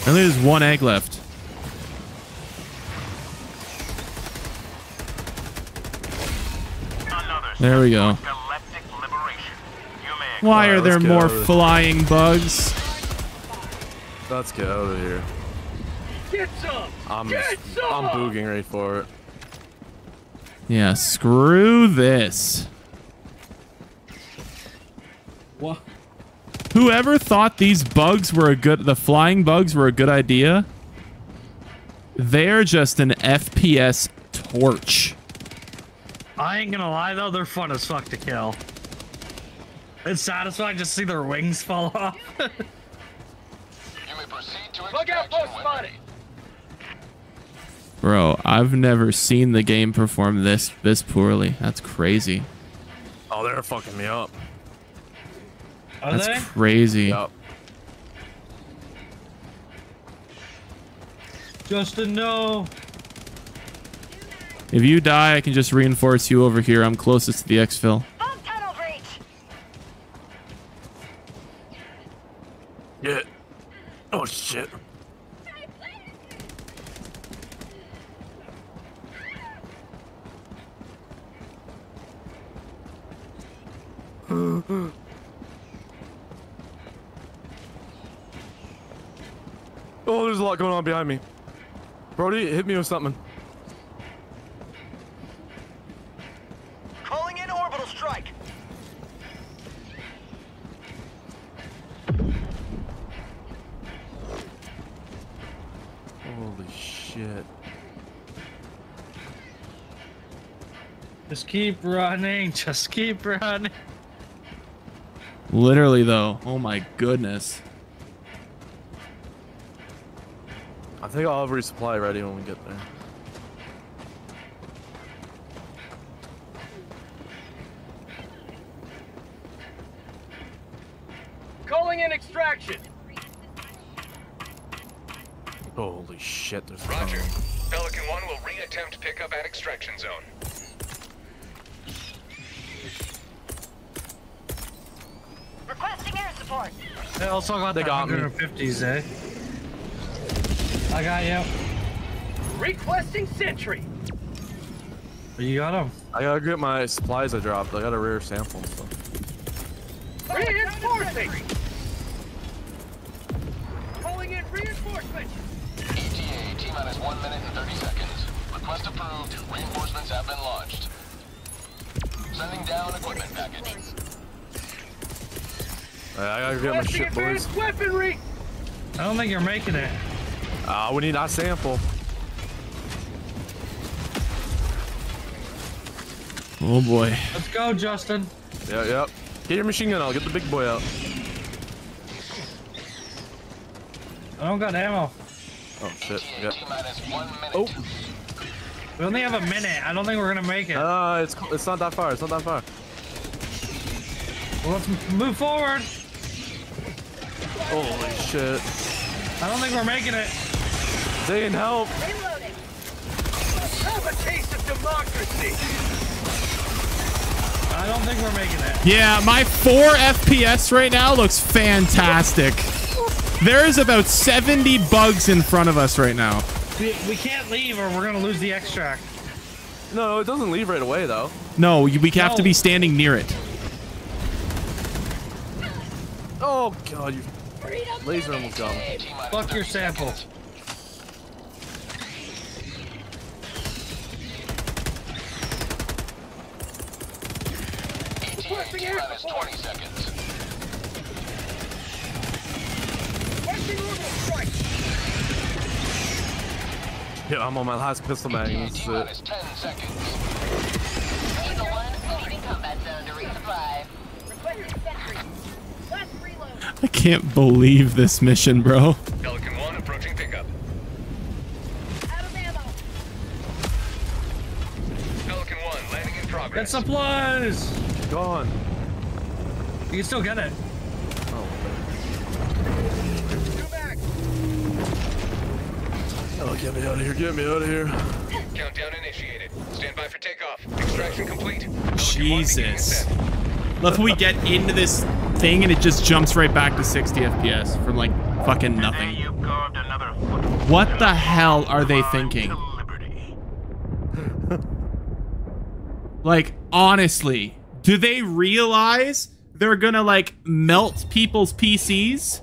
And there's one egg left. There we go. Why are there more flying bugs? Let's get out of here. Get some. I'm booging right for it. Yeah, screw this. What? Whoever thought these bugs were the flying bugs were a good idea, they're just an FPS torch. I ain't gonna lie though, they're fun as fuck to kill. It's satisfying to see their wings fall off. You may proceed to look out, post spotted. Bro, I've never seen the game perform this poorly. That's crazy. Oh, they're fucking me up. That's crazy. Yep. Justin, no. If you die, I can just reinforce you over here. I'm closest to the exfil. Bomb tunnel breach. shit. Oh, there's a lot going on behind me. Brody, hit me with something. Calling in orbital strike. Holy shit. Just keep running. Just keep running. Literally, though. Oh, my goodness. I think I'll have resupply ready when we get there. Calling in extraction. Holy shit. Roger. Pelican 1 will reattempt pickup at extraction zone. Requesting air support. Hey, let's talk about the 150s, eh? I got you. Requesting sentry. You got him. I gotta get my supplies I dropped. I got a rare sample. So. Reinforcing. Calling in reinforcements. ETA T-minus 1 minute and 30 seconds. Request approved. Reinforcements have been launched. Sending down equipment package. Right, I gotta get my shit, boys. Weaponry. I don't think you're making it. We need our sample. Oh boy. Let's go, Justin. Yeah, yep. Yeah. Get your machine gun. I'll get the big boy out. I don't got ammo. Oh shit. Yeah. Oh. We only have a minute. I don't think we're gonna make it. It's not that far. It's not that far. Well, let's move forward. Holy shit. I don't think we're making it. They can help. Reloading. Have a taste of democracy. I don't think we're making it. Yeah, my 4 FPS right now looks fantastic. There is about 70 bugs in front of us right now. We can't leave or we're going to lose the extract. No, it doesn't leave right away, though. No, we have to be standing near it. Oh, God. You laser almost got me. Fuck your sample. Minus 20 seconds. Yeah, I'm on my last pistol mag. That's it. 10 seconds. Laser 1, leaving combat zone to resupply. Requesting sentry. Last reload. I can't believe this mission, bro. Pelican 1 approaching pickup. Out of ammo. Pelican 1 landing in progress. Get supplies! Gone. You can still get it. Oh. Go back. Oh, get me out of here. Get me out of here. Countdown initiated. Stand by for takeoff. Extraction complete. Jesus. Love how we get into this thing and it just jumps right back to 60 FPS from like fucking nothing. What the hell are they thinking? Like, honestly, do they realize they're gonna like melt people's PCs?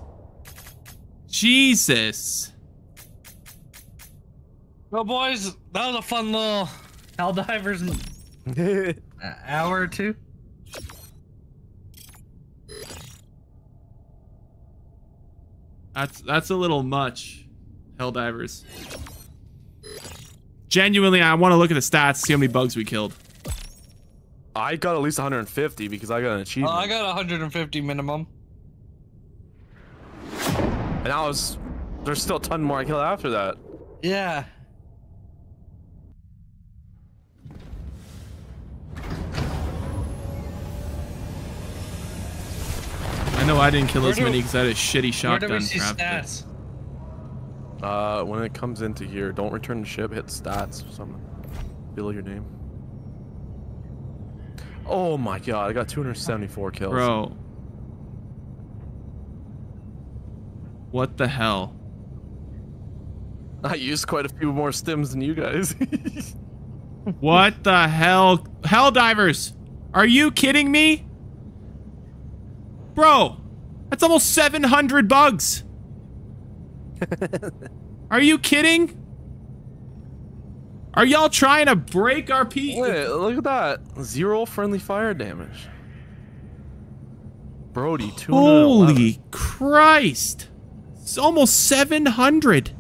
Jesus. Well, boys, that was a fun little Helldivers hour or two. That's a little much, Helldivers. Genuinely, I want to look at the stats, see how many bugs we killed. I got at least 150 because I got an achievement. I got 150 minimum. And I was... There's still a ton more I killed after that. Yeah. I know I didn't kill as many because I had a shitty shotgun. Where do we see stats? When it comes into here, don't return the ship, hit stats or something. Below your name. Oh my god, I got 274 kills. Bro. What the hell? I used quite a few more stims than you guys. What the hell? Helldivers, are you kidding me? Bro, that's almost 700 bugs. Are you kidding? Are y'all trying to break our P? Wait, look at that. 0 friendly fire damage. Brody, 211. Holy Christ. It's almost 700.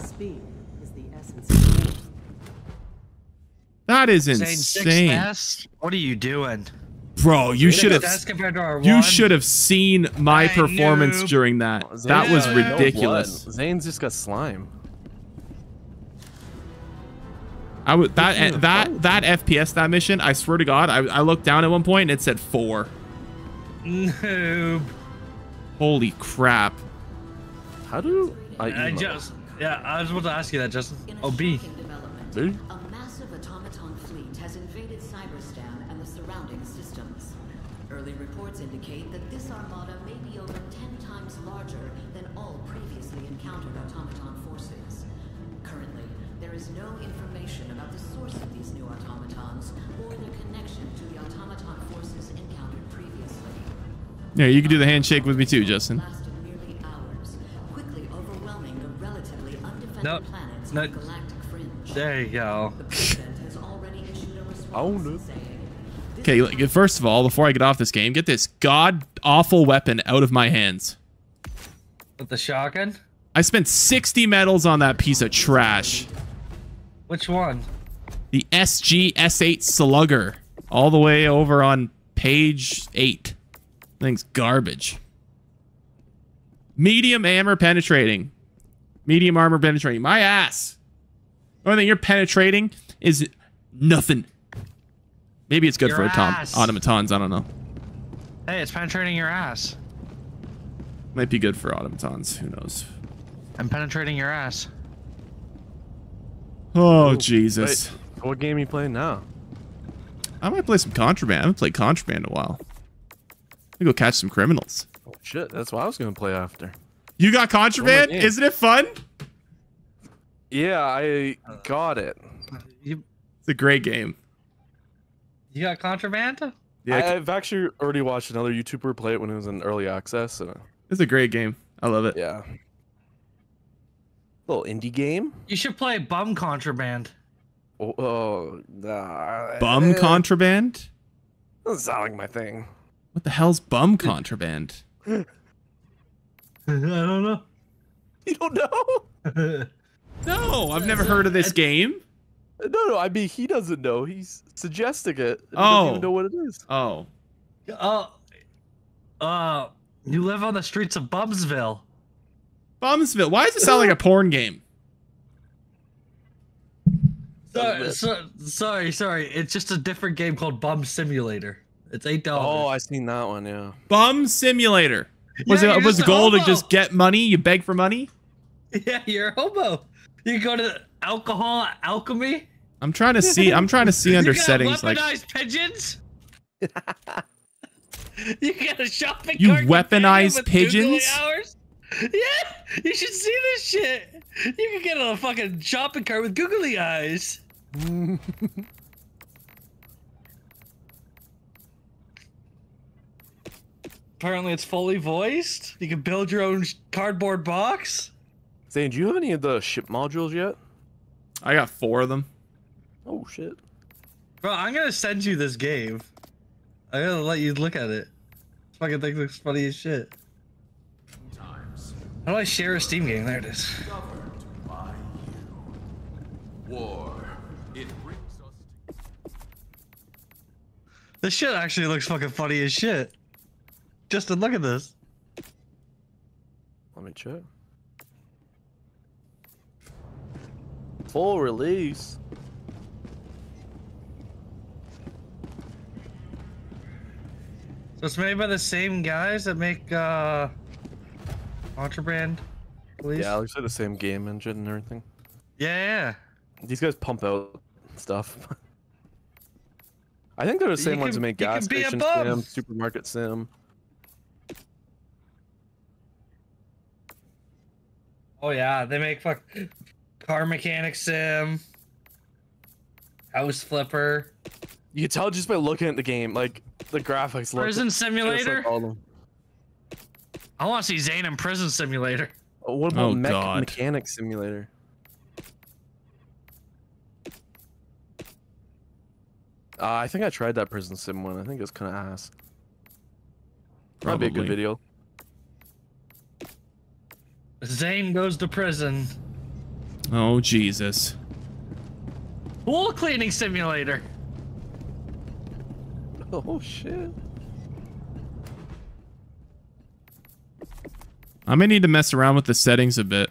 Speed is the essence of it. That is insane. What are you doing? Bro, you should have seen my performance during that. Zane, that was ridiculous. Zane's just got slime. I would that FPS that mission. I swear to God, I looked down at one point and it said 4. Noob. Holy crap! How do I just? Yeah, I was about to ask you that, Justin. Oh, B. B. Reports indicate that this armada may be over 10 times larger than all previously encountered automaton forces. Currently, there is no information about the source of these new automatons or their connection to the automaton forces encountered previously. Yeah, you can do the handshake with me too, Justin. Lasted merely hours, quickly overwhelming the relatively undefended planets on the galactic fringe. There you go. The president has already issued a response saying, okay, first of all, before I get off this game, get this god-awful weapon out of my hands. With the shotgun? I spent 60 medals on that piece of trash. Which one? The SG-S8 Slugger. All the way over on page 8. Thing's garbage. Medium armor penetrating. Medium armor penetrating. My ass! The only thing you're penetrating is nothing. Maybe it's good for automatons. I don't know. Hey, it's penetrating your ass. Might be good for automatons. Who knows? I'm penetrating your ass. Oh, ooh, Jesus. Wait, what game are you playing now? I might play some Contraband. I haven't played Contraband in a while. I'm gonna go catch some criminals. Oh, shit. That's what I was going to play after. You got Contraband? Isn't it fun? Yeah, I got it. It's a great game. You got Contraband? Yeah, I've actually already watched another YouTuber play it when it was in early access. And it's a great game. I love it. Yeah. Little indie game. You should play Bum Contraband. Oh, nah. Bum Contraband? That's sound like my thing. What the hell's Bum Contraband? I don't know. You don't know? No, I've never heard of this game. No, I mean, he doesn't know. He's suggesting it. He doesn't even know what it is. Oh. You live on the streets of Bumsville. Bumsville? Why does it sound like a porn game? Sorry. It's just a different game called Bum Simulator. It's $8. Oh, I've seen that one, yeah. Bum Simulator. Was the goal to just get money? You beg for money? Yeah, you're a hobo. You go to the alcohol alchemy. I'm trying to see under settings like weaponized pigeons. You get a shopping cart. You weaponized pigeons? Yeah, you should see this shit. You can get a fucking shopping cart with googly eyes. Apparently, it's fully voiced. You can build your own cardboard box. Zane, do you have any of the ship modules yet? I got 4 of them. Oh, shit. Bro, I'm going to send you this game. I'm going to let you look at it. This fucking thing looks funny as shit. How do I share a Steam game? There it is. This shit actually looks fucking funny as shit. Justin, look at this. Let me check. Full release. So it's made by the same guys that make Contraband. Yeah, it looks like the same game engine and everything. Yeah. These guys pump out stuff. I think they're the same ones that make gas station sim, supermarket sim. Oh yeah, they make fuck car mechanic sim, house flipper. You can tell just by looking at the game, like the graphics. Prison Simulator. Like all of them. I want to see Zane in Prison Simulator. What about Mechanic Simulator? I think I tried that Prison Sim one. I think it was kind of ass. Probably. That'd be a good video. Zane goes to prison. Oh, Jesus. Pool cleaning simulator. Oh, shit. I may need to mess around with the settings a bit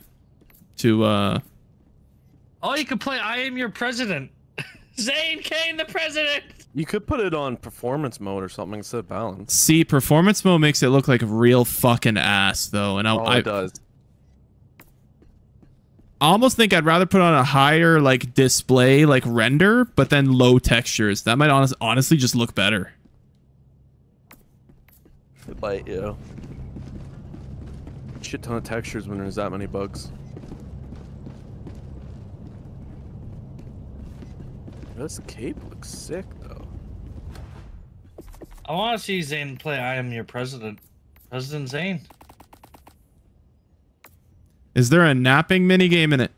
to, Oh, you could play I Am Your President. Zane Kane, the president. You could put it on performance mode or something instead of balance. See, performance mode makes it look like a real fucking ass, though. And it does. I almost think I'd rather put on a higher, like, display, like, render, but then low textures. That might honestly just look better. It might, yeah. Shit ton of textures when there's that many bugs. This cape looks sick, though. I want to see Zane play I Am Your President. President Zane. Is there a napping minigame in it?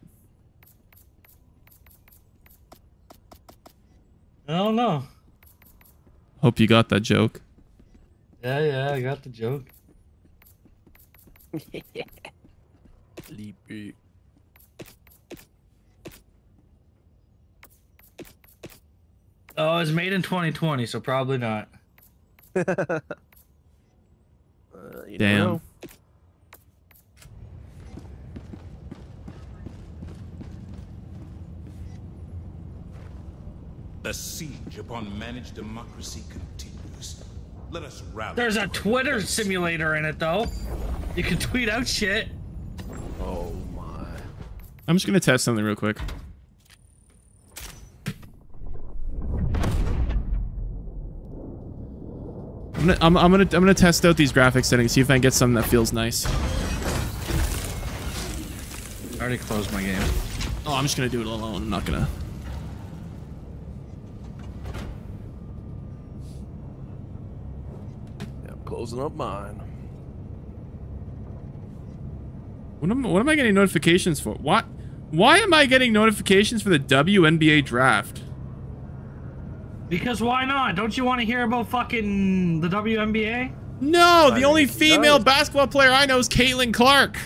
I don't know. Hope you got that joke. Yeah, yeah, I got the joke. Sleepy. Oh, it's made in 2020, so probably not. Damn. The siege upon managed democracy continues. Let us rally. There's a Twitter simulator in it, though. You can tweet out shit. Oh my. I'm just gonna test something real quick. I'm gonna test out these graphic settings, see if I can get something that feels nice. I already closed my game. Oh, I'm just gonna do it alone. I'm not gonna. Yeah, I'm closing up mine. What am I getting notifications for? What? Why am I getting notifications for the WNBA draft? Because why not? Don't you want to hear about fucking the WNBA? No, the only female basketball player I know is Caitlin Clark.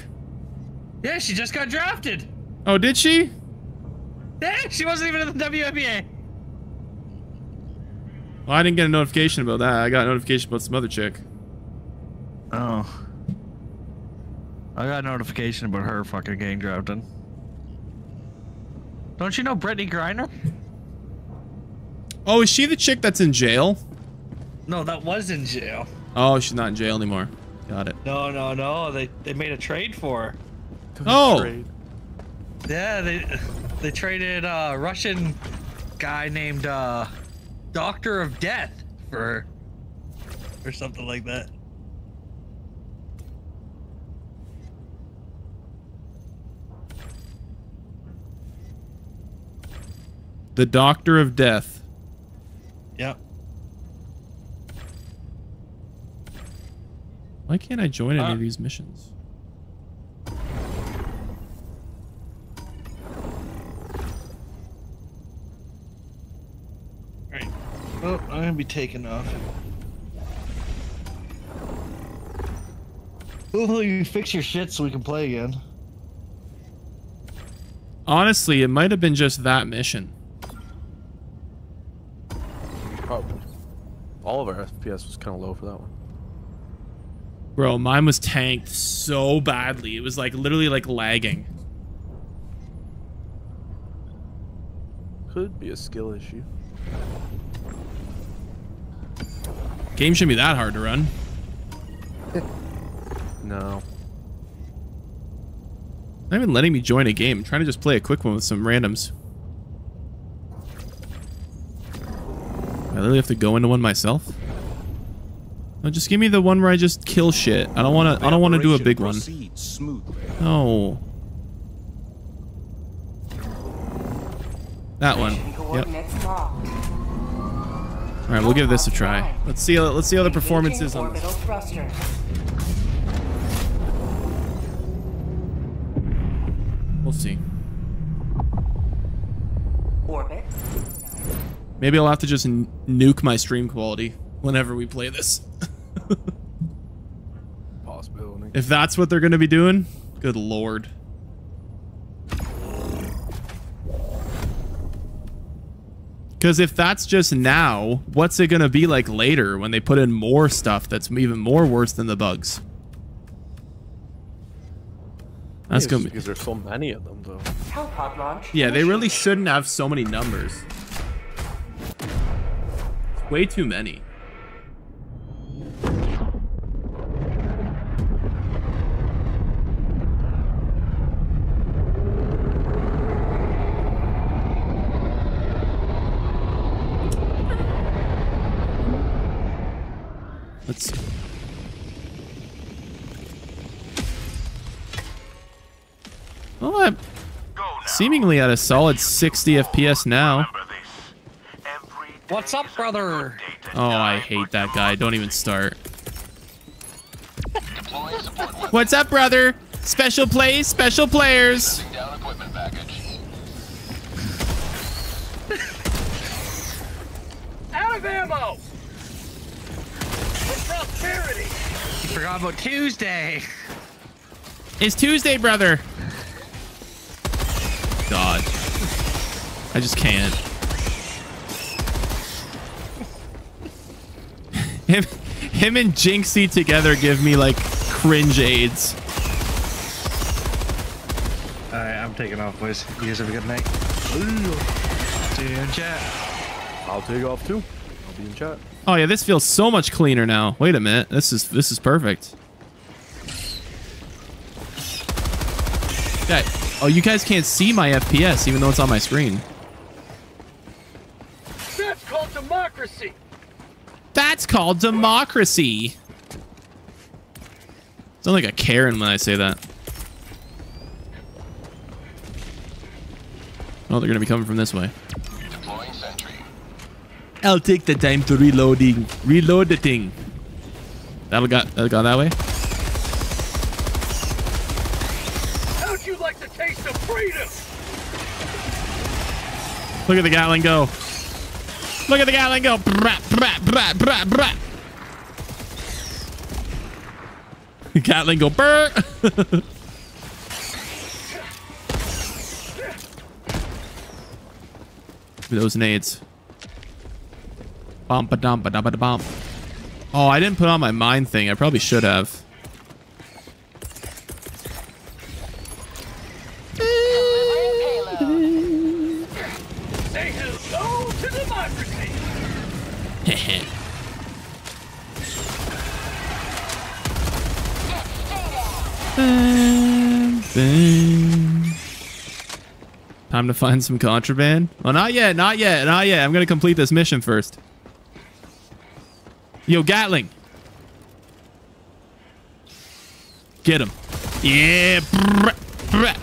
Yeah, she just got drafted. Oh, did she? Yeah, she wasn't even in the WNBA. Well, I didn't get a notification about that. I got a notification about some other chick. Oh. I got a notification about her fucking getting drafted. Don't you know Brittany Griner? Oh, is she the chick that's in jail? No, that was in jail. Oh, she's not in jail anymore. Got it. No, no, no. They made a trade for her. Oh. Yeah, they traded a Russian guy named Doctor of Death for her. Or something like that. The Doctor of Death. Yep. Why can't I join any of these missions? Alright. Well, I'm gonna be taking off. Hopefully you fix your shit so we can play again. Honestly, it might have been just that mission. All of our FPS was kind of low for that one. Bro, mine was tanked so badly. It was like literally like lagging. Could be a skill issue. Game shouldn't be that hard to run. No. Not even letting me join a game. I'm trying to just play a quick one with some randoms. I literally have to go into one myself. No, just give me the one where I just kill shit. I don't want to do a big one. No. That one. Yep. All right, we'll give this a try. Let's see how the performance is on this. We'll see. Maybe I'll have to just nuke my stream quality whenever we play this. Possibility. If that's what they're going to be doing, good lord. Because if that's just now, what's it going to be like later when they put in more stuff that's even more worse than the bugs? That's going to be... Because there's so many of them, though. Yeah, they really shouldn't have so many numbers. Way too many. Let's see. Well, I'm seemingly at a solid 60 FPS now. What's up, brother? Oh, I hate that guy. Don't even start. What's up, brother? Special plays, special players. Out of ammo. For prosperity. You forgot about Tuesday. It's Tuesday, brother. God, I just can't. Him and Jinxie together give me like cringe aids. All right, I'm taking off, boys. You guys have a good night. See you in chat. I'll take off too. I'll be in chat. Oh yeah, this feels so much cleaner now. Wait a minute, this is perfect. Okay. Oh, you guys can't see my FPS even though it's on my screen. That's called democracy. That's called democracy. Sound like a Karen when I say that. Oh, they're gonna be coming from this way. Deploying sentry. I'll take the time to reload the thing. That'll go that way. How'd you like the taste of freedom? Look at the Gatling go. Look at the guy and go. Brah, brah, brah, brah, brah. Gatling go burr. Those nades. Bum ba dum ba da ba da bum. Oh, I didn't put on my mine thing. I probably should have. Time to find some contraband. Well, not yet, not yet, not yet. I'm gonna complete this mission first. Yo, Gatling, get him! Yeah. Brr, brr.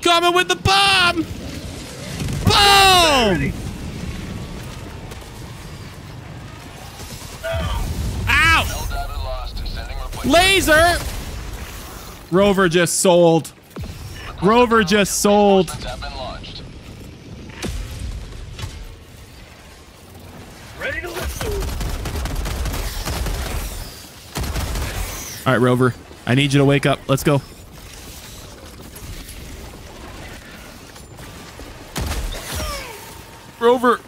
Coming with the bomb! Boom! Ow! Laser! Rover just sold. Rover just sold. All right, Rover. I need you to wake up. Let's go. Rover.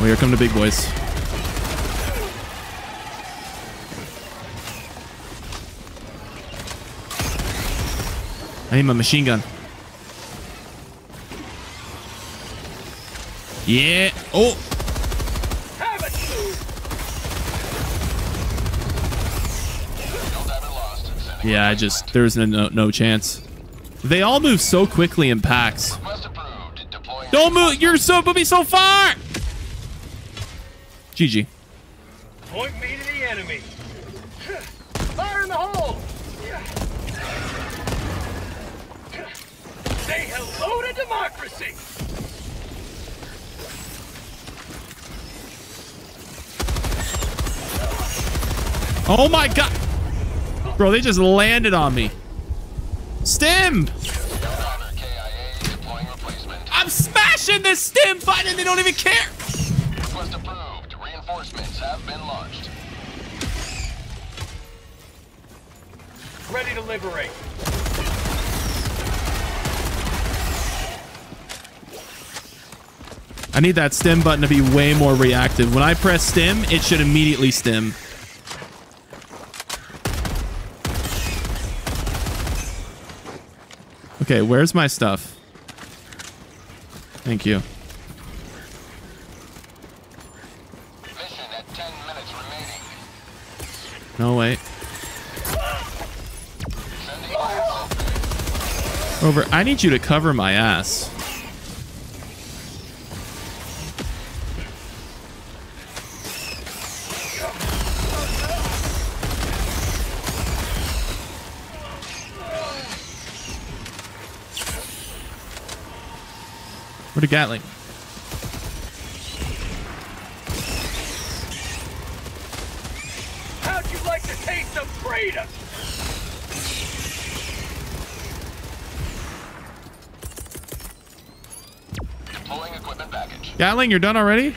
Oh, here come the big boys. I need my machine gun. Yeah. Oh. Yeah, I just... There's no chance. They all move so quickly in packs. Request approved. Deploy Don't move. You're so moving so far. GG. Point me to the enemy. Fire in the hole. Say hello to democracy. Oh my god. Bro, they just landed on me. Stim. I'm smashing this stim button and they don't even care. Request approved. Reinforcements have been launched. Ready to liberate. I need that stim button to be way more reactive. When I press stim, it should immediately stim. Okay, where's my stuff? Thank you. Mission at 10 minutes remaining. No, wait. Over. I need you to cover my ass. What a Gatling. How'd you like to taste of freedom? Deploying equipment package. Gatling, you're done already?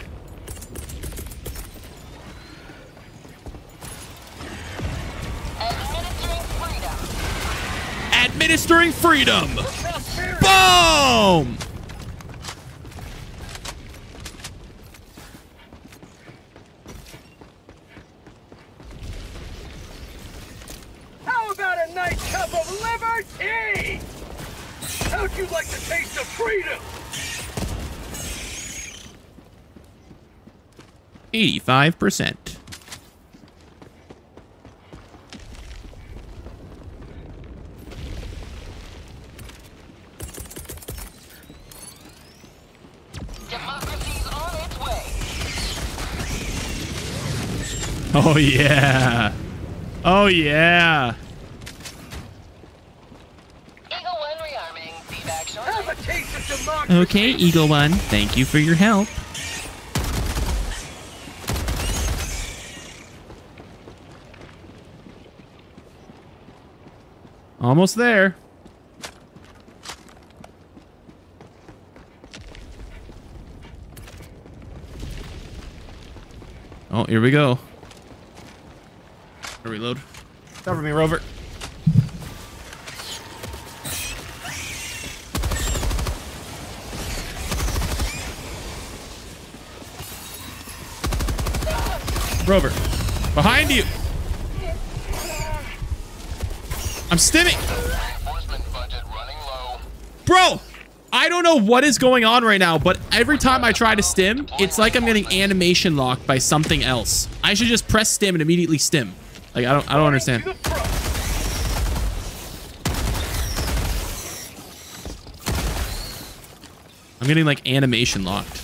Administering freedom. Administering freedom. Boom! Freedom. 85%. Democracy's on its way. Oh yeah. Oh yeah. Okay, Eagle One, thank you for your help. Almost there. Oh, here we go. Reload. Cover me, Rover. Rover, behind you. I'm stimming. Bro, I don't know what is going on right now, but every time I try to stim, it's like I'm getting animation locked by something else. I should just press stim and immediately stim. Like I don't understand. I'm getting like animation locked.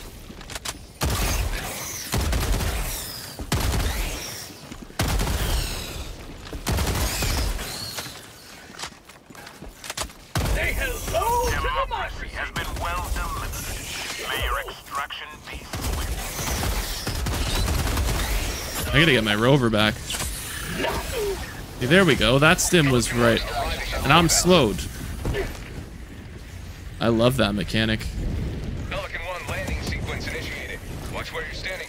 I gotta get my rover back. Hey, there we go. That stim was right. And I'm slowed. I love that mechanic. Pelican 1 landing sequence initiated. Watch where you're standing.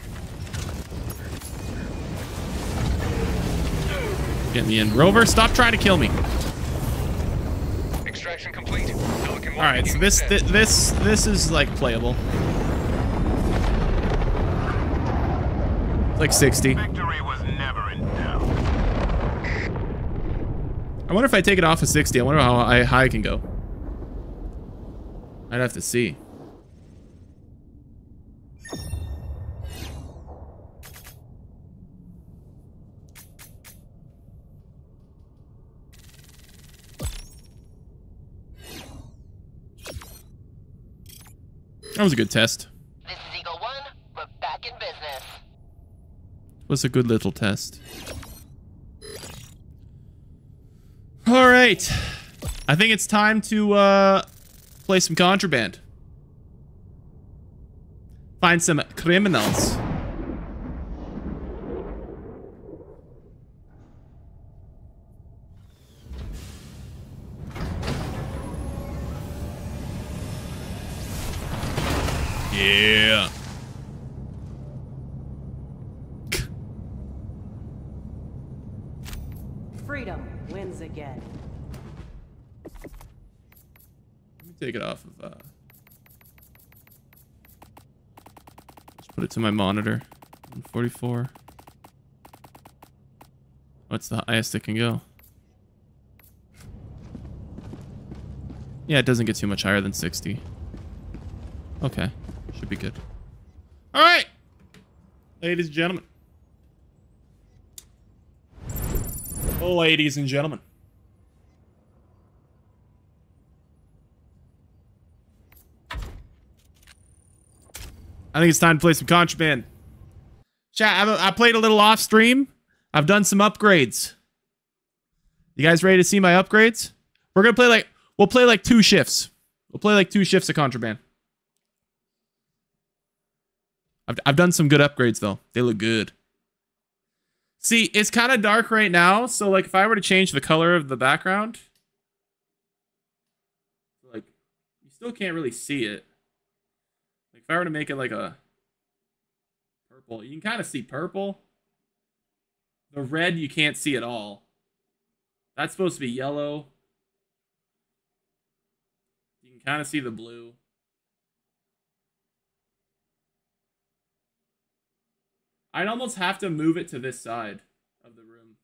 Get me in. Rover, stop trying to kill me. Extraction complete. Pelican 1. Alright, so this is like playable. Like 60. Victory was never in doubt. I wonder if I take it off of 60. I wonder how high I can go. I'd have to see. That was a good test. This is Eagle 1. We're back in business. Was a good little test. All right. I think it's time to play some Contraband. Find some criminals. Yeah. Freedom wins again. Let me take it off of just put it to my monitor. 144. What's the highest it can go? Yeah, it doesn't get too much higher than 60. Okay. Should be good. All right, ladies and gentlemen. Ladies and gentlemen. I think it's time to play some Contraband. Chat, I played a little off stream. I've done some upgrades. You guys ready to see my upgrades? We're gonna play like, we'll play like 2 shifts. We'll play like 2 shifts of Contraband. I've done some good upgrades, though. They look good. See, it's kind of dark right now, so, like, if I were to change the color of the background, like, you still can't really see it. Like, if I were to make it, like, a purple, you can kind of see purple. The red, you can't see at all. That's supposed to be yellow. You can kind of see the blue. I'd almost have to move it to this side of the room.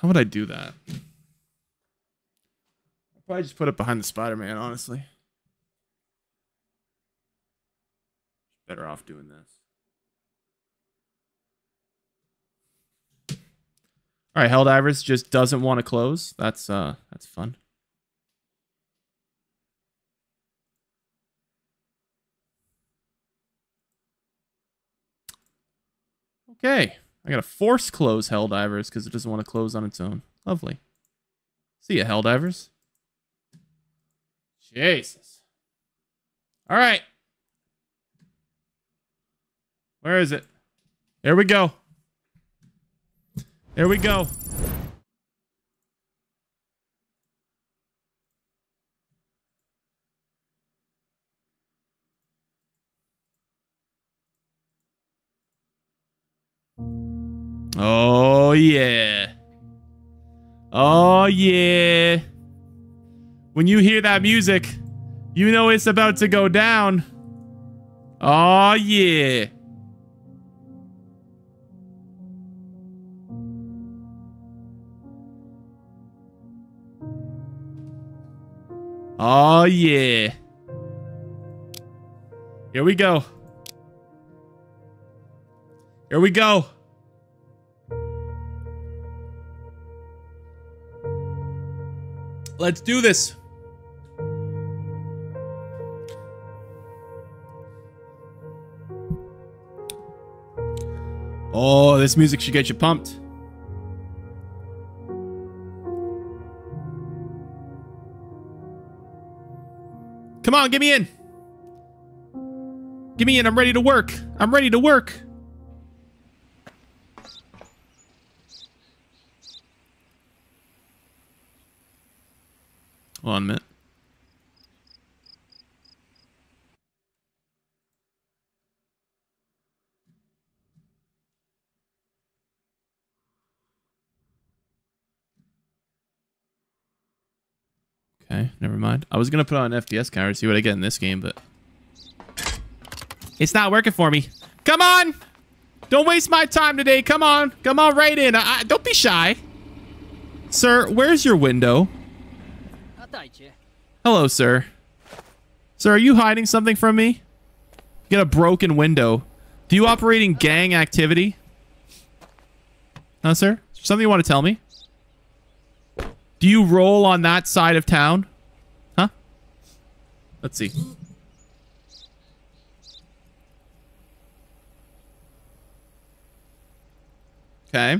How would I do that? I'd probably just put it behind the Spider-Man, honestly. Better off doing this. All right, Helldivers just doesn't want to close. That's fun. Okay, I gotta force close Helldivers because it doesn't want to close on its own. Lovely. See ya, Helldivers. Jesus. All right. Where is it? There we go. There we go. Oh, yeah. Oh, yeah. When you hear that music, you know it's about to go down. Oh, yeah. Oh, yeah. Here we go. Here we go. Let's do this. Oh, this music should get you pumped. Come on, get me in. Get me in. I'm ready to work. I'm ready to work. Hold on a minute. Okay, never mind. I was going to put on an FPS counter to see what I get in this game, but it's not working for me. Come on! Don't waste my time today. Come on. Come on right in. Don't be shy. Sir, where's your window? Hello, sir. Sir, are you hiding something from me? You got a broken window. Do you operate in gang activity? No, sir? Something you want to tell me? Do you roll on that side of town? Huh? Let's see. Okay.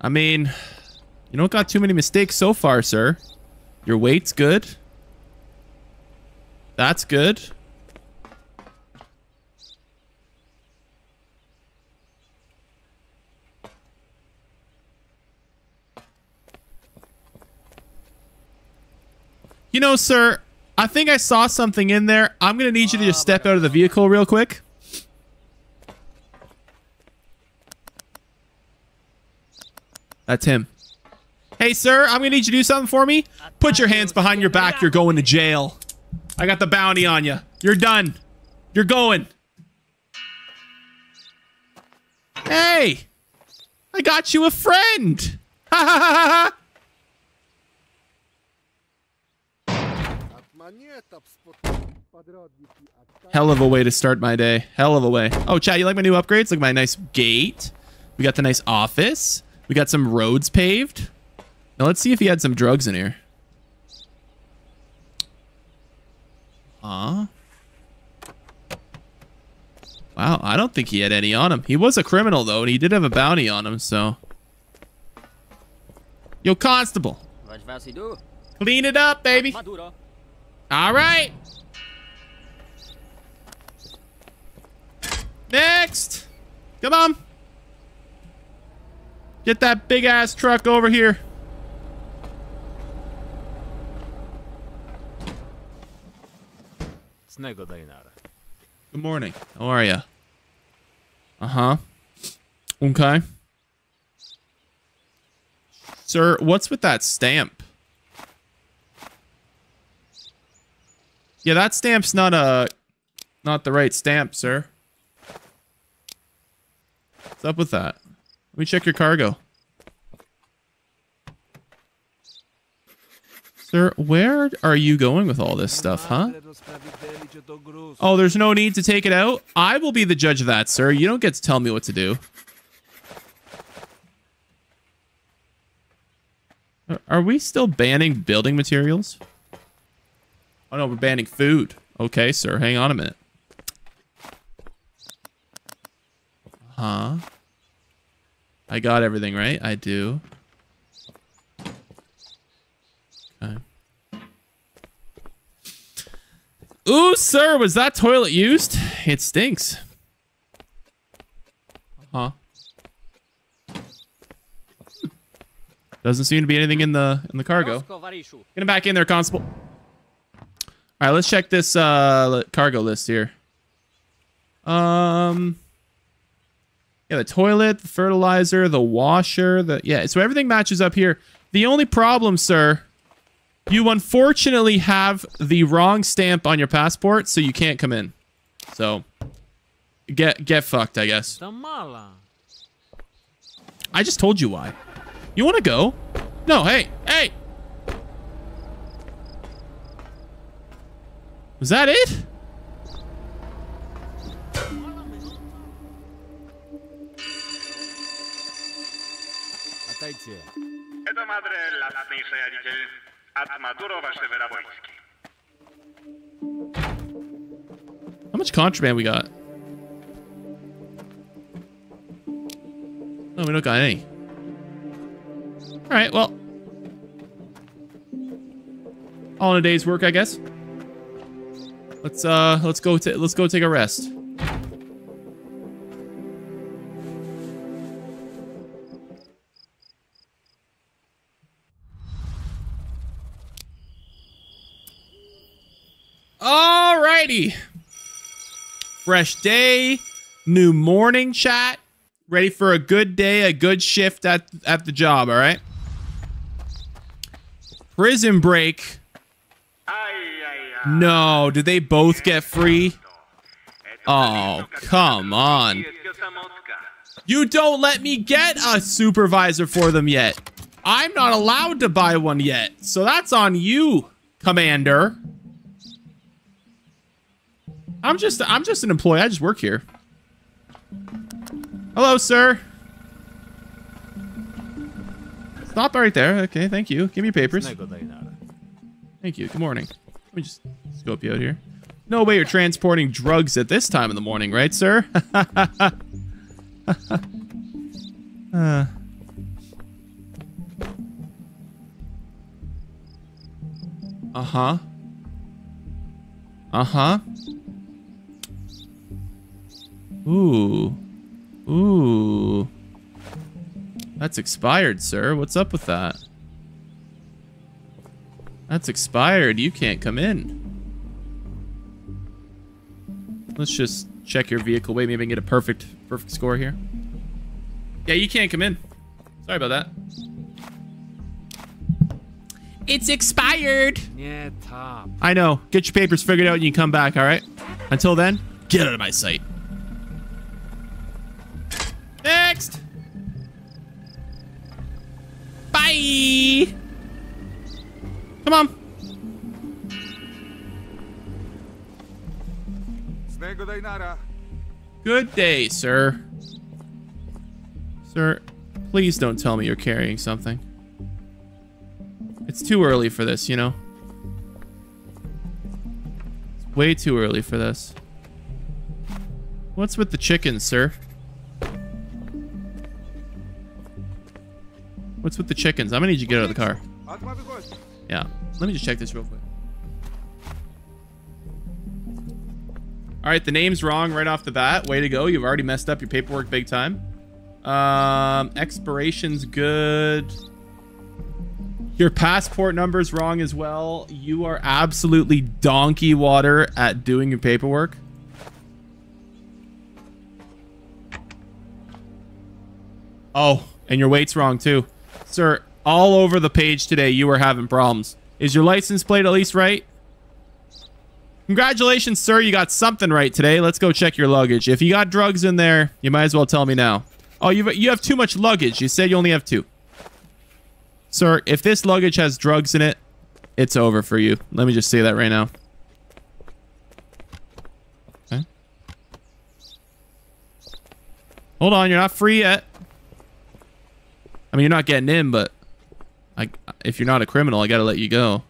I mean, you don't got too many mistakes so far, sir. Your weight's good. That's good. You know, sir, I think I saw something in there. I'm going to need you to just step out of the vehicle real quick. That's him. Hey, sir, I'm going to need you to do something for me. Put your hands behind your back. You're going to jail. I got the bounty on you. You're done. You're going. Hey, I got you a friend. Ha ha ha ha. Hell of a way to start my day. Hell of a way. Oh, chat, you like my new upgrades? Look at my nice gate. We got the nice office. We got some roads paved. Now let's see if he had some drugs in here. Wow, I don't think he had any on him. He was a criminal, though, and he did have a bounty on him, so... Yo, constable. Clean it up, baby. All right. Next. Come on. Get that big ass truck over here. Good morning. How are you? Uh-huh. Okay. Sir, what's with that stamp? Yeah, that stamp's not the right stamp, sir. What's up with that? Let me check your cargo. Sir, where are you going with all this stuff, huh? Oh, there's no need to take it out? I will be the judge of that, sir. You don't get to tell me what to do. Are we still banning building materials? Oh, no, we're banning food. Okay, sir. Hang on a minute. Huh? I got everything, right? I do. Okay. Ooh, sir, was that toilet used? It stinks. Huh? Doesn't seem to be anything in the cargo. Get him back in there, constable. All right, let's check this cargo list here. Yeah, the toilet, the fertilizer, the washer, yeah, so everything matches up here. The only problem, sir, you unfortunately have the wrong stamp on your passport, so you can't come in. So get fucked, I guess. I just told you why. You want to go? No, hey. Was that it? How much contraband we got? No, we don't got any. All right, well. All in a day's work, I guess. Let's go take a rest. Alrighty. Fresh day, new morning, chat. Ready for a good day, a good shift at the job, all right? Prison break. No, did they both get free? Oh, come on. You don't let me get a supervisor for them yet. I'm not allowed to buy one yet. So that's on you, Commander. I'm just an employee. I just work here. Hello, sir. Stop right there. Okay, thank you. Give me papers. Thank you. Good morning. Let me just scope you out here. No way you're transporting drugs at this time in the morning, right, sir? Ooh. Ooh. That's expired, sir. What's up with that? That's expired. You can't come in. Let's just check your vehicle. Wait, maybe I can get a perfect score here. Yeah, you can't come in. Sorry about that. It's expired. Yeah, top. I know. Get your papers figured out and you can come back, all right? Until then, get out of my sight. Next. Bye. Come on. Good day, sir. Sir, please don't tell me you're carrying something. It's too early for this, you know? It's way too early for this. What's with the chickens, sir? What's with the chickens? I'm gonna need you to get out of the car. Yeah. Let me just check this real quick. Alright, the name's wrong right off the bat. Way to go. You've already messed up your paperwork big time. Expiration's good. Your passport number's wrong as well. You are absolutely donkey water at doing your paperwork. Oh, and your weight's wrong too. Sir, all over the page today you were having problems. Is your license plate at least right? Congratulations, sir. You got something right today. Let's go check your luggage. If you got drugs in there, you might as well tell me now. Oh, you have too much luggage. You said you only have 2. Sir, if this luggage has drugs in it, it's over for you. Let me just say that right now. Okay. Hold on, you're not free yet. I mean, you're not getting in, but if you're not a criminal, I gotta let you go.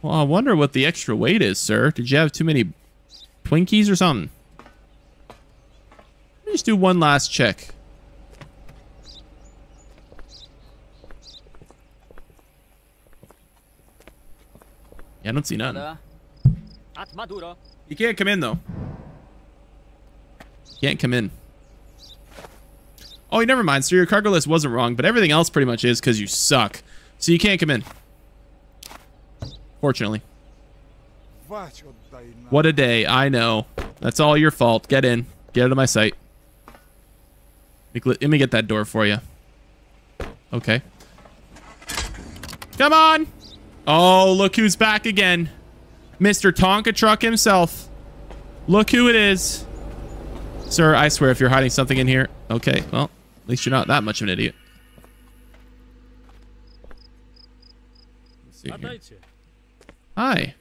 Well, I wonder what the extra weight is, sir. Did you have too many Twinkies or something? Let me just do one last check. Yeah, I don't see nothing. You can't come in, though. Can't come in. Oh, never mind, sir. Your cargo list wasn't wrong, but everything else pretty much is because you suck. So you can't come in. Fortunately. What a day. I know. That's all your fault. Get in. Get out of my sight. Let me get that door for you. Okay. Come on. Oh, look who's back again. Mr. Tonka Truck himself. Look who it is. Sir, I swear if you're hiding something in here. Okay, well, at least you're not that much of an idiot. Let's see here. Hi.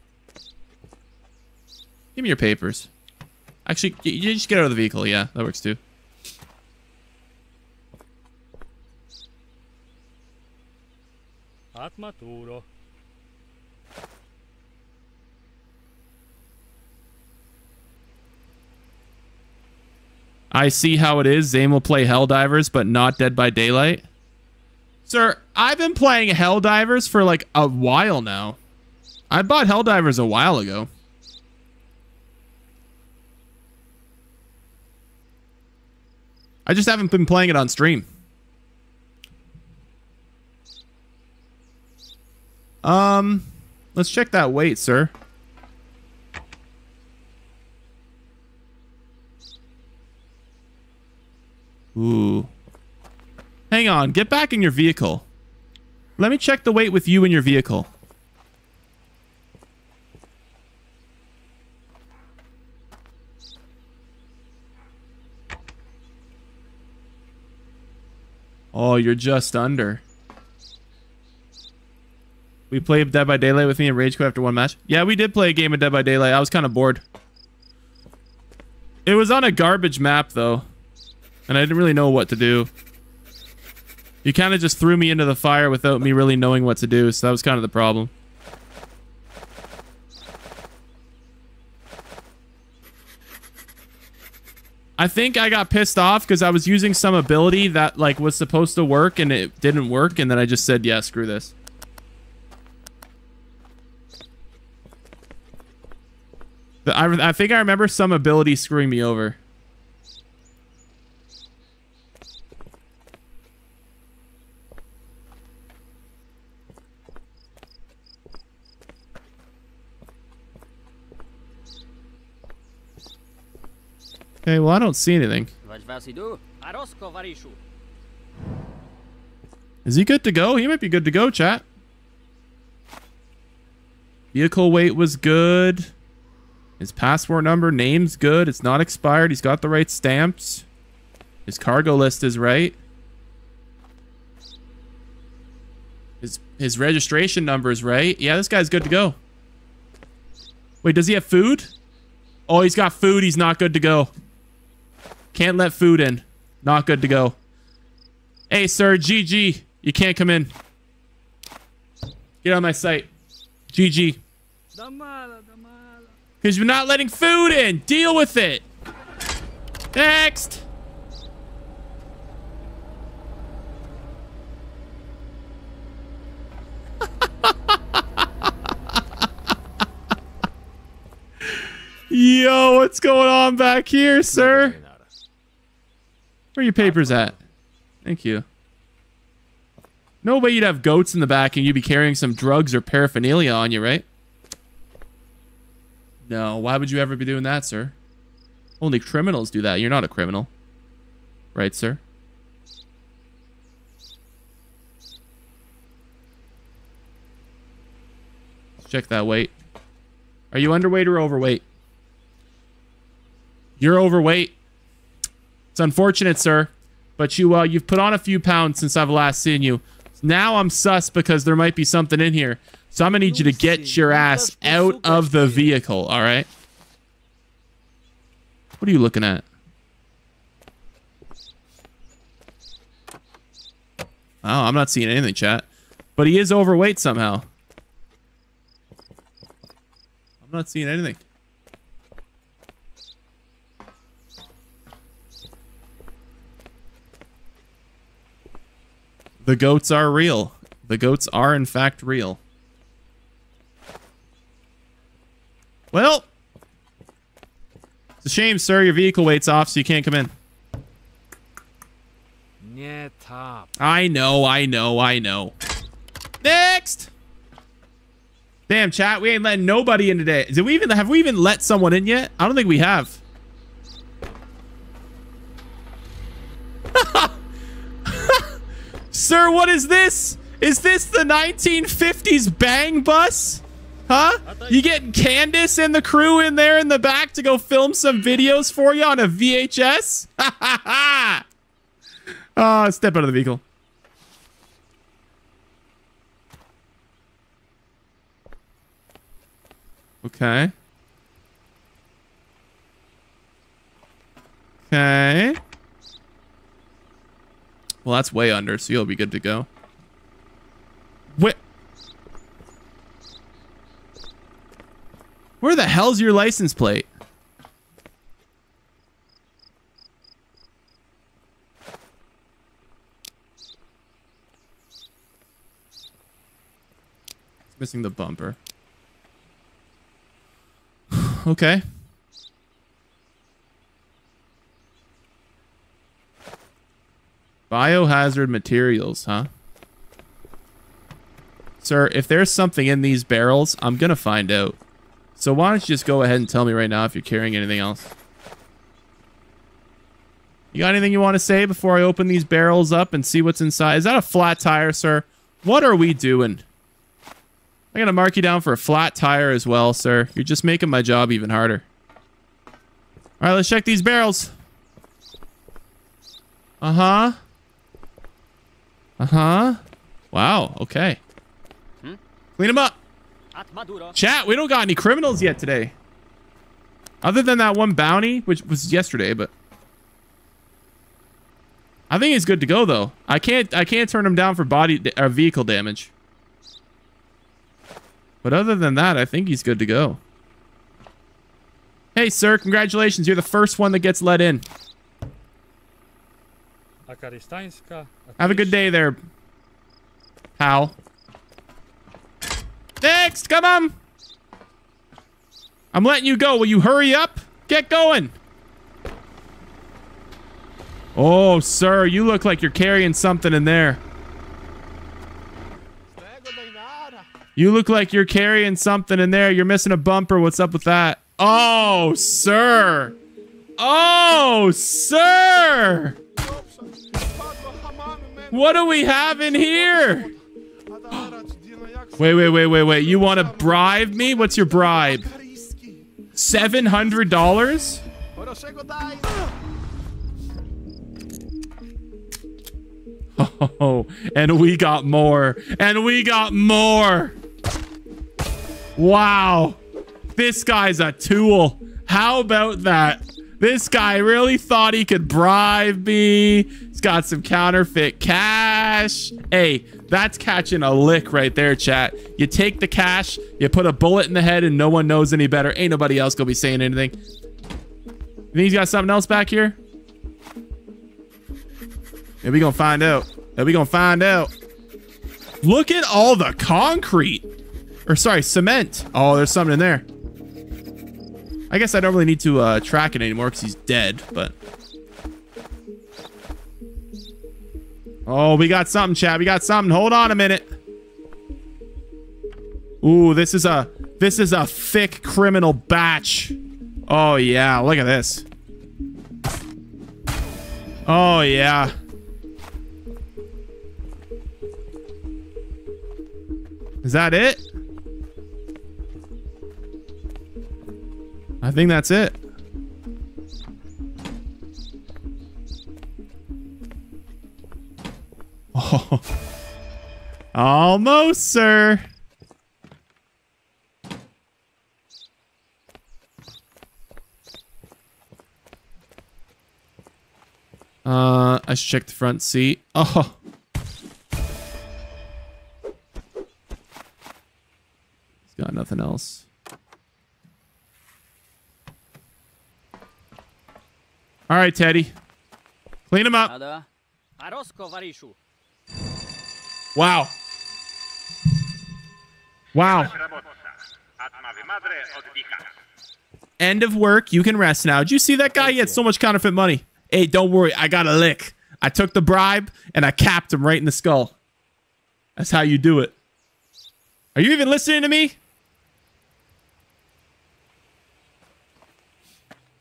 Give me your papers. Actually, you just get out of the vehicle. Yeah, that works too. I see how it is. Zane will play Helldivers, but not Dead by Daylight. Sir, I've been playing Helldivers for like a while now. I bought Helldivers a while ago. I just haven't been playing it on stream. Let's check that weight, sir. Ooh. Hang on, get back in your vehicle. Let me check the weight with you in your vehicle. Oh, you're just under. We played Dead by Daylight with me and Rage Quit after one match. Yeah, we did play a game of Dead by Daylight. I was kind of bored. It was on a garbage map, though. And I didn't really know what to do. You kind of just threw me into the fire without me really knowing what to do. So that was kind of the problem. I think I got pissed off because I was using some ability that like was supposed to work and it didn't work. And then I just said, yeah, screw this. I think I remember some ability screwing me over. Okay, well, I don't see anything. Is he good to go? He might be good to go, chat. Vehicle weight was good. His passport number, name's good. It's not expired. He's got the right stamps. His cargo list is right. His registration number is right. Yeah, this guy's good to go. Wait, does he have food? Oh, he's got food. He's not good to go. Can't let food in. Not good to go. Hey, sir. GG. You can't come in. Get on my site. GG. Because you're not letting food in. Deal with it. Next. Yo, what's going on back here, sir? Where are your papers at? Thank you. No way you'd have goats in the back and you'd be carrying some drugs or paraphernalia on you, right? No, why would you ever be doing that, sir? Only criminals do that. You're not a criminal. Right, sir? Let's check that weight. Are you underweight or overweight? You're overweight. It's unfortunate, sir. But you've put on a few pounds since I've last seen you. Now I'm sus because there might be something in here. So I'm going to need you to get your ass out of the vehicle, all right? What are you looking at? Oh, I'm not seeing anything, chat. But he is overweight somehow. I'm not seeing anything. The goats are real. The goats are, in fact, real. Well, it's a shame, sir. Your vehicle weight's off, so you can't come in. Yeah, top. I know. Next! Damn, chat. We ain't letting nobody in today. Have we even let someone in yet? I don't think we have. Sir, what is this? Is this the 1950s bang bus? Huh? You getting Candace and the crew in there in the back to go film some videos for you on a VHS? Ha ha ha! Oh, step out of the vehicle. Okay. Okay. Well, that's way under, so you'll be good to go. Where the hell's your license plate? It's missing the bumper. Okay. Biohazard materials, huh? Sir, if there's something in these barrels, I'm gonna find out. So why don't you just go ahead and tell me right now if you're carrying anything else? You got anything you want to say before I open these barrels up and see what's inside? Is that a flat tire, sir? What are we doing? I'm gonna mark you down for a flat tire as well, sir. You're just making my job even harder. Alright, let's check these barrels. Uh-huh. Uh-huh. Wow, okay. Hmm? Clean him up. Chat, we don't got any criminals yet today. Other than that one bounty, which was yesterday, but... I think he's good to go, though. I can't turn him down for vehicle damage. But other than that, I think he's good to go. Hey, sir, congratulations. You're the first one that gets let in. Have a good day there, pal. Next, come on. I'm letting you go. Will you hurry up? Get going. Oh, sir, you look like you're carrying something in there. You look like you're carrying something in there. You're missing a bumper. What's up with that? Oh, sir. Oh, sir. What do we have in here? Wait, wait, wait, wait, wait. You want to bribe me? What's your bribe? $700? Oh, and we got more. And we got more. Wow. This guy's a tool. How about that? This guy really thought he could bribe me. He's got some counterfeit cash. Hey, that's catching a lick right there, chat. You take the cash, you put a bullet in the head, and no one knows any better. Ain't nobody else gonna be saying anything. You think he's got something else back here? And we gonna find out. And we gonna find out. Look at all the concrete. Or sorry, cement. Oh, there's something in there. I guess I don't really need to track it anymore because he's dead, but... Oh, we got something, chat. We got something. Hold on a minute. Ooh, this is a thick criminal batch. Oh, yeah. Look at this. Oh, yeah. Is that it? I think that's it. Oh. Almost, sir. I should check the front seat. Oh. He's got nothing else. All right, Teddy. Clean him up. Wow. Wow. End of work. You can rest now. Did you see that guy? He had so much counterfeit money. Hey, don't worry. I got a lick. I took the bribe and I capped him right in the skull. That's how you do it. Are you even listening to me?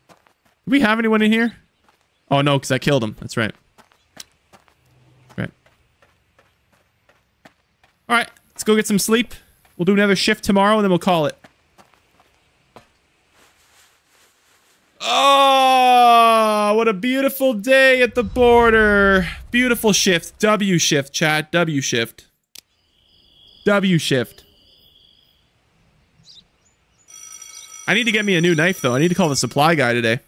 Do we have anyone in here? Oh, no, because I killed him. That's right. That's right. All right, let's go get some sleep. We'll do another shift tomorrow, and then we'll call it. Oh, what a beautiful day at the border. Beautiful shift. W shift, chat. W shift. W shift. I need to get me a new knife, though. I need to call the supply guy today.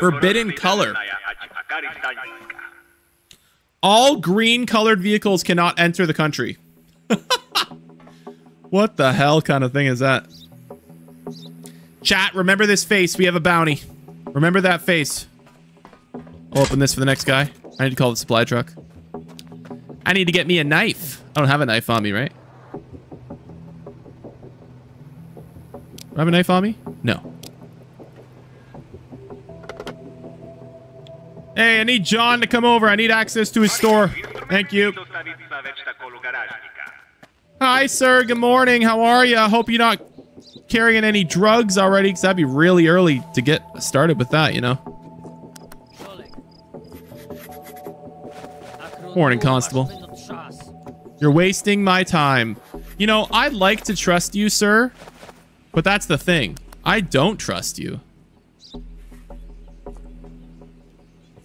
Forbidden color. All green colored vehicles cannot enter the country. What the hell kind of thing is that? Chat, remember this face. We have a bounty. Remember that face. I'll open this for the next guy. I need to call the supply truck. I need to get me a knife. I don't have a knife on me, right? Do I have a knife on me? No. Hey, I need John to come over. I need access to his store. Thank you. Hi, sir. Good morning. How are you? I hope you're not carrying any drugs already, because that'd be really early to get started with that, you know. Morning, Constable. You're wasting my time. You know, I'd like to trust you, sir, but that's the thing. I don't trust you.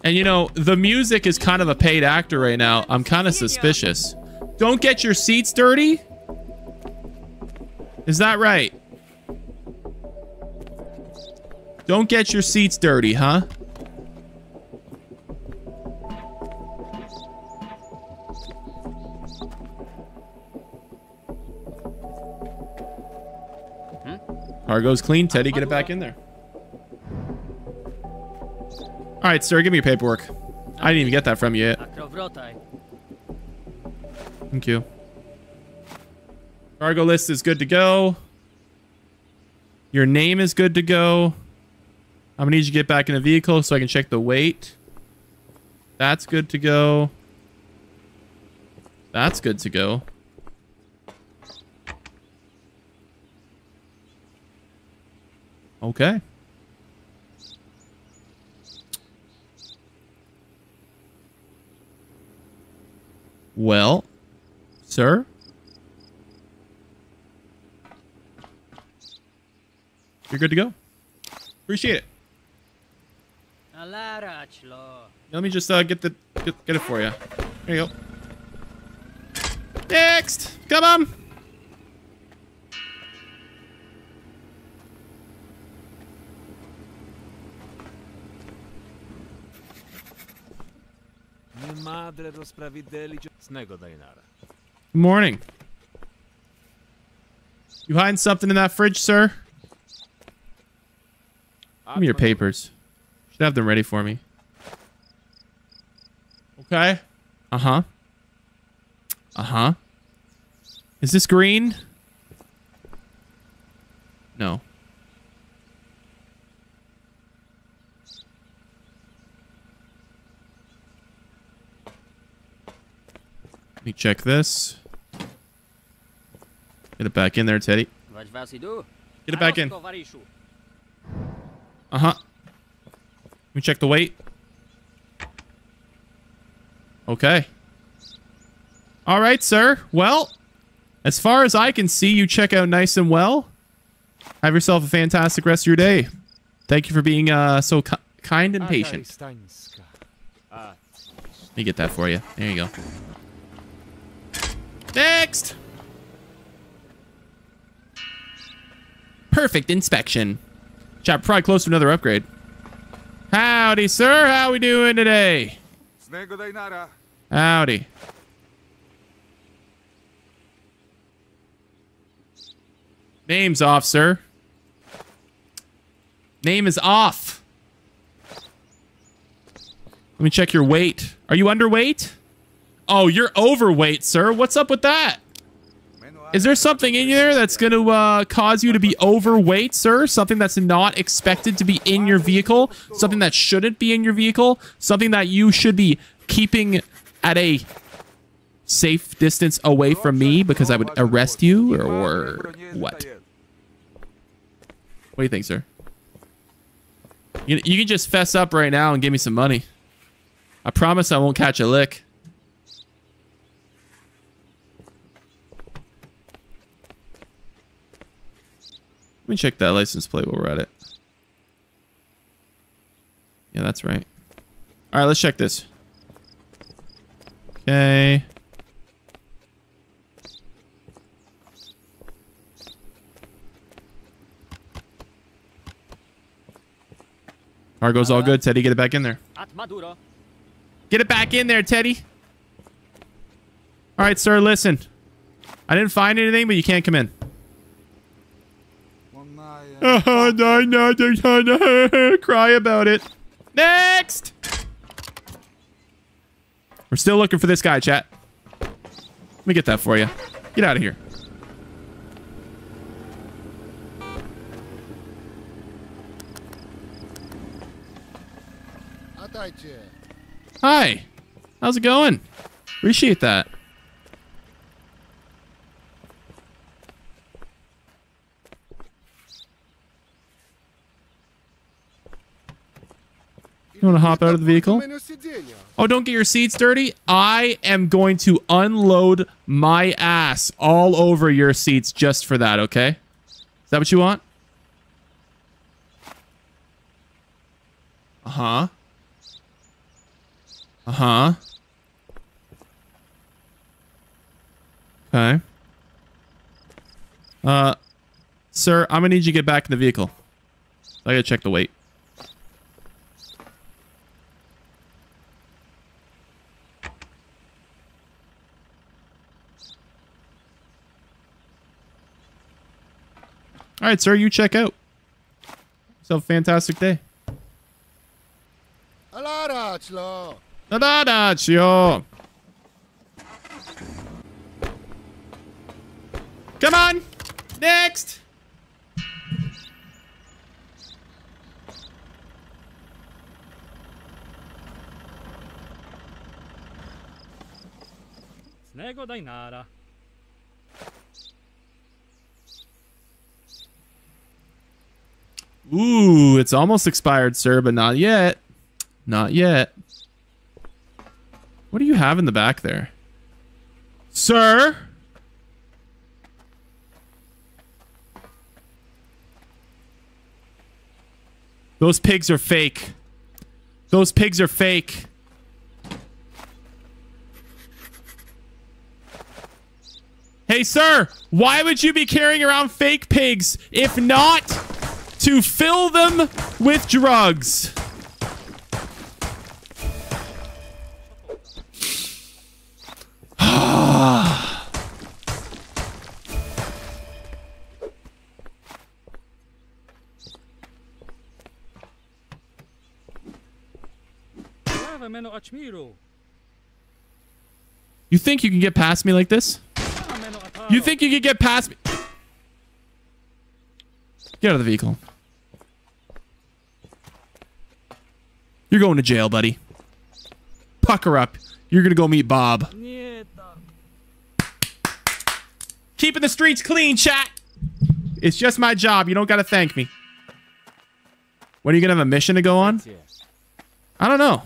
And you know, the music is kind of a paid actor right now. I'm kind of suspicious. Don't get your seats dirty? Is that right? Don't get your seats dirty, huh? Car goes clean. Teddy, get it back in there. All right, sir, give me your paperwork. I didn't even get that from you yet. Thank you. Cargo list is good to go. Your name is good to go. I'm going to need you to get back in the vehicle so I can check the weight. That's good to go. That's good to go. Okay. Well, sir? You're good to go. Appreciate it. Let me just get it for you. There you go. Next! Come on! Good morning. You hiding something in that fridge, sir? Give me your papers. Should have them ready for me. Okay. Uh-huh. Uh-huh. Is this green? No. Let me check this. Get it back in there, Teddy. Get it back in. Uh-huh. Let me check the weight. Okay. All right, sir. Well, as far as I can see, you check out nice and well. Have yourself a fantastic rest of your day. Thank you for being so kind and patient. Let me get that for you. There you go. Next! Perfect inspection. Chap, probably close to another upgrade. Howdy, sir. How we doing today? Howdy. Name's off, sir. Name is off. Let me check your weight. Are you underweight? Oh, you're overweight, sir. What's up with that? Is there something in there that's going to cause you to be overweight, sir? Something that's not expected to be in your vehicle? Something that shouldn't be in your vehicle? Something that you should be keeping at a safe distance away from me because I would arrest you or what? What do you think, sir? You can just fess up right now and give me some money. I promise I won't catch a lick. Let me check that license plate while we're at it. Yeah, that's right. All right, let's check this. Okay. Cargo's all good, Teddy. Get it back in there. Get it back in there, Teddy. All right, sir, listen. I didn't find anything, but you can't come in. Cry about it. Next! We're still looking for this guy, chat. Let me get that for you. Get out of here. Hi. How's it going? Appreciate that. You want to hop out of the vehicle? Oh, don't get your seats dirty. I am going to unload my ass all over your seats just for that, okay? Is that what you want? Uh-huh. Uh-huh. Okay. Sir, I'm gonna need you to get back in the vehicle. I gotta check the weight. Alright, sir, you check out. So fantastic day. Come on! Next! Snego Dainara. Ooh, it's almost expired, sir, but not yet. Not yet. What do you have in the back there? Sir? Those pigs are fake. Those pigs are fake. Hey, sir, why would you be carrying around fake pigs if not to fill them with drugs? You think you can get past me like this? You think you can get past me? Get out of the vehicle. You're going to jail, buddy. Pucker up. You're gonna go meet Bob. Keeping the streets clean, chat. It's just my job. You don't gotta thank me. When are you gonna have a mission to go on? I don't know.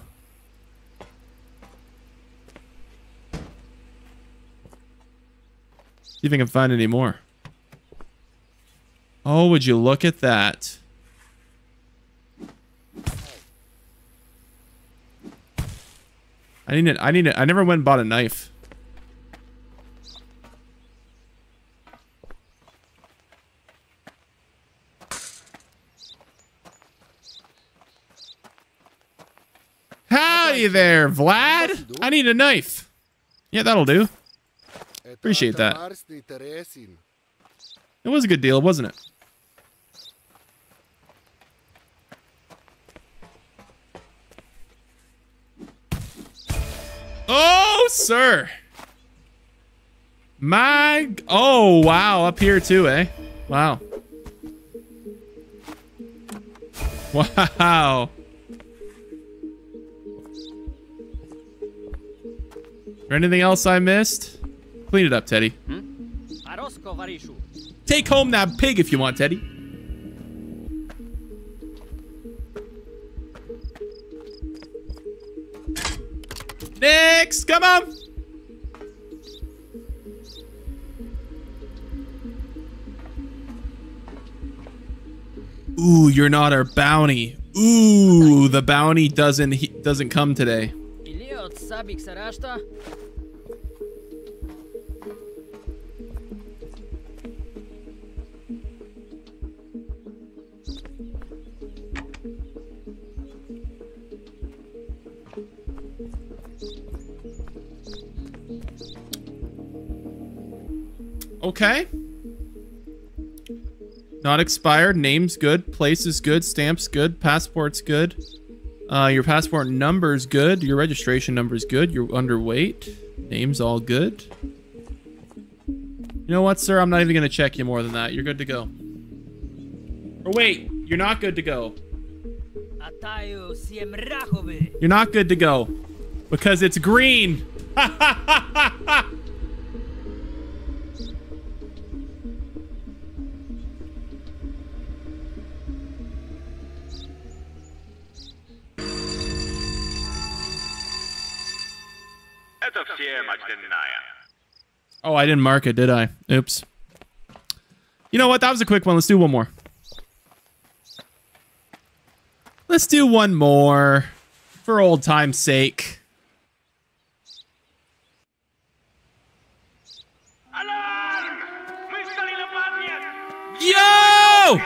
See if I can find any more. Oh, would you look at that? I need it. I need it. I never went and bought a knife. Howdy there, Vlad. I need a knife. Yeah, that'll do. Appreciate that. It was a good deal, wasn't it? Oh, sir. My... Oh, wow. Up here, too, eh? Wow. Wow. Is there anything else I missed? Clean it up, Teddy. Take home that pig if you want, Teddy. Next, come on. Ooh, you're not our bounty. Ooh, the bounty doesn't come today. Okay. Not expired. Name's good. Place is good. Stamp's good. Passport's good. Your passport number's good. Your registration number's good. You're underweight. Name's all good. You know what, sir? I'm not even going to check you more than that. You're good to go. Or wait. You're not good to go. You're not good to go. Because it's green. Ha ha ha ha ha. Oh, I didn't mark it, did I? Oops. You know what? That was a quick one. Let's do one more. Let's do one more for old time's sake. Yo!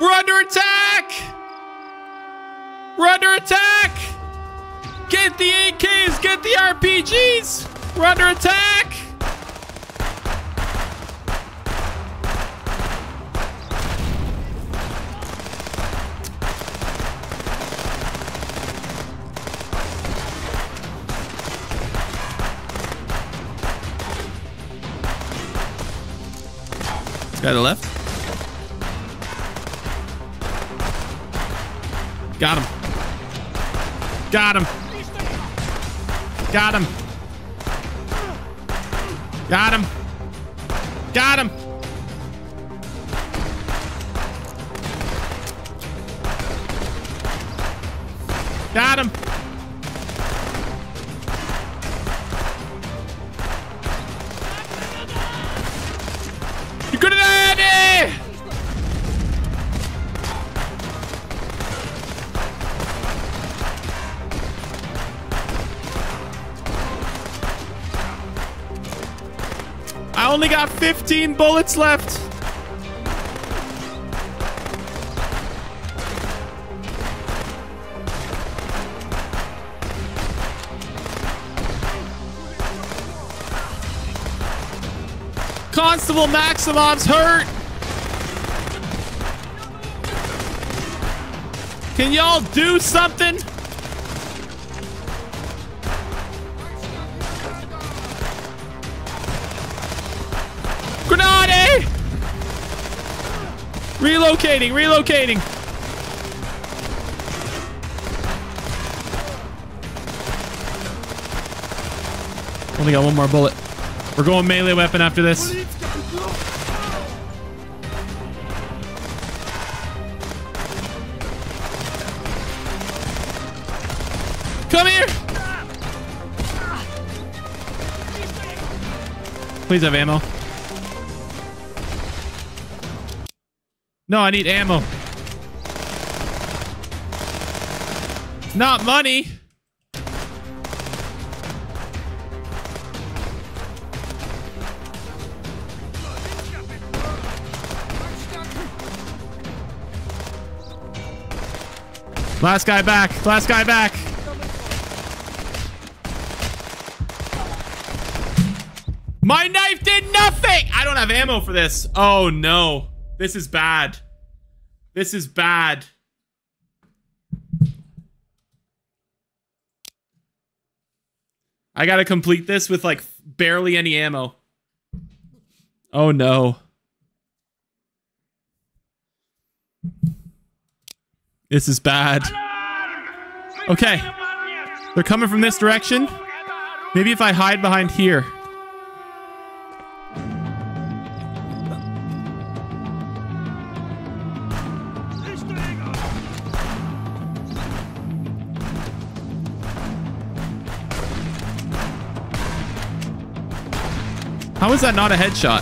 We're under attack! We're under attack! Get the AKs! Get the RPGs! We're under attack! Guy to the left. Got him. Got him. Got him. Got him. Got him. Got him. I only got 15 bullets left. Constable Maximov's hurt. Can y'all do something? Grenade! Relocating, relocating. Only got one more bullet. We're going melee weapon after this. Come here! Please have ammo. No, I need ammo. Not money. Last guy back. Last guy back. My knife did nothing. I don't have ammo for this. Oh, no. This is bad. This is bad. I gotta complete this with like barely any ammo. Oh no. This is bad. Okay. They're coming from this direction. Maybe if I hide behind here. How is that not a headshot?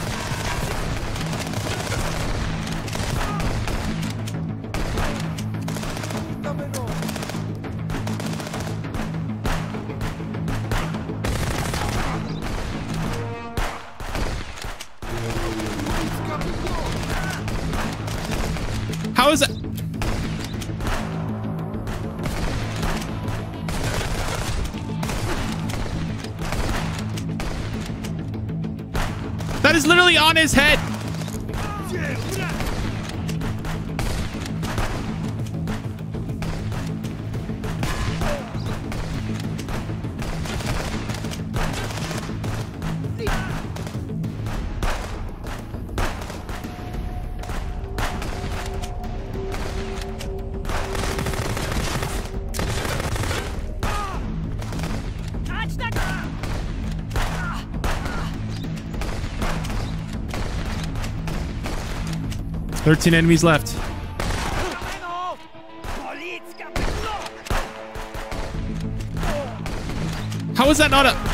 How is that? That is literally on his head. . 13 enemies left. How is that not a...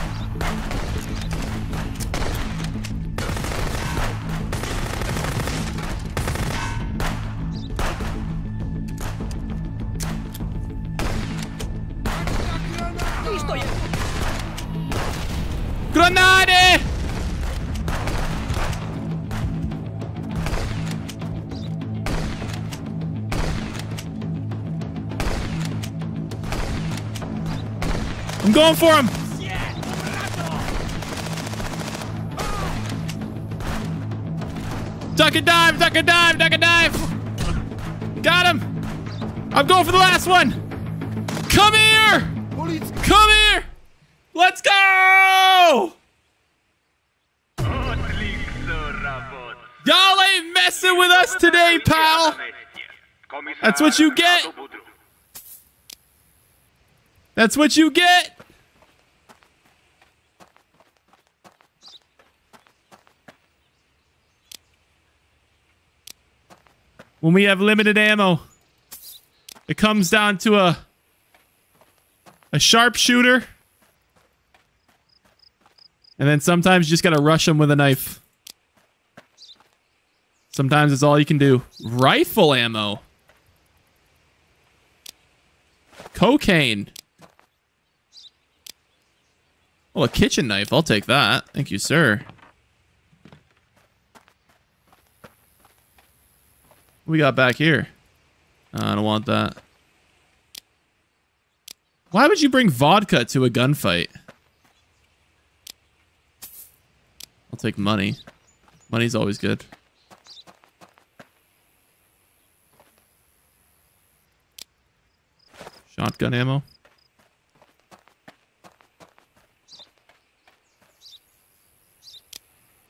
Grenade! I'm going for him! Duck and dive, duck and dive, duck and dive! Got him! I'm going for the last one! Come here! Come here! Let's go! Y'all ain't messing with us today, pal! That's what you get! That's what you get! When we have limited ammo, it comes down to a sharpshooter. And then sometimes you just gotta rush them with a knife. Sometimes it's all you can do. Rifle ammo. Cocaine. Oh, a kitchen knife. I'll take that. Thank you, sir. What we got back here? I don't want that. Why would you bring vodka to a gunfight? I'll take money. Money's always good. Shotgun ammo.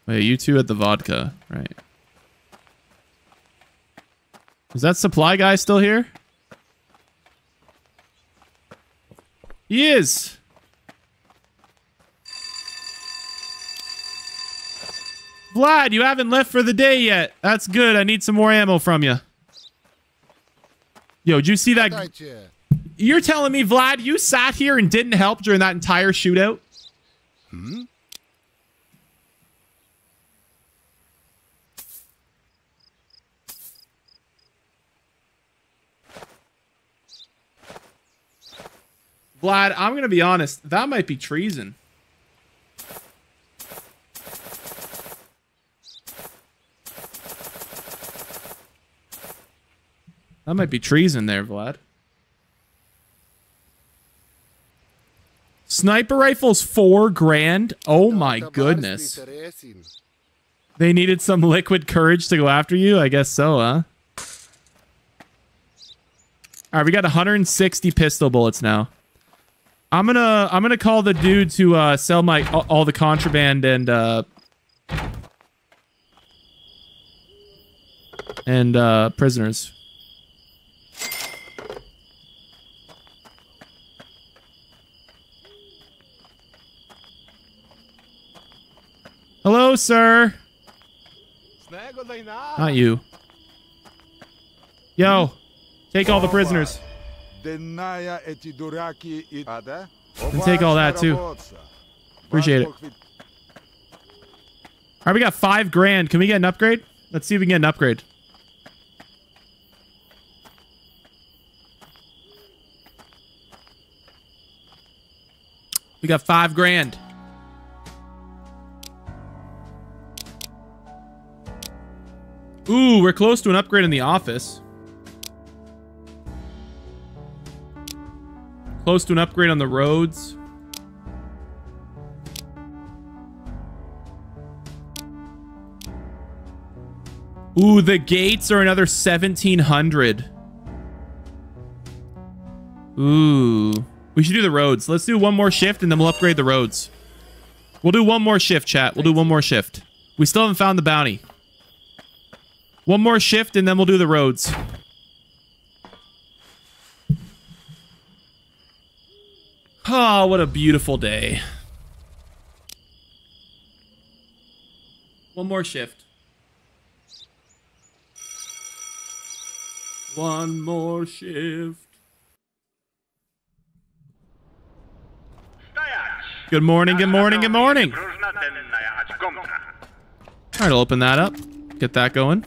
Wait, you two at the vodka, right? Is that supply guy still here? He is. Vlad, you haven't left for the day yet. That's good. I need some more ammo from you. Yo, did you see that? You're telling me, Vlad, you sat here and didn't help during that entire shootout? Hmm? Vlad, I'm going to be honest. That might be treason. That might be treason there, Vlad. Sniper rifles, $4 grand. Oh my goodness. They needed some liquid courage to go after you? I guess so, huh? All right, we got 160 pistol bullets now. I'm gonna call the dude to sell my all the contraband and prisoners. Hello, sir. Not you. Yo, take all the prisoners. And take all that, too. Appreciate it. All right, we got $5 grand. Can we get an upgrade? Let's see if we can get an upgrade. We got $5 grand. Ooh, we're close to an upgrade in the office. Close to an upgrade on the roads. Ooh, the gates are another 1,700. Ooh. We should do the roads. Let's do one more shift and then we'll upgrade the roads. We'll do one more shift, chat. We'll do one more shift. We still haven't found the bounty. One more shift, and then we'll do the roads. Oh, what a beautiful day. One more shift. One more shift. Good morning, good morning, good morning. All right, I'll open that up. Get that going.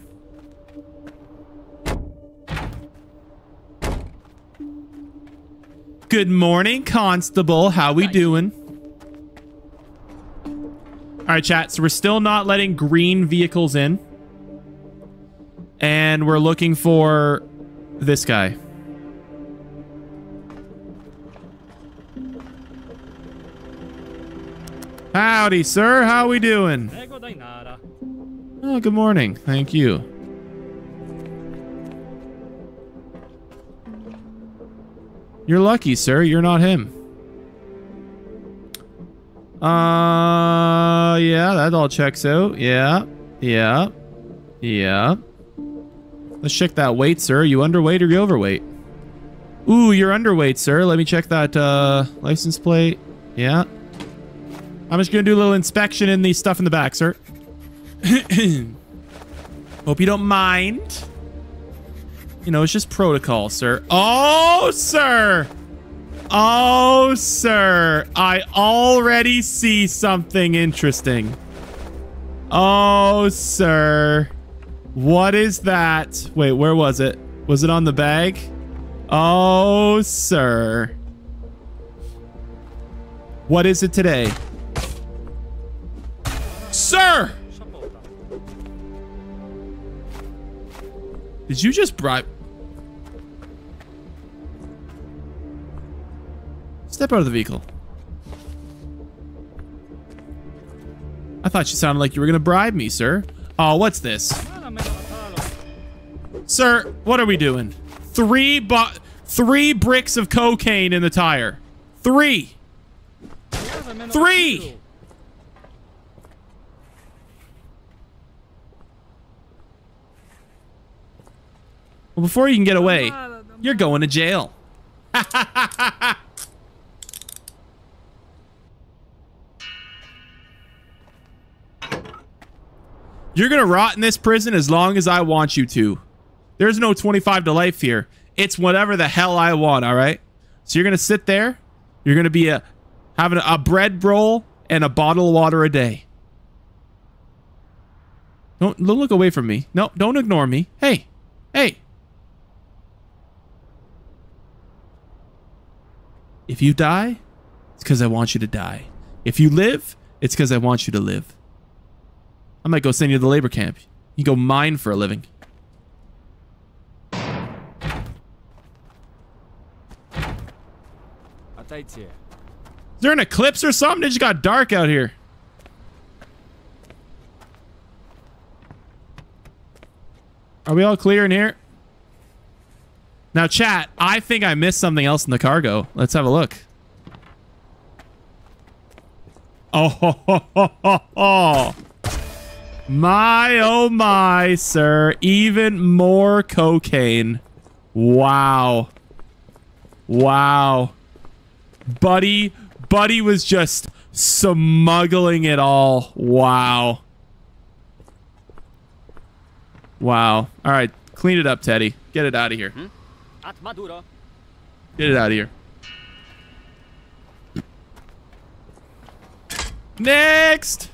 Good morning, Constable. How we doing? All right, chat. So we're still not letting green vehicles in. And we're looking for this guy. Howdy, sir. How we doing? Oh, good morning. Thank you. You're lucky, sir. You're not him. Yeah, that all checks out. Yeah. Yeah. Yeah. Let's check that weight, sir. Are you underweight or you overweight? Ooh, you're underweight, sir. Let me check that license plate. Yeah. I'm just going to do a little inspection in the stuff in the back, sir. Hope you don't mind. You know, it's just protocol, sir. Oh, sir. Oh, sir. I already see something interesting. Oh, sir. What is that? Wait, where was it? Was it on the bag? Oh, sir. What is it today? Sir! Did you just bribe? Step out of the vehicle. I thought you sounded like you were gonna bribe me, sir. Oh, what's this? Sir, what are we doing? Three bricks of cocaine in the tire. Three. Three. Well, before you can get away, you're going to jail. You're going to rot in this prison as long as I want you to. There's no 25 to life here. It's whatever the hell I want, all right? So you're going to sit there. You're going to be having a bread roll and a bottle of water a day. Don't look away from me. No, don't ignore me. Hey. Hey. If you die, it's because I want you to die. If you live, it's because I want you to live. I might go send you to the labor camp. You go mine for a living. Is there an eclipse or something? It just got dark out here. Are we all clear in here? Now, chat, I think I missed something else in the cargo. Let's have a look. Oh, ho, ho, ho, ho, ho. My, oh, my, sir. Even more cocaine. Wow. Wow. Buddy was just smuggling it all. Wow. Wow. All right. Clean it up, Teddy. Get it out of here. Get it out of here. Next!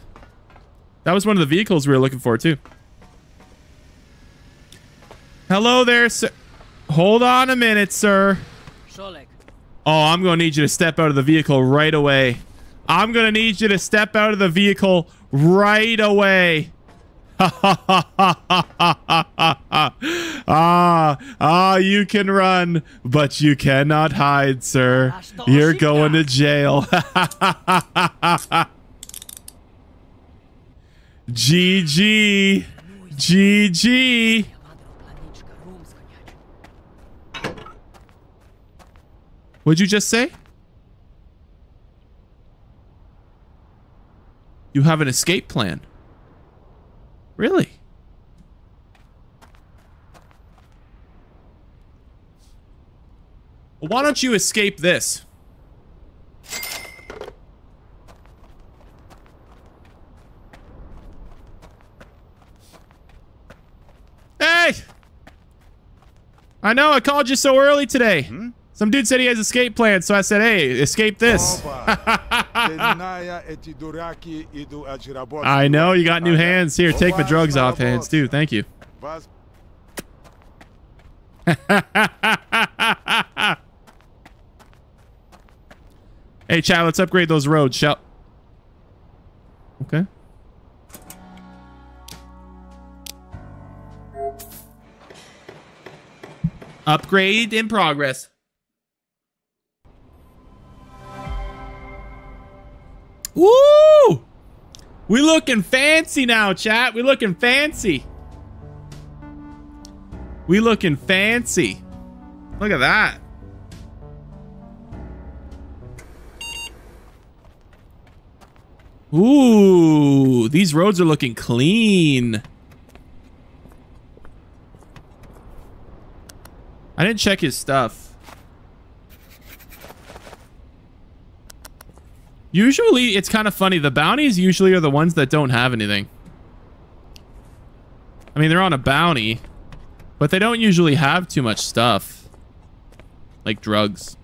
That was one of the vehicles we were looking for, too. Hello there, sir. Hold on a minute, sir. Oh, I'm going to need you to step out of the vehicle right away. I'm going to need you to step out of the vehicle right away. Ha ha ha ha ha ha ha. Ah, you can run, but you cannot hide, sir. You're going to jail. Ha ha ha ha ha. GG. GG. What'd you just say? You have an escape plan. Really? Well, why don't you escape this? Hey! I know, I called you so early today. Hmm? Some dude said he has escape plans, so I said, hey, escape this. I know, you got new hands. Here, take the drugs off hands, too. Thank you. Hey, chat, let's upgrade those roads. Shout. Okay. Upgrade in progress. Woo! We looking fancy now, chat. We looking fancy. We looking fancy. Look at that. Ooh, these roads are looking clean. I didn't check his stuff. Usually, it's kind of funny. The bounties usually are the ones that don't have anything. I mean, they're on a bounty, but they don't usually have too much stuff. Like drugs.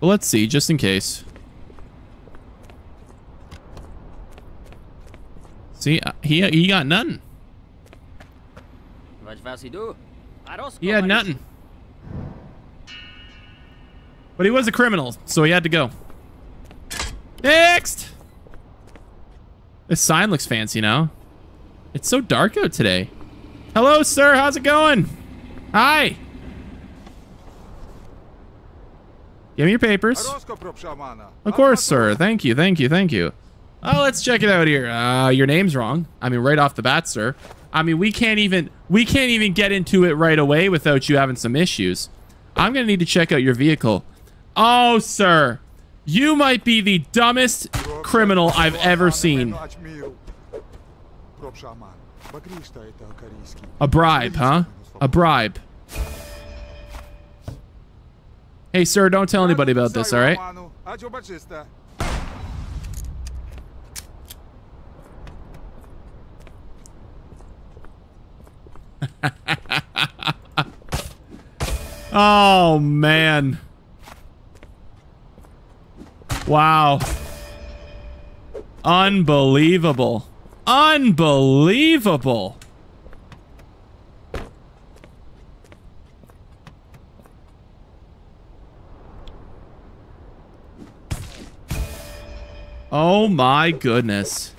Well, let's see, just in case. See, he got nothing. He had nothing. But he was a criminal, so he had to go. Next! This sign looks fancy now. It's so dark out today. Hello, sir. How's it going? Hi. Give me your papers. Of course, sir. Thank you, thank you, thank you. Oh, let's check it out here. Your name's wrong. I mean, right off the bat, sir. I mean, we can't even get into it right away without you having some issues. I'm going to need to check out your vehicle. Oh, sir. You might be the dumbest criminal I've ever seen. A bribe, huh? A bribe. Hey, sir, don't tell anybody about this, all right? Oh, man. Wow. Unbelievable. Unbelievable. Oh, my goodness.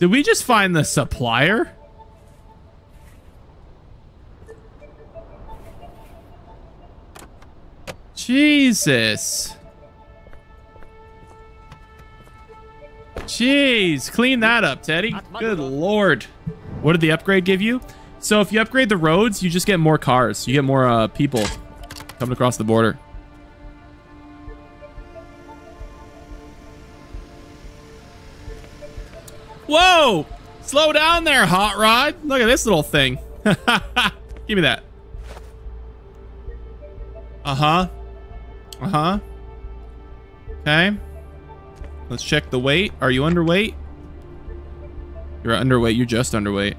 Did we just find the supplier? Jesus. Jeez, clean that up, Teddy. Good Lord. What did the upgrade give you? So if you upgrade the roads, you just get more cars. You get more people coming across the border. Whoa! Slow down there, hot rod. Look at this little thing. Give me that. Uh-huh. Uh-huh. Okay. Let's check the weight. Are you underweight? You're underweight. You're just underweight.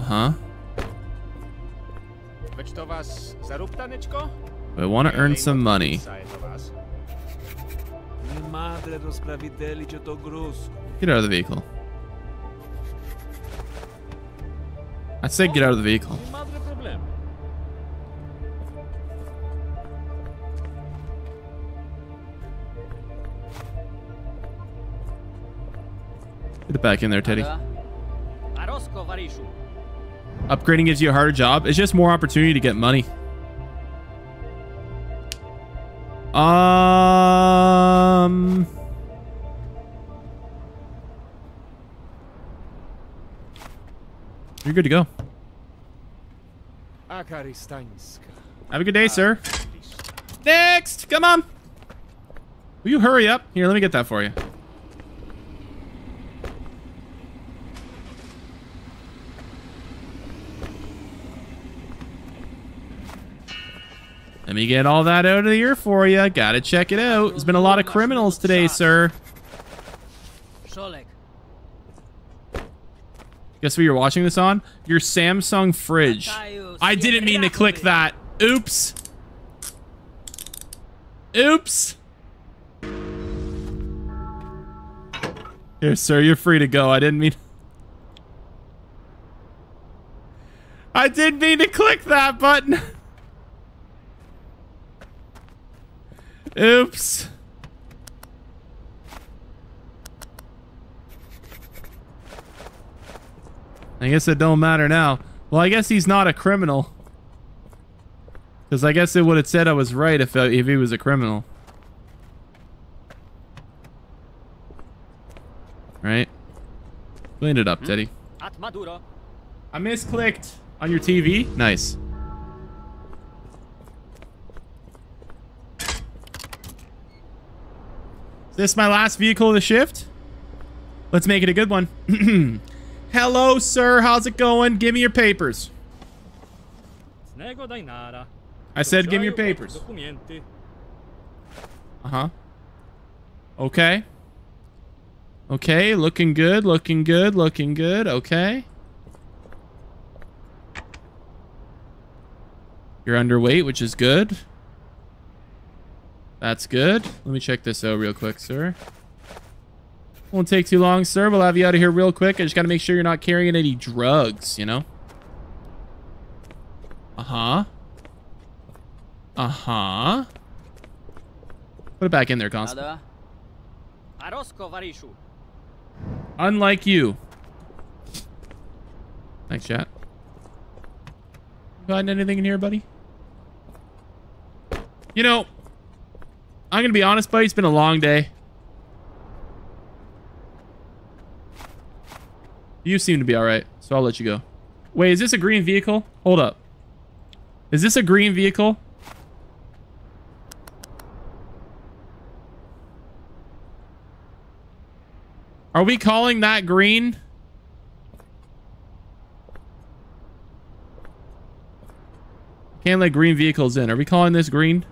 Uh-huh. I want to earn some money. Get out of the vehicle. I said get out of the vehicle. Get it back in there, Teddy. Upgrading gives you a harder job. It's just more opportunity to get money. You're good to go. Have a good day, sir. Next! Come on! Will you hurry up? Here, let me get that for you. Let me get all that out of here for you. Gotta check it out. There's been a lot of criminals today, sir. Guess what you're watching this on? Your Samsung fridge. I didn't mean to click that. Oops. Oops. Here, sir, you're free to go. I didn't mean... I didn't mean to click that button. Oops. I guess it don't matter now. Well, I guess he's not a criminal. Because I guess it would have said I was right if he was a criminal. right? Clean it up, Teddy. I misclicked on your TV. Nice. Is this my last vehicle of the shift? Let's make it a good one. Hello, sir. How's it going? Give me your papers. I said, give me your papers. Uh-huh. Okay. Okay, looking good, looking good, looking good. Okay. You're underweight, which is good. That's good. Let me check this out real quick, sir. Won't take too long, sir. We'll have you out of here real quick. I just got to make sure you're not carrying any drugs, you know? Uh-huh. Uh-huh. Put it back in there, Constable. Unlike you. Thanks, chat. Find anything in here, buddy? You know, I'm going to be honest, buddy. It's been a long day. You seem to be all right, so I'll let you go. Wait, is this a green vehicle? Hold up. Is this a green vehicle? Are we calling that green? Can't let green vehicles in. Are we calling this green?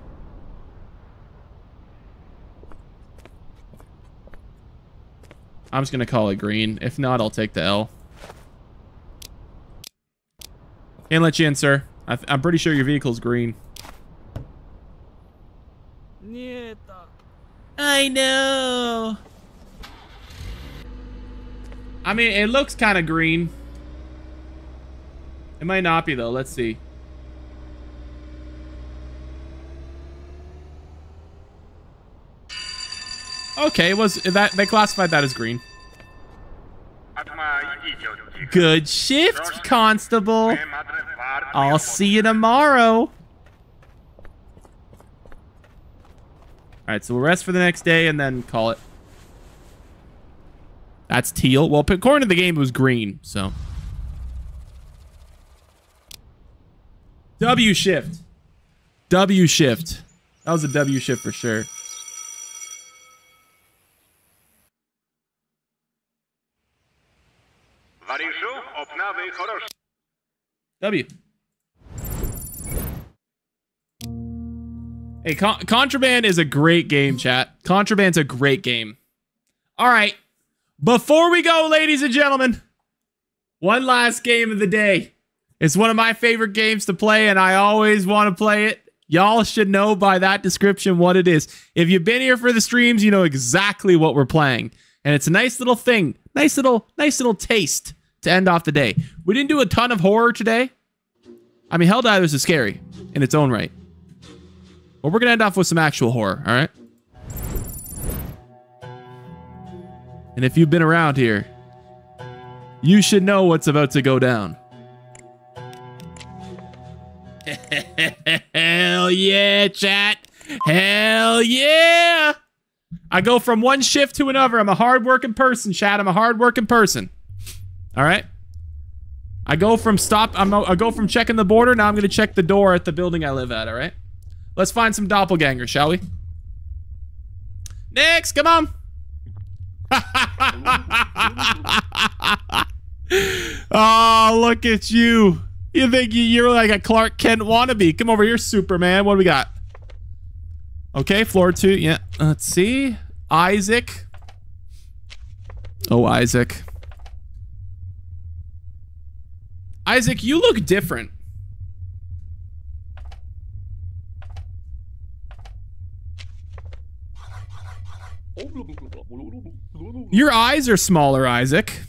I'm just going to call it green. If not, I'll take the L. Can't let you in, sir. I'm pretty sure your vehicle's green. I know. I mean, it looks kind of green. It might not be, though. Let's see. Okay, was that they classified that as green. Good shift, Constable. I'll see you tomorrow. Alright, so we'll rest for the next day and then call it. That's teal. Well, according to the game, it was green, so. W shift. W shift. That was a W shift for sure. W. Hey, Contraband is a great game, chat. Contraband's a great game. All right. Before we go, ladies and gentlemen, one last game of the day. It's one of my favorite games to play, and I always want to play it. Y'all should know by that description what it is. If you've been here for the streams, you know exactly what we're playing. And it's a nice little thing. Nice little taste to end off the day. We didn't do a ton of horror today. I mean, Helldivers is scary in its own right. But we're going to end off with some actual horror, all right? And if you've been around here, you should know what's about to go down. Hell yeah, chat. Hell yeah. I go from one shift to another. I'm a hard-working person, chat. I'm a hard-working person. All right? I go from checking the border, now I'm going to check the door at the building I live at, all right? Let's find some doppelgangers, shall we? Next, come on. Oh, look at you. You think you're like a Clark Kent wannabe. Come over here, Superman. What do we got? Okay, floor 2. Yeah, let's see. Isaac. Oh, Isaac. Isaac, you look different. Your eyes are smaller, Isaac.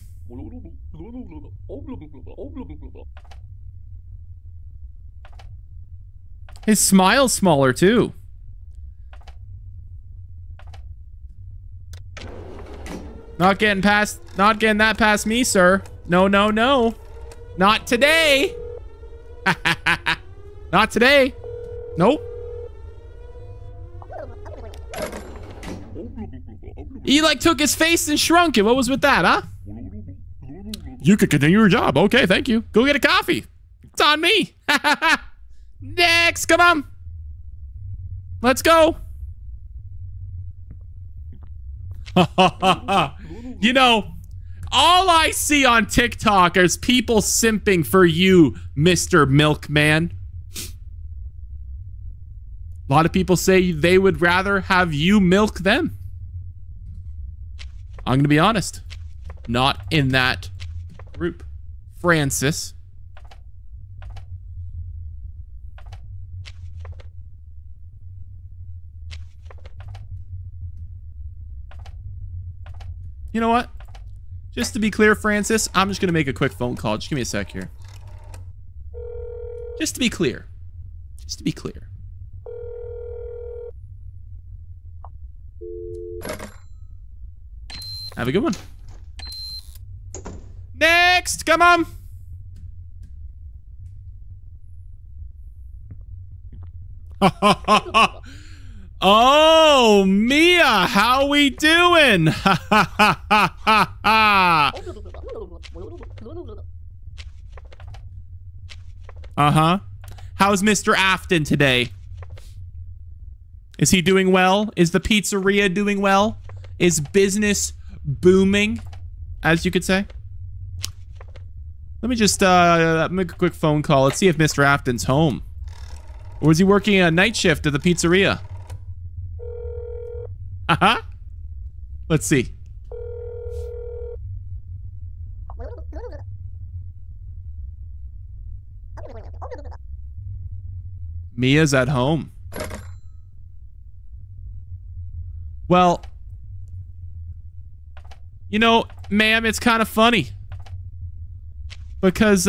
His smile's smaller, too. Not getting that past me, sir. No, no, no. Not today. Not today. Nope. He like took his face and shrunk it. What was with that, huh? You could continue your job. Okay, thank you. Go get a coffee. It's on me. Next, come on. Let's go. You know, all I see on TikTok is people simping for you, Mr. Milkman. A lot of people say they would rather have you milk them. I'm going to be honest. Not in that group. Francis. You know what? Just to be clear, Francis, I'm just going to make a quick phone call. Just give me a sec here. Just to be clear. Just to be clear. Have a good one. Next, come on. Oh, Mia, how we doing? Uh-huh. How's Mr. Afton today? Is he doing well? Is the pizzeria doing well? Is business booming, as you could say? Let me just make a quick phone call. Let's see if Mr. Afton's home. Or is he working a night shift at the pizzeria? Uh-huh. Let's see. Mia's at home. Well, you know, ma'am, it's kind of funny because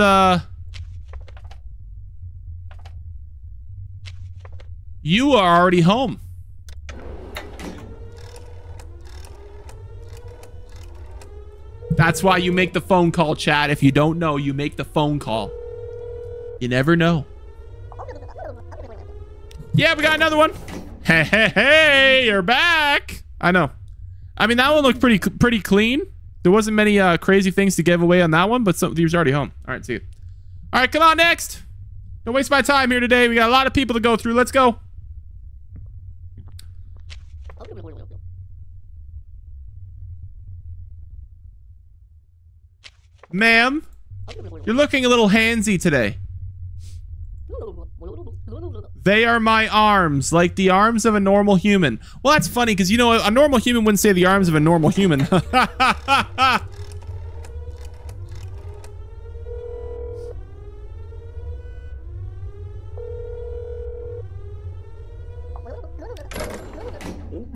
you are already home. That's why you make the phone call, chat. If you don't know, you make the phone call. You never know. Yeah, we got another one. Hey, hey, hey, you're back. I know. I mean, that one looked pretty clean. There wasn't many crazy things to give away on that one, but he was already home. All right, see you. All right, come on, next. Don't waste my time here today. We got a lot of people to go through. Let's go. Ma'am, you're looking a little handsy today. They are my arms, like the arms of a normal human. Well, that's funny because, you know, a normal human wouldn't say the arms of a normal human. Did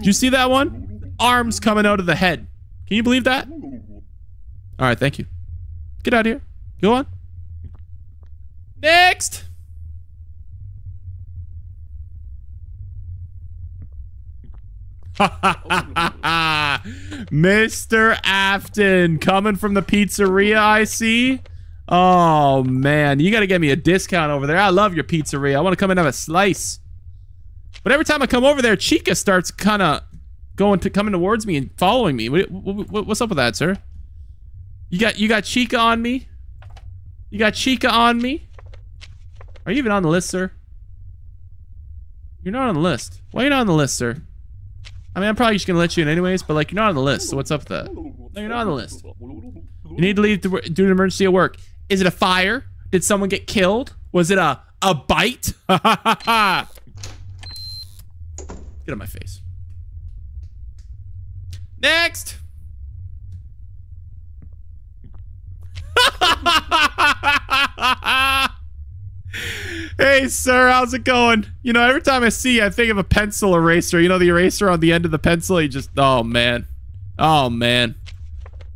you see that one? Arms coming out of the head. Can you believe that? All right, thank you. Get out of here. Go on. Next. Mr. Afton coming from the pizzeria, I see. Oh, man. You got to get me a discount over there. I love your pizzeria. I want to come and have a slice. But every time I come over there, Chica starts kind of coming towards me and following me. What's up with that, sir? You got Chica on me? You got Chica on me? Are you even on the list, sir? You're not on the list. Why are you not on the list, sir? I mean, I'm probably just going to let you in anyways, but like, you're not on the list, so what's up with that? No, you're not on the list. You need to leave due to an emergency at work. Is it a fire? Did someone get killed? Was it a bite? Get out of my face. Next! Hey, sir, how's it going? You know, every time I see you, I think of a pencil eraser. You know, the eraser on the end of the pencil, you just... Oh, man. Oh, man.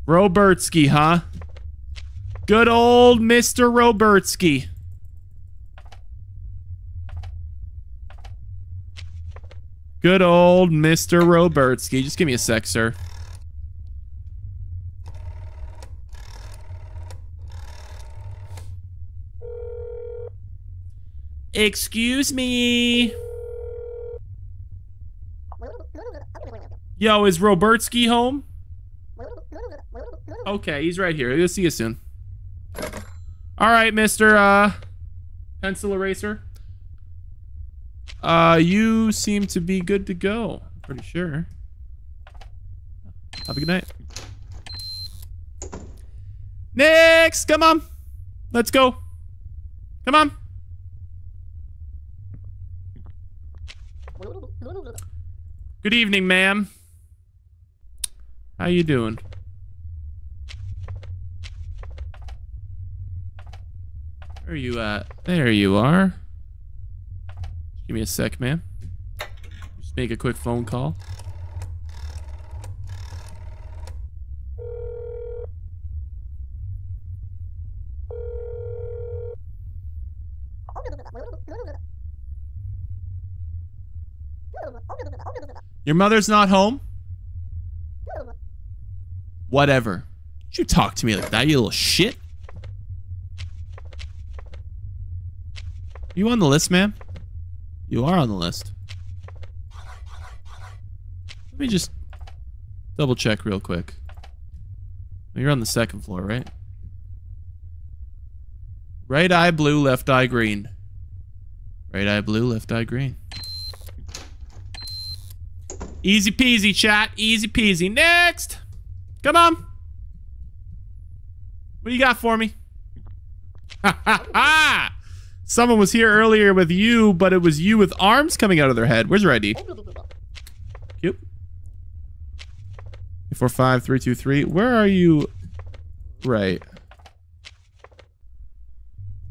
Robertsky, huh? Good old Mr. Robertsky. Good old Mr. Robertsky. Just give me a sec, sir. Excuse me. Yo, is Robertski home? Okay, he's right here. We'll see you soon. All right, Mr. Pencil Eraser. You seem to be good to go. I'm pretty sure. Have a good night. Next, come on. Let's go. Come on. Good evening, ma'am. How you doing? Where are you at? There you are. Just give me a sec, ma'am. Just make a quick phone call. Your mother's not home? Whatever. Don't you talk to me like that, you little shit. You on the list, ma'am? You are on the list. Let me just double check real quick. You're on the second floor, right? Right eye blue, left eye green. Right eye blue, left eye green. Easy peasy, chat. Easy peasy. Next. Come on. What do you got for me? Ha ha ha. Someone was here earlier with you, but it was you with arms coming out of their head. Where's your ID? Cute. 845-323. Where are you? Right.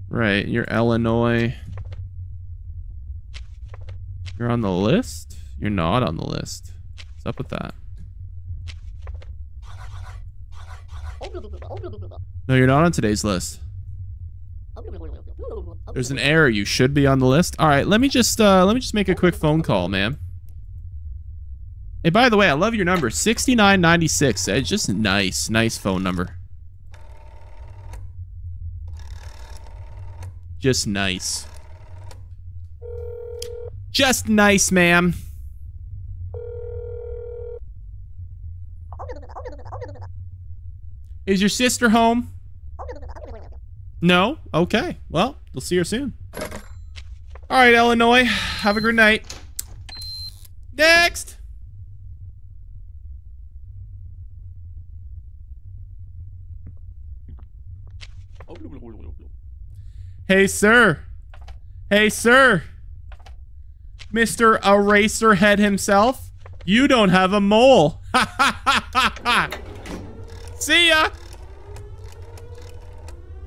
Right. You're Illinois. You're on the list? You're not on the list. What's up with that? No, you're not on today's list. There's an error. You should be on the list. All right, let me just make a quick phone call, ma'am. Hey, by the way, I love your number, 6996. It's just nice phone number. Just nice. Just nice, ma'am. Is your sister home? No? Okay. Well, we'll see her soon. All right, Illinois. Have a good night. Next. Hey, sir. Hey, sir. Mr. Eraserhead himself. You don't have a mole. Ha ha ha ha ha. See ya.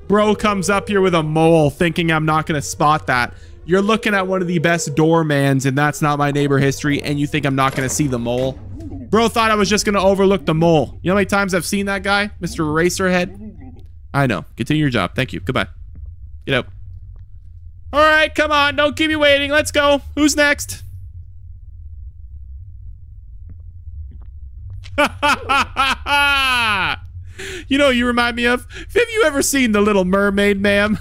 Bro comes up here with a mole thinking I'm not going to spot that. You're looking at one of the best doormans and That's Not My Neighbor history, and you think I'm not going to see the mole? Bro thought I was just going to overlook the mole. You know how many times I've seen that guy? Mr. Eraserhead. I know. Continue your job. Thank you. Goodbye. Get out. All right. Come on. Don't keep me waiting. Let's go. Who's next? Ha ha ha ha ha! You know, you remind me of. Have you ever seen The Little Mermaid, ma'am?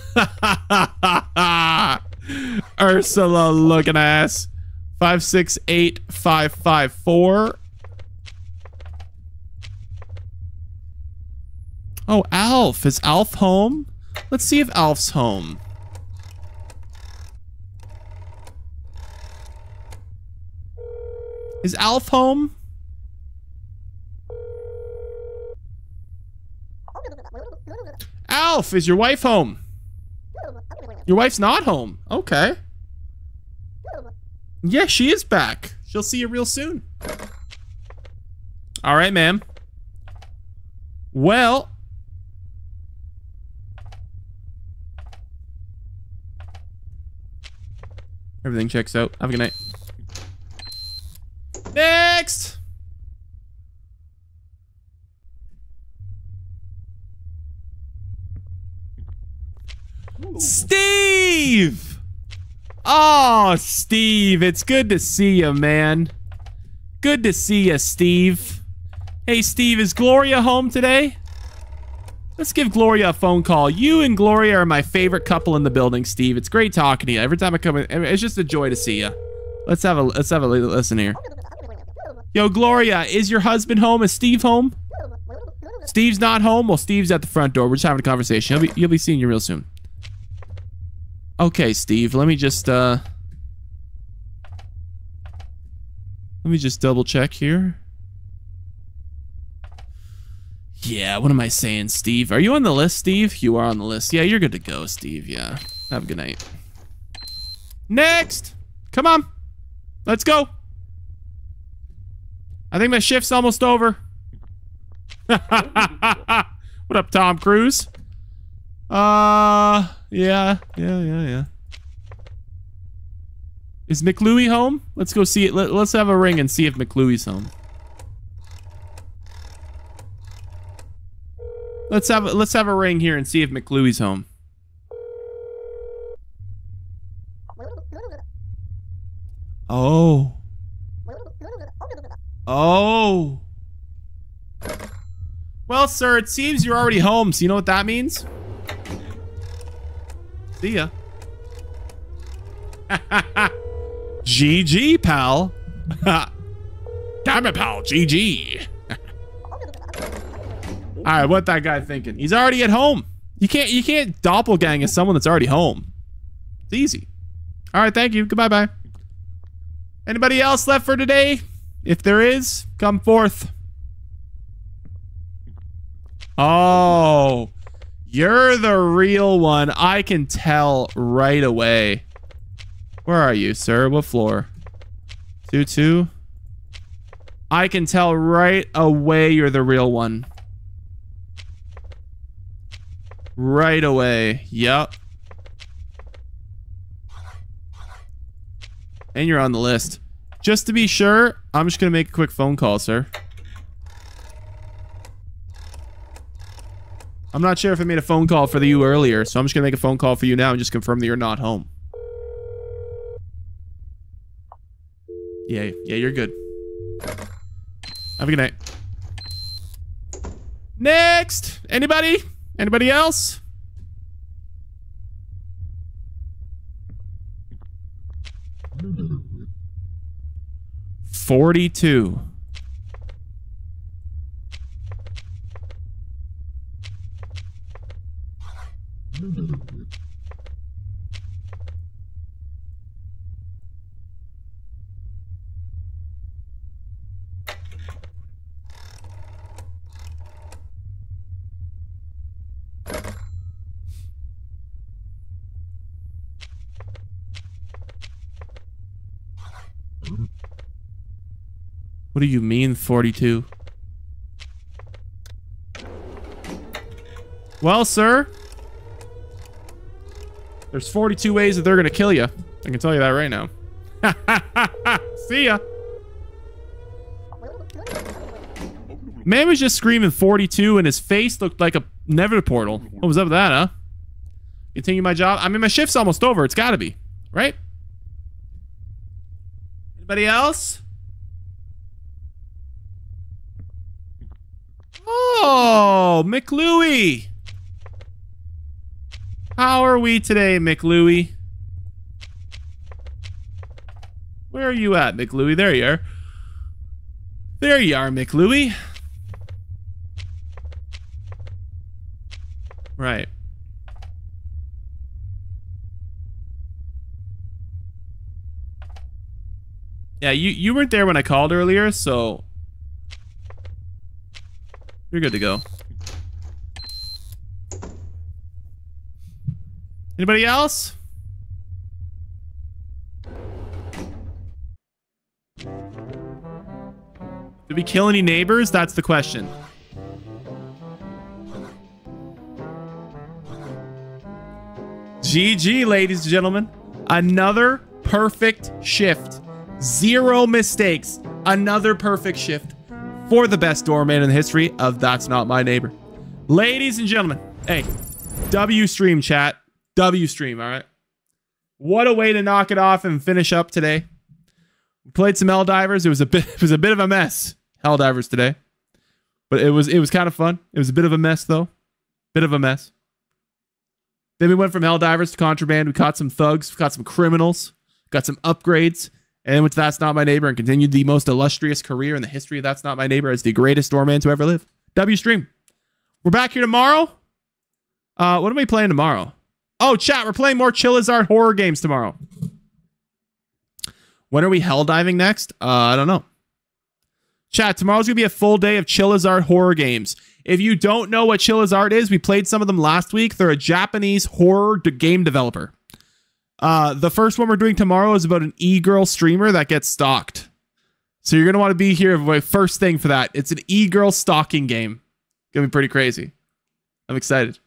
Ursula looking ass. 568554. Oh, Alf. Is Alf home? Let's see if Alf's home. Is Alf home? Alf, is your wife home? Your wife's not home. Okay. Yeah, she is back. She'll see you real soon. All right, ma'am. Well. Everything checks out. Have a good night. Next. Steve! Oh, Steve, it's good to see you, man. Good to see you, Steve. Hey, Steve, is Gloria home today? Let's give Gloria a phone call. You and Gloria are my favorite couple in the building, Steve. It's great talking to you. Every time I come in, it's just a joy to see you. Let's have a listen here. Yo, Gloria, is your husband home? Is Steve home? Steve's not home? Well, Steve's at the front door. We're just having a conversation. You'll be seeing you real soon. Okay, Steve, let me just double check here. Yeah, what am I saying, Steve? Are you on the list, Steve? You are on the list. Yeah, you're good to go, Steve. Yeah, have a good night. Next! Come on. Let's go. I think my shift's almost over. What up, Tom Cruise? Yeah. Is McLuey home? Let's go see it. Let's have a ring and see if McLuey's home. Let's have a ring here and see if McLuey's home. Oh. Oh. Well, sir, it seems you're already home, so you know what that means? See ya. GG, pal. Damn it, pal. GG. All right, what that guy thinking? He's already at home. You can't doppelganger someone that's already home. It's easy. All right, thank you. Goodbye, bye. Anybody else left for today? If there is, come forth. Oh, you're the real one. I can tell right away. Where are you, sir? What floor? 2-2. I can tell right away you're the real one. Right away. Yep. And you're on the list. Just to be sure, I'm just going to make a quick phone call, sir. I'm not sure if I made a phone call for you earlier, so I'm just going to make a phone call for you now and just confirm that you're not home. Yeah, you're good. Have a good night. Next! Anybody? Anybody else? $42. What do you mean, 42? Well, sir, there's 42 ways that they're going to kill you. I can tell you that right now. See ya. Man was just screaming 42 and his face looked like a Never Portal. What was up with that, huh? Continue my job. I mean, my shift's almost over. It's got to be, right? Anybody else? Oh, McLuey. How are we today, McLuey? Where are you at, McLuey? There you are. There you are, McLuey. Right. Yeah, you weren't there when I called earlier, so... You're good to go. Anybody else? Did we kill any neighbors? That's the question. GG, ladies and gentlemen. Another perfect shift. Zero mistakes. Another perfect shift. For the best doorman in the history of That's Not My Neighbor. Ladies and gentlemen, hey, W stream chat, W stream, all right? What a way to knock it off and finish up today. We played some Helldivers. It was a bit of a mess, Helldivers today. But it was kind of fun. It was a bit of a mess though. Bit of a mess. Then we went from Helldivers to Contraband. We caught some thugs, we caught some criminals, got some upgrades, and with That's Not My Neighbor, and continued the most illustrious career in the history of That's Not My Neighbor as the greatest doorman to ever live. W-Stream. We're back here tomorrow. What are we playing tomorrow? Oh, chat, we're playing more Chilla's Art horror games tomorrow. When are we hell diving next? I don't know. Chat, tomorrow's going to be a full day of Chilla's Art horror games. If you don't know what Chilla's Art is, we played some of them last week. They're a Japanese horror game developer. The first one we're doing tomorrow is about an e-girl streamer that gets stalked. So you're going to want to be here first thing for that. It's an e-girl stalking game. Going to be pretty crazy. I'm excited.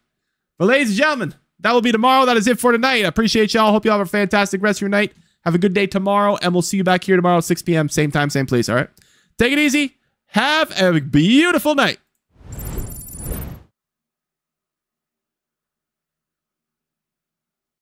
But ladies and gentlemen, that will be tomorrow. That is it for tonight. I appreciate y'all. Hope you have a fantastic rest of your night. Have a good day tomorrow, and we'll see you back here tomorrow, 6 p.m. Same time, same place, all right? Take it easy. Have a beautiful night.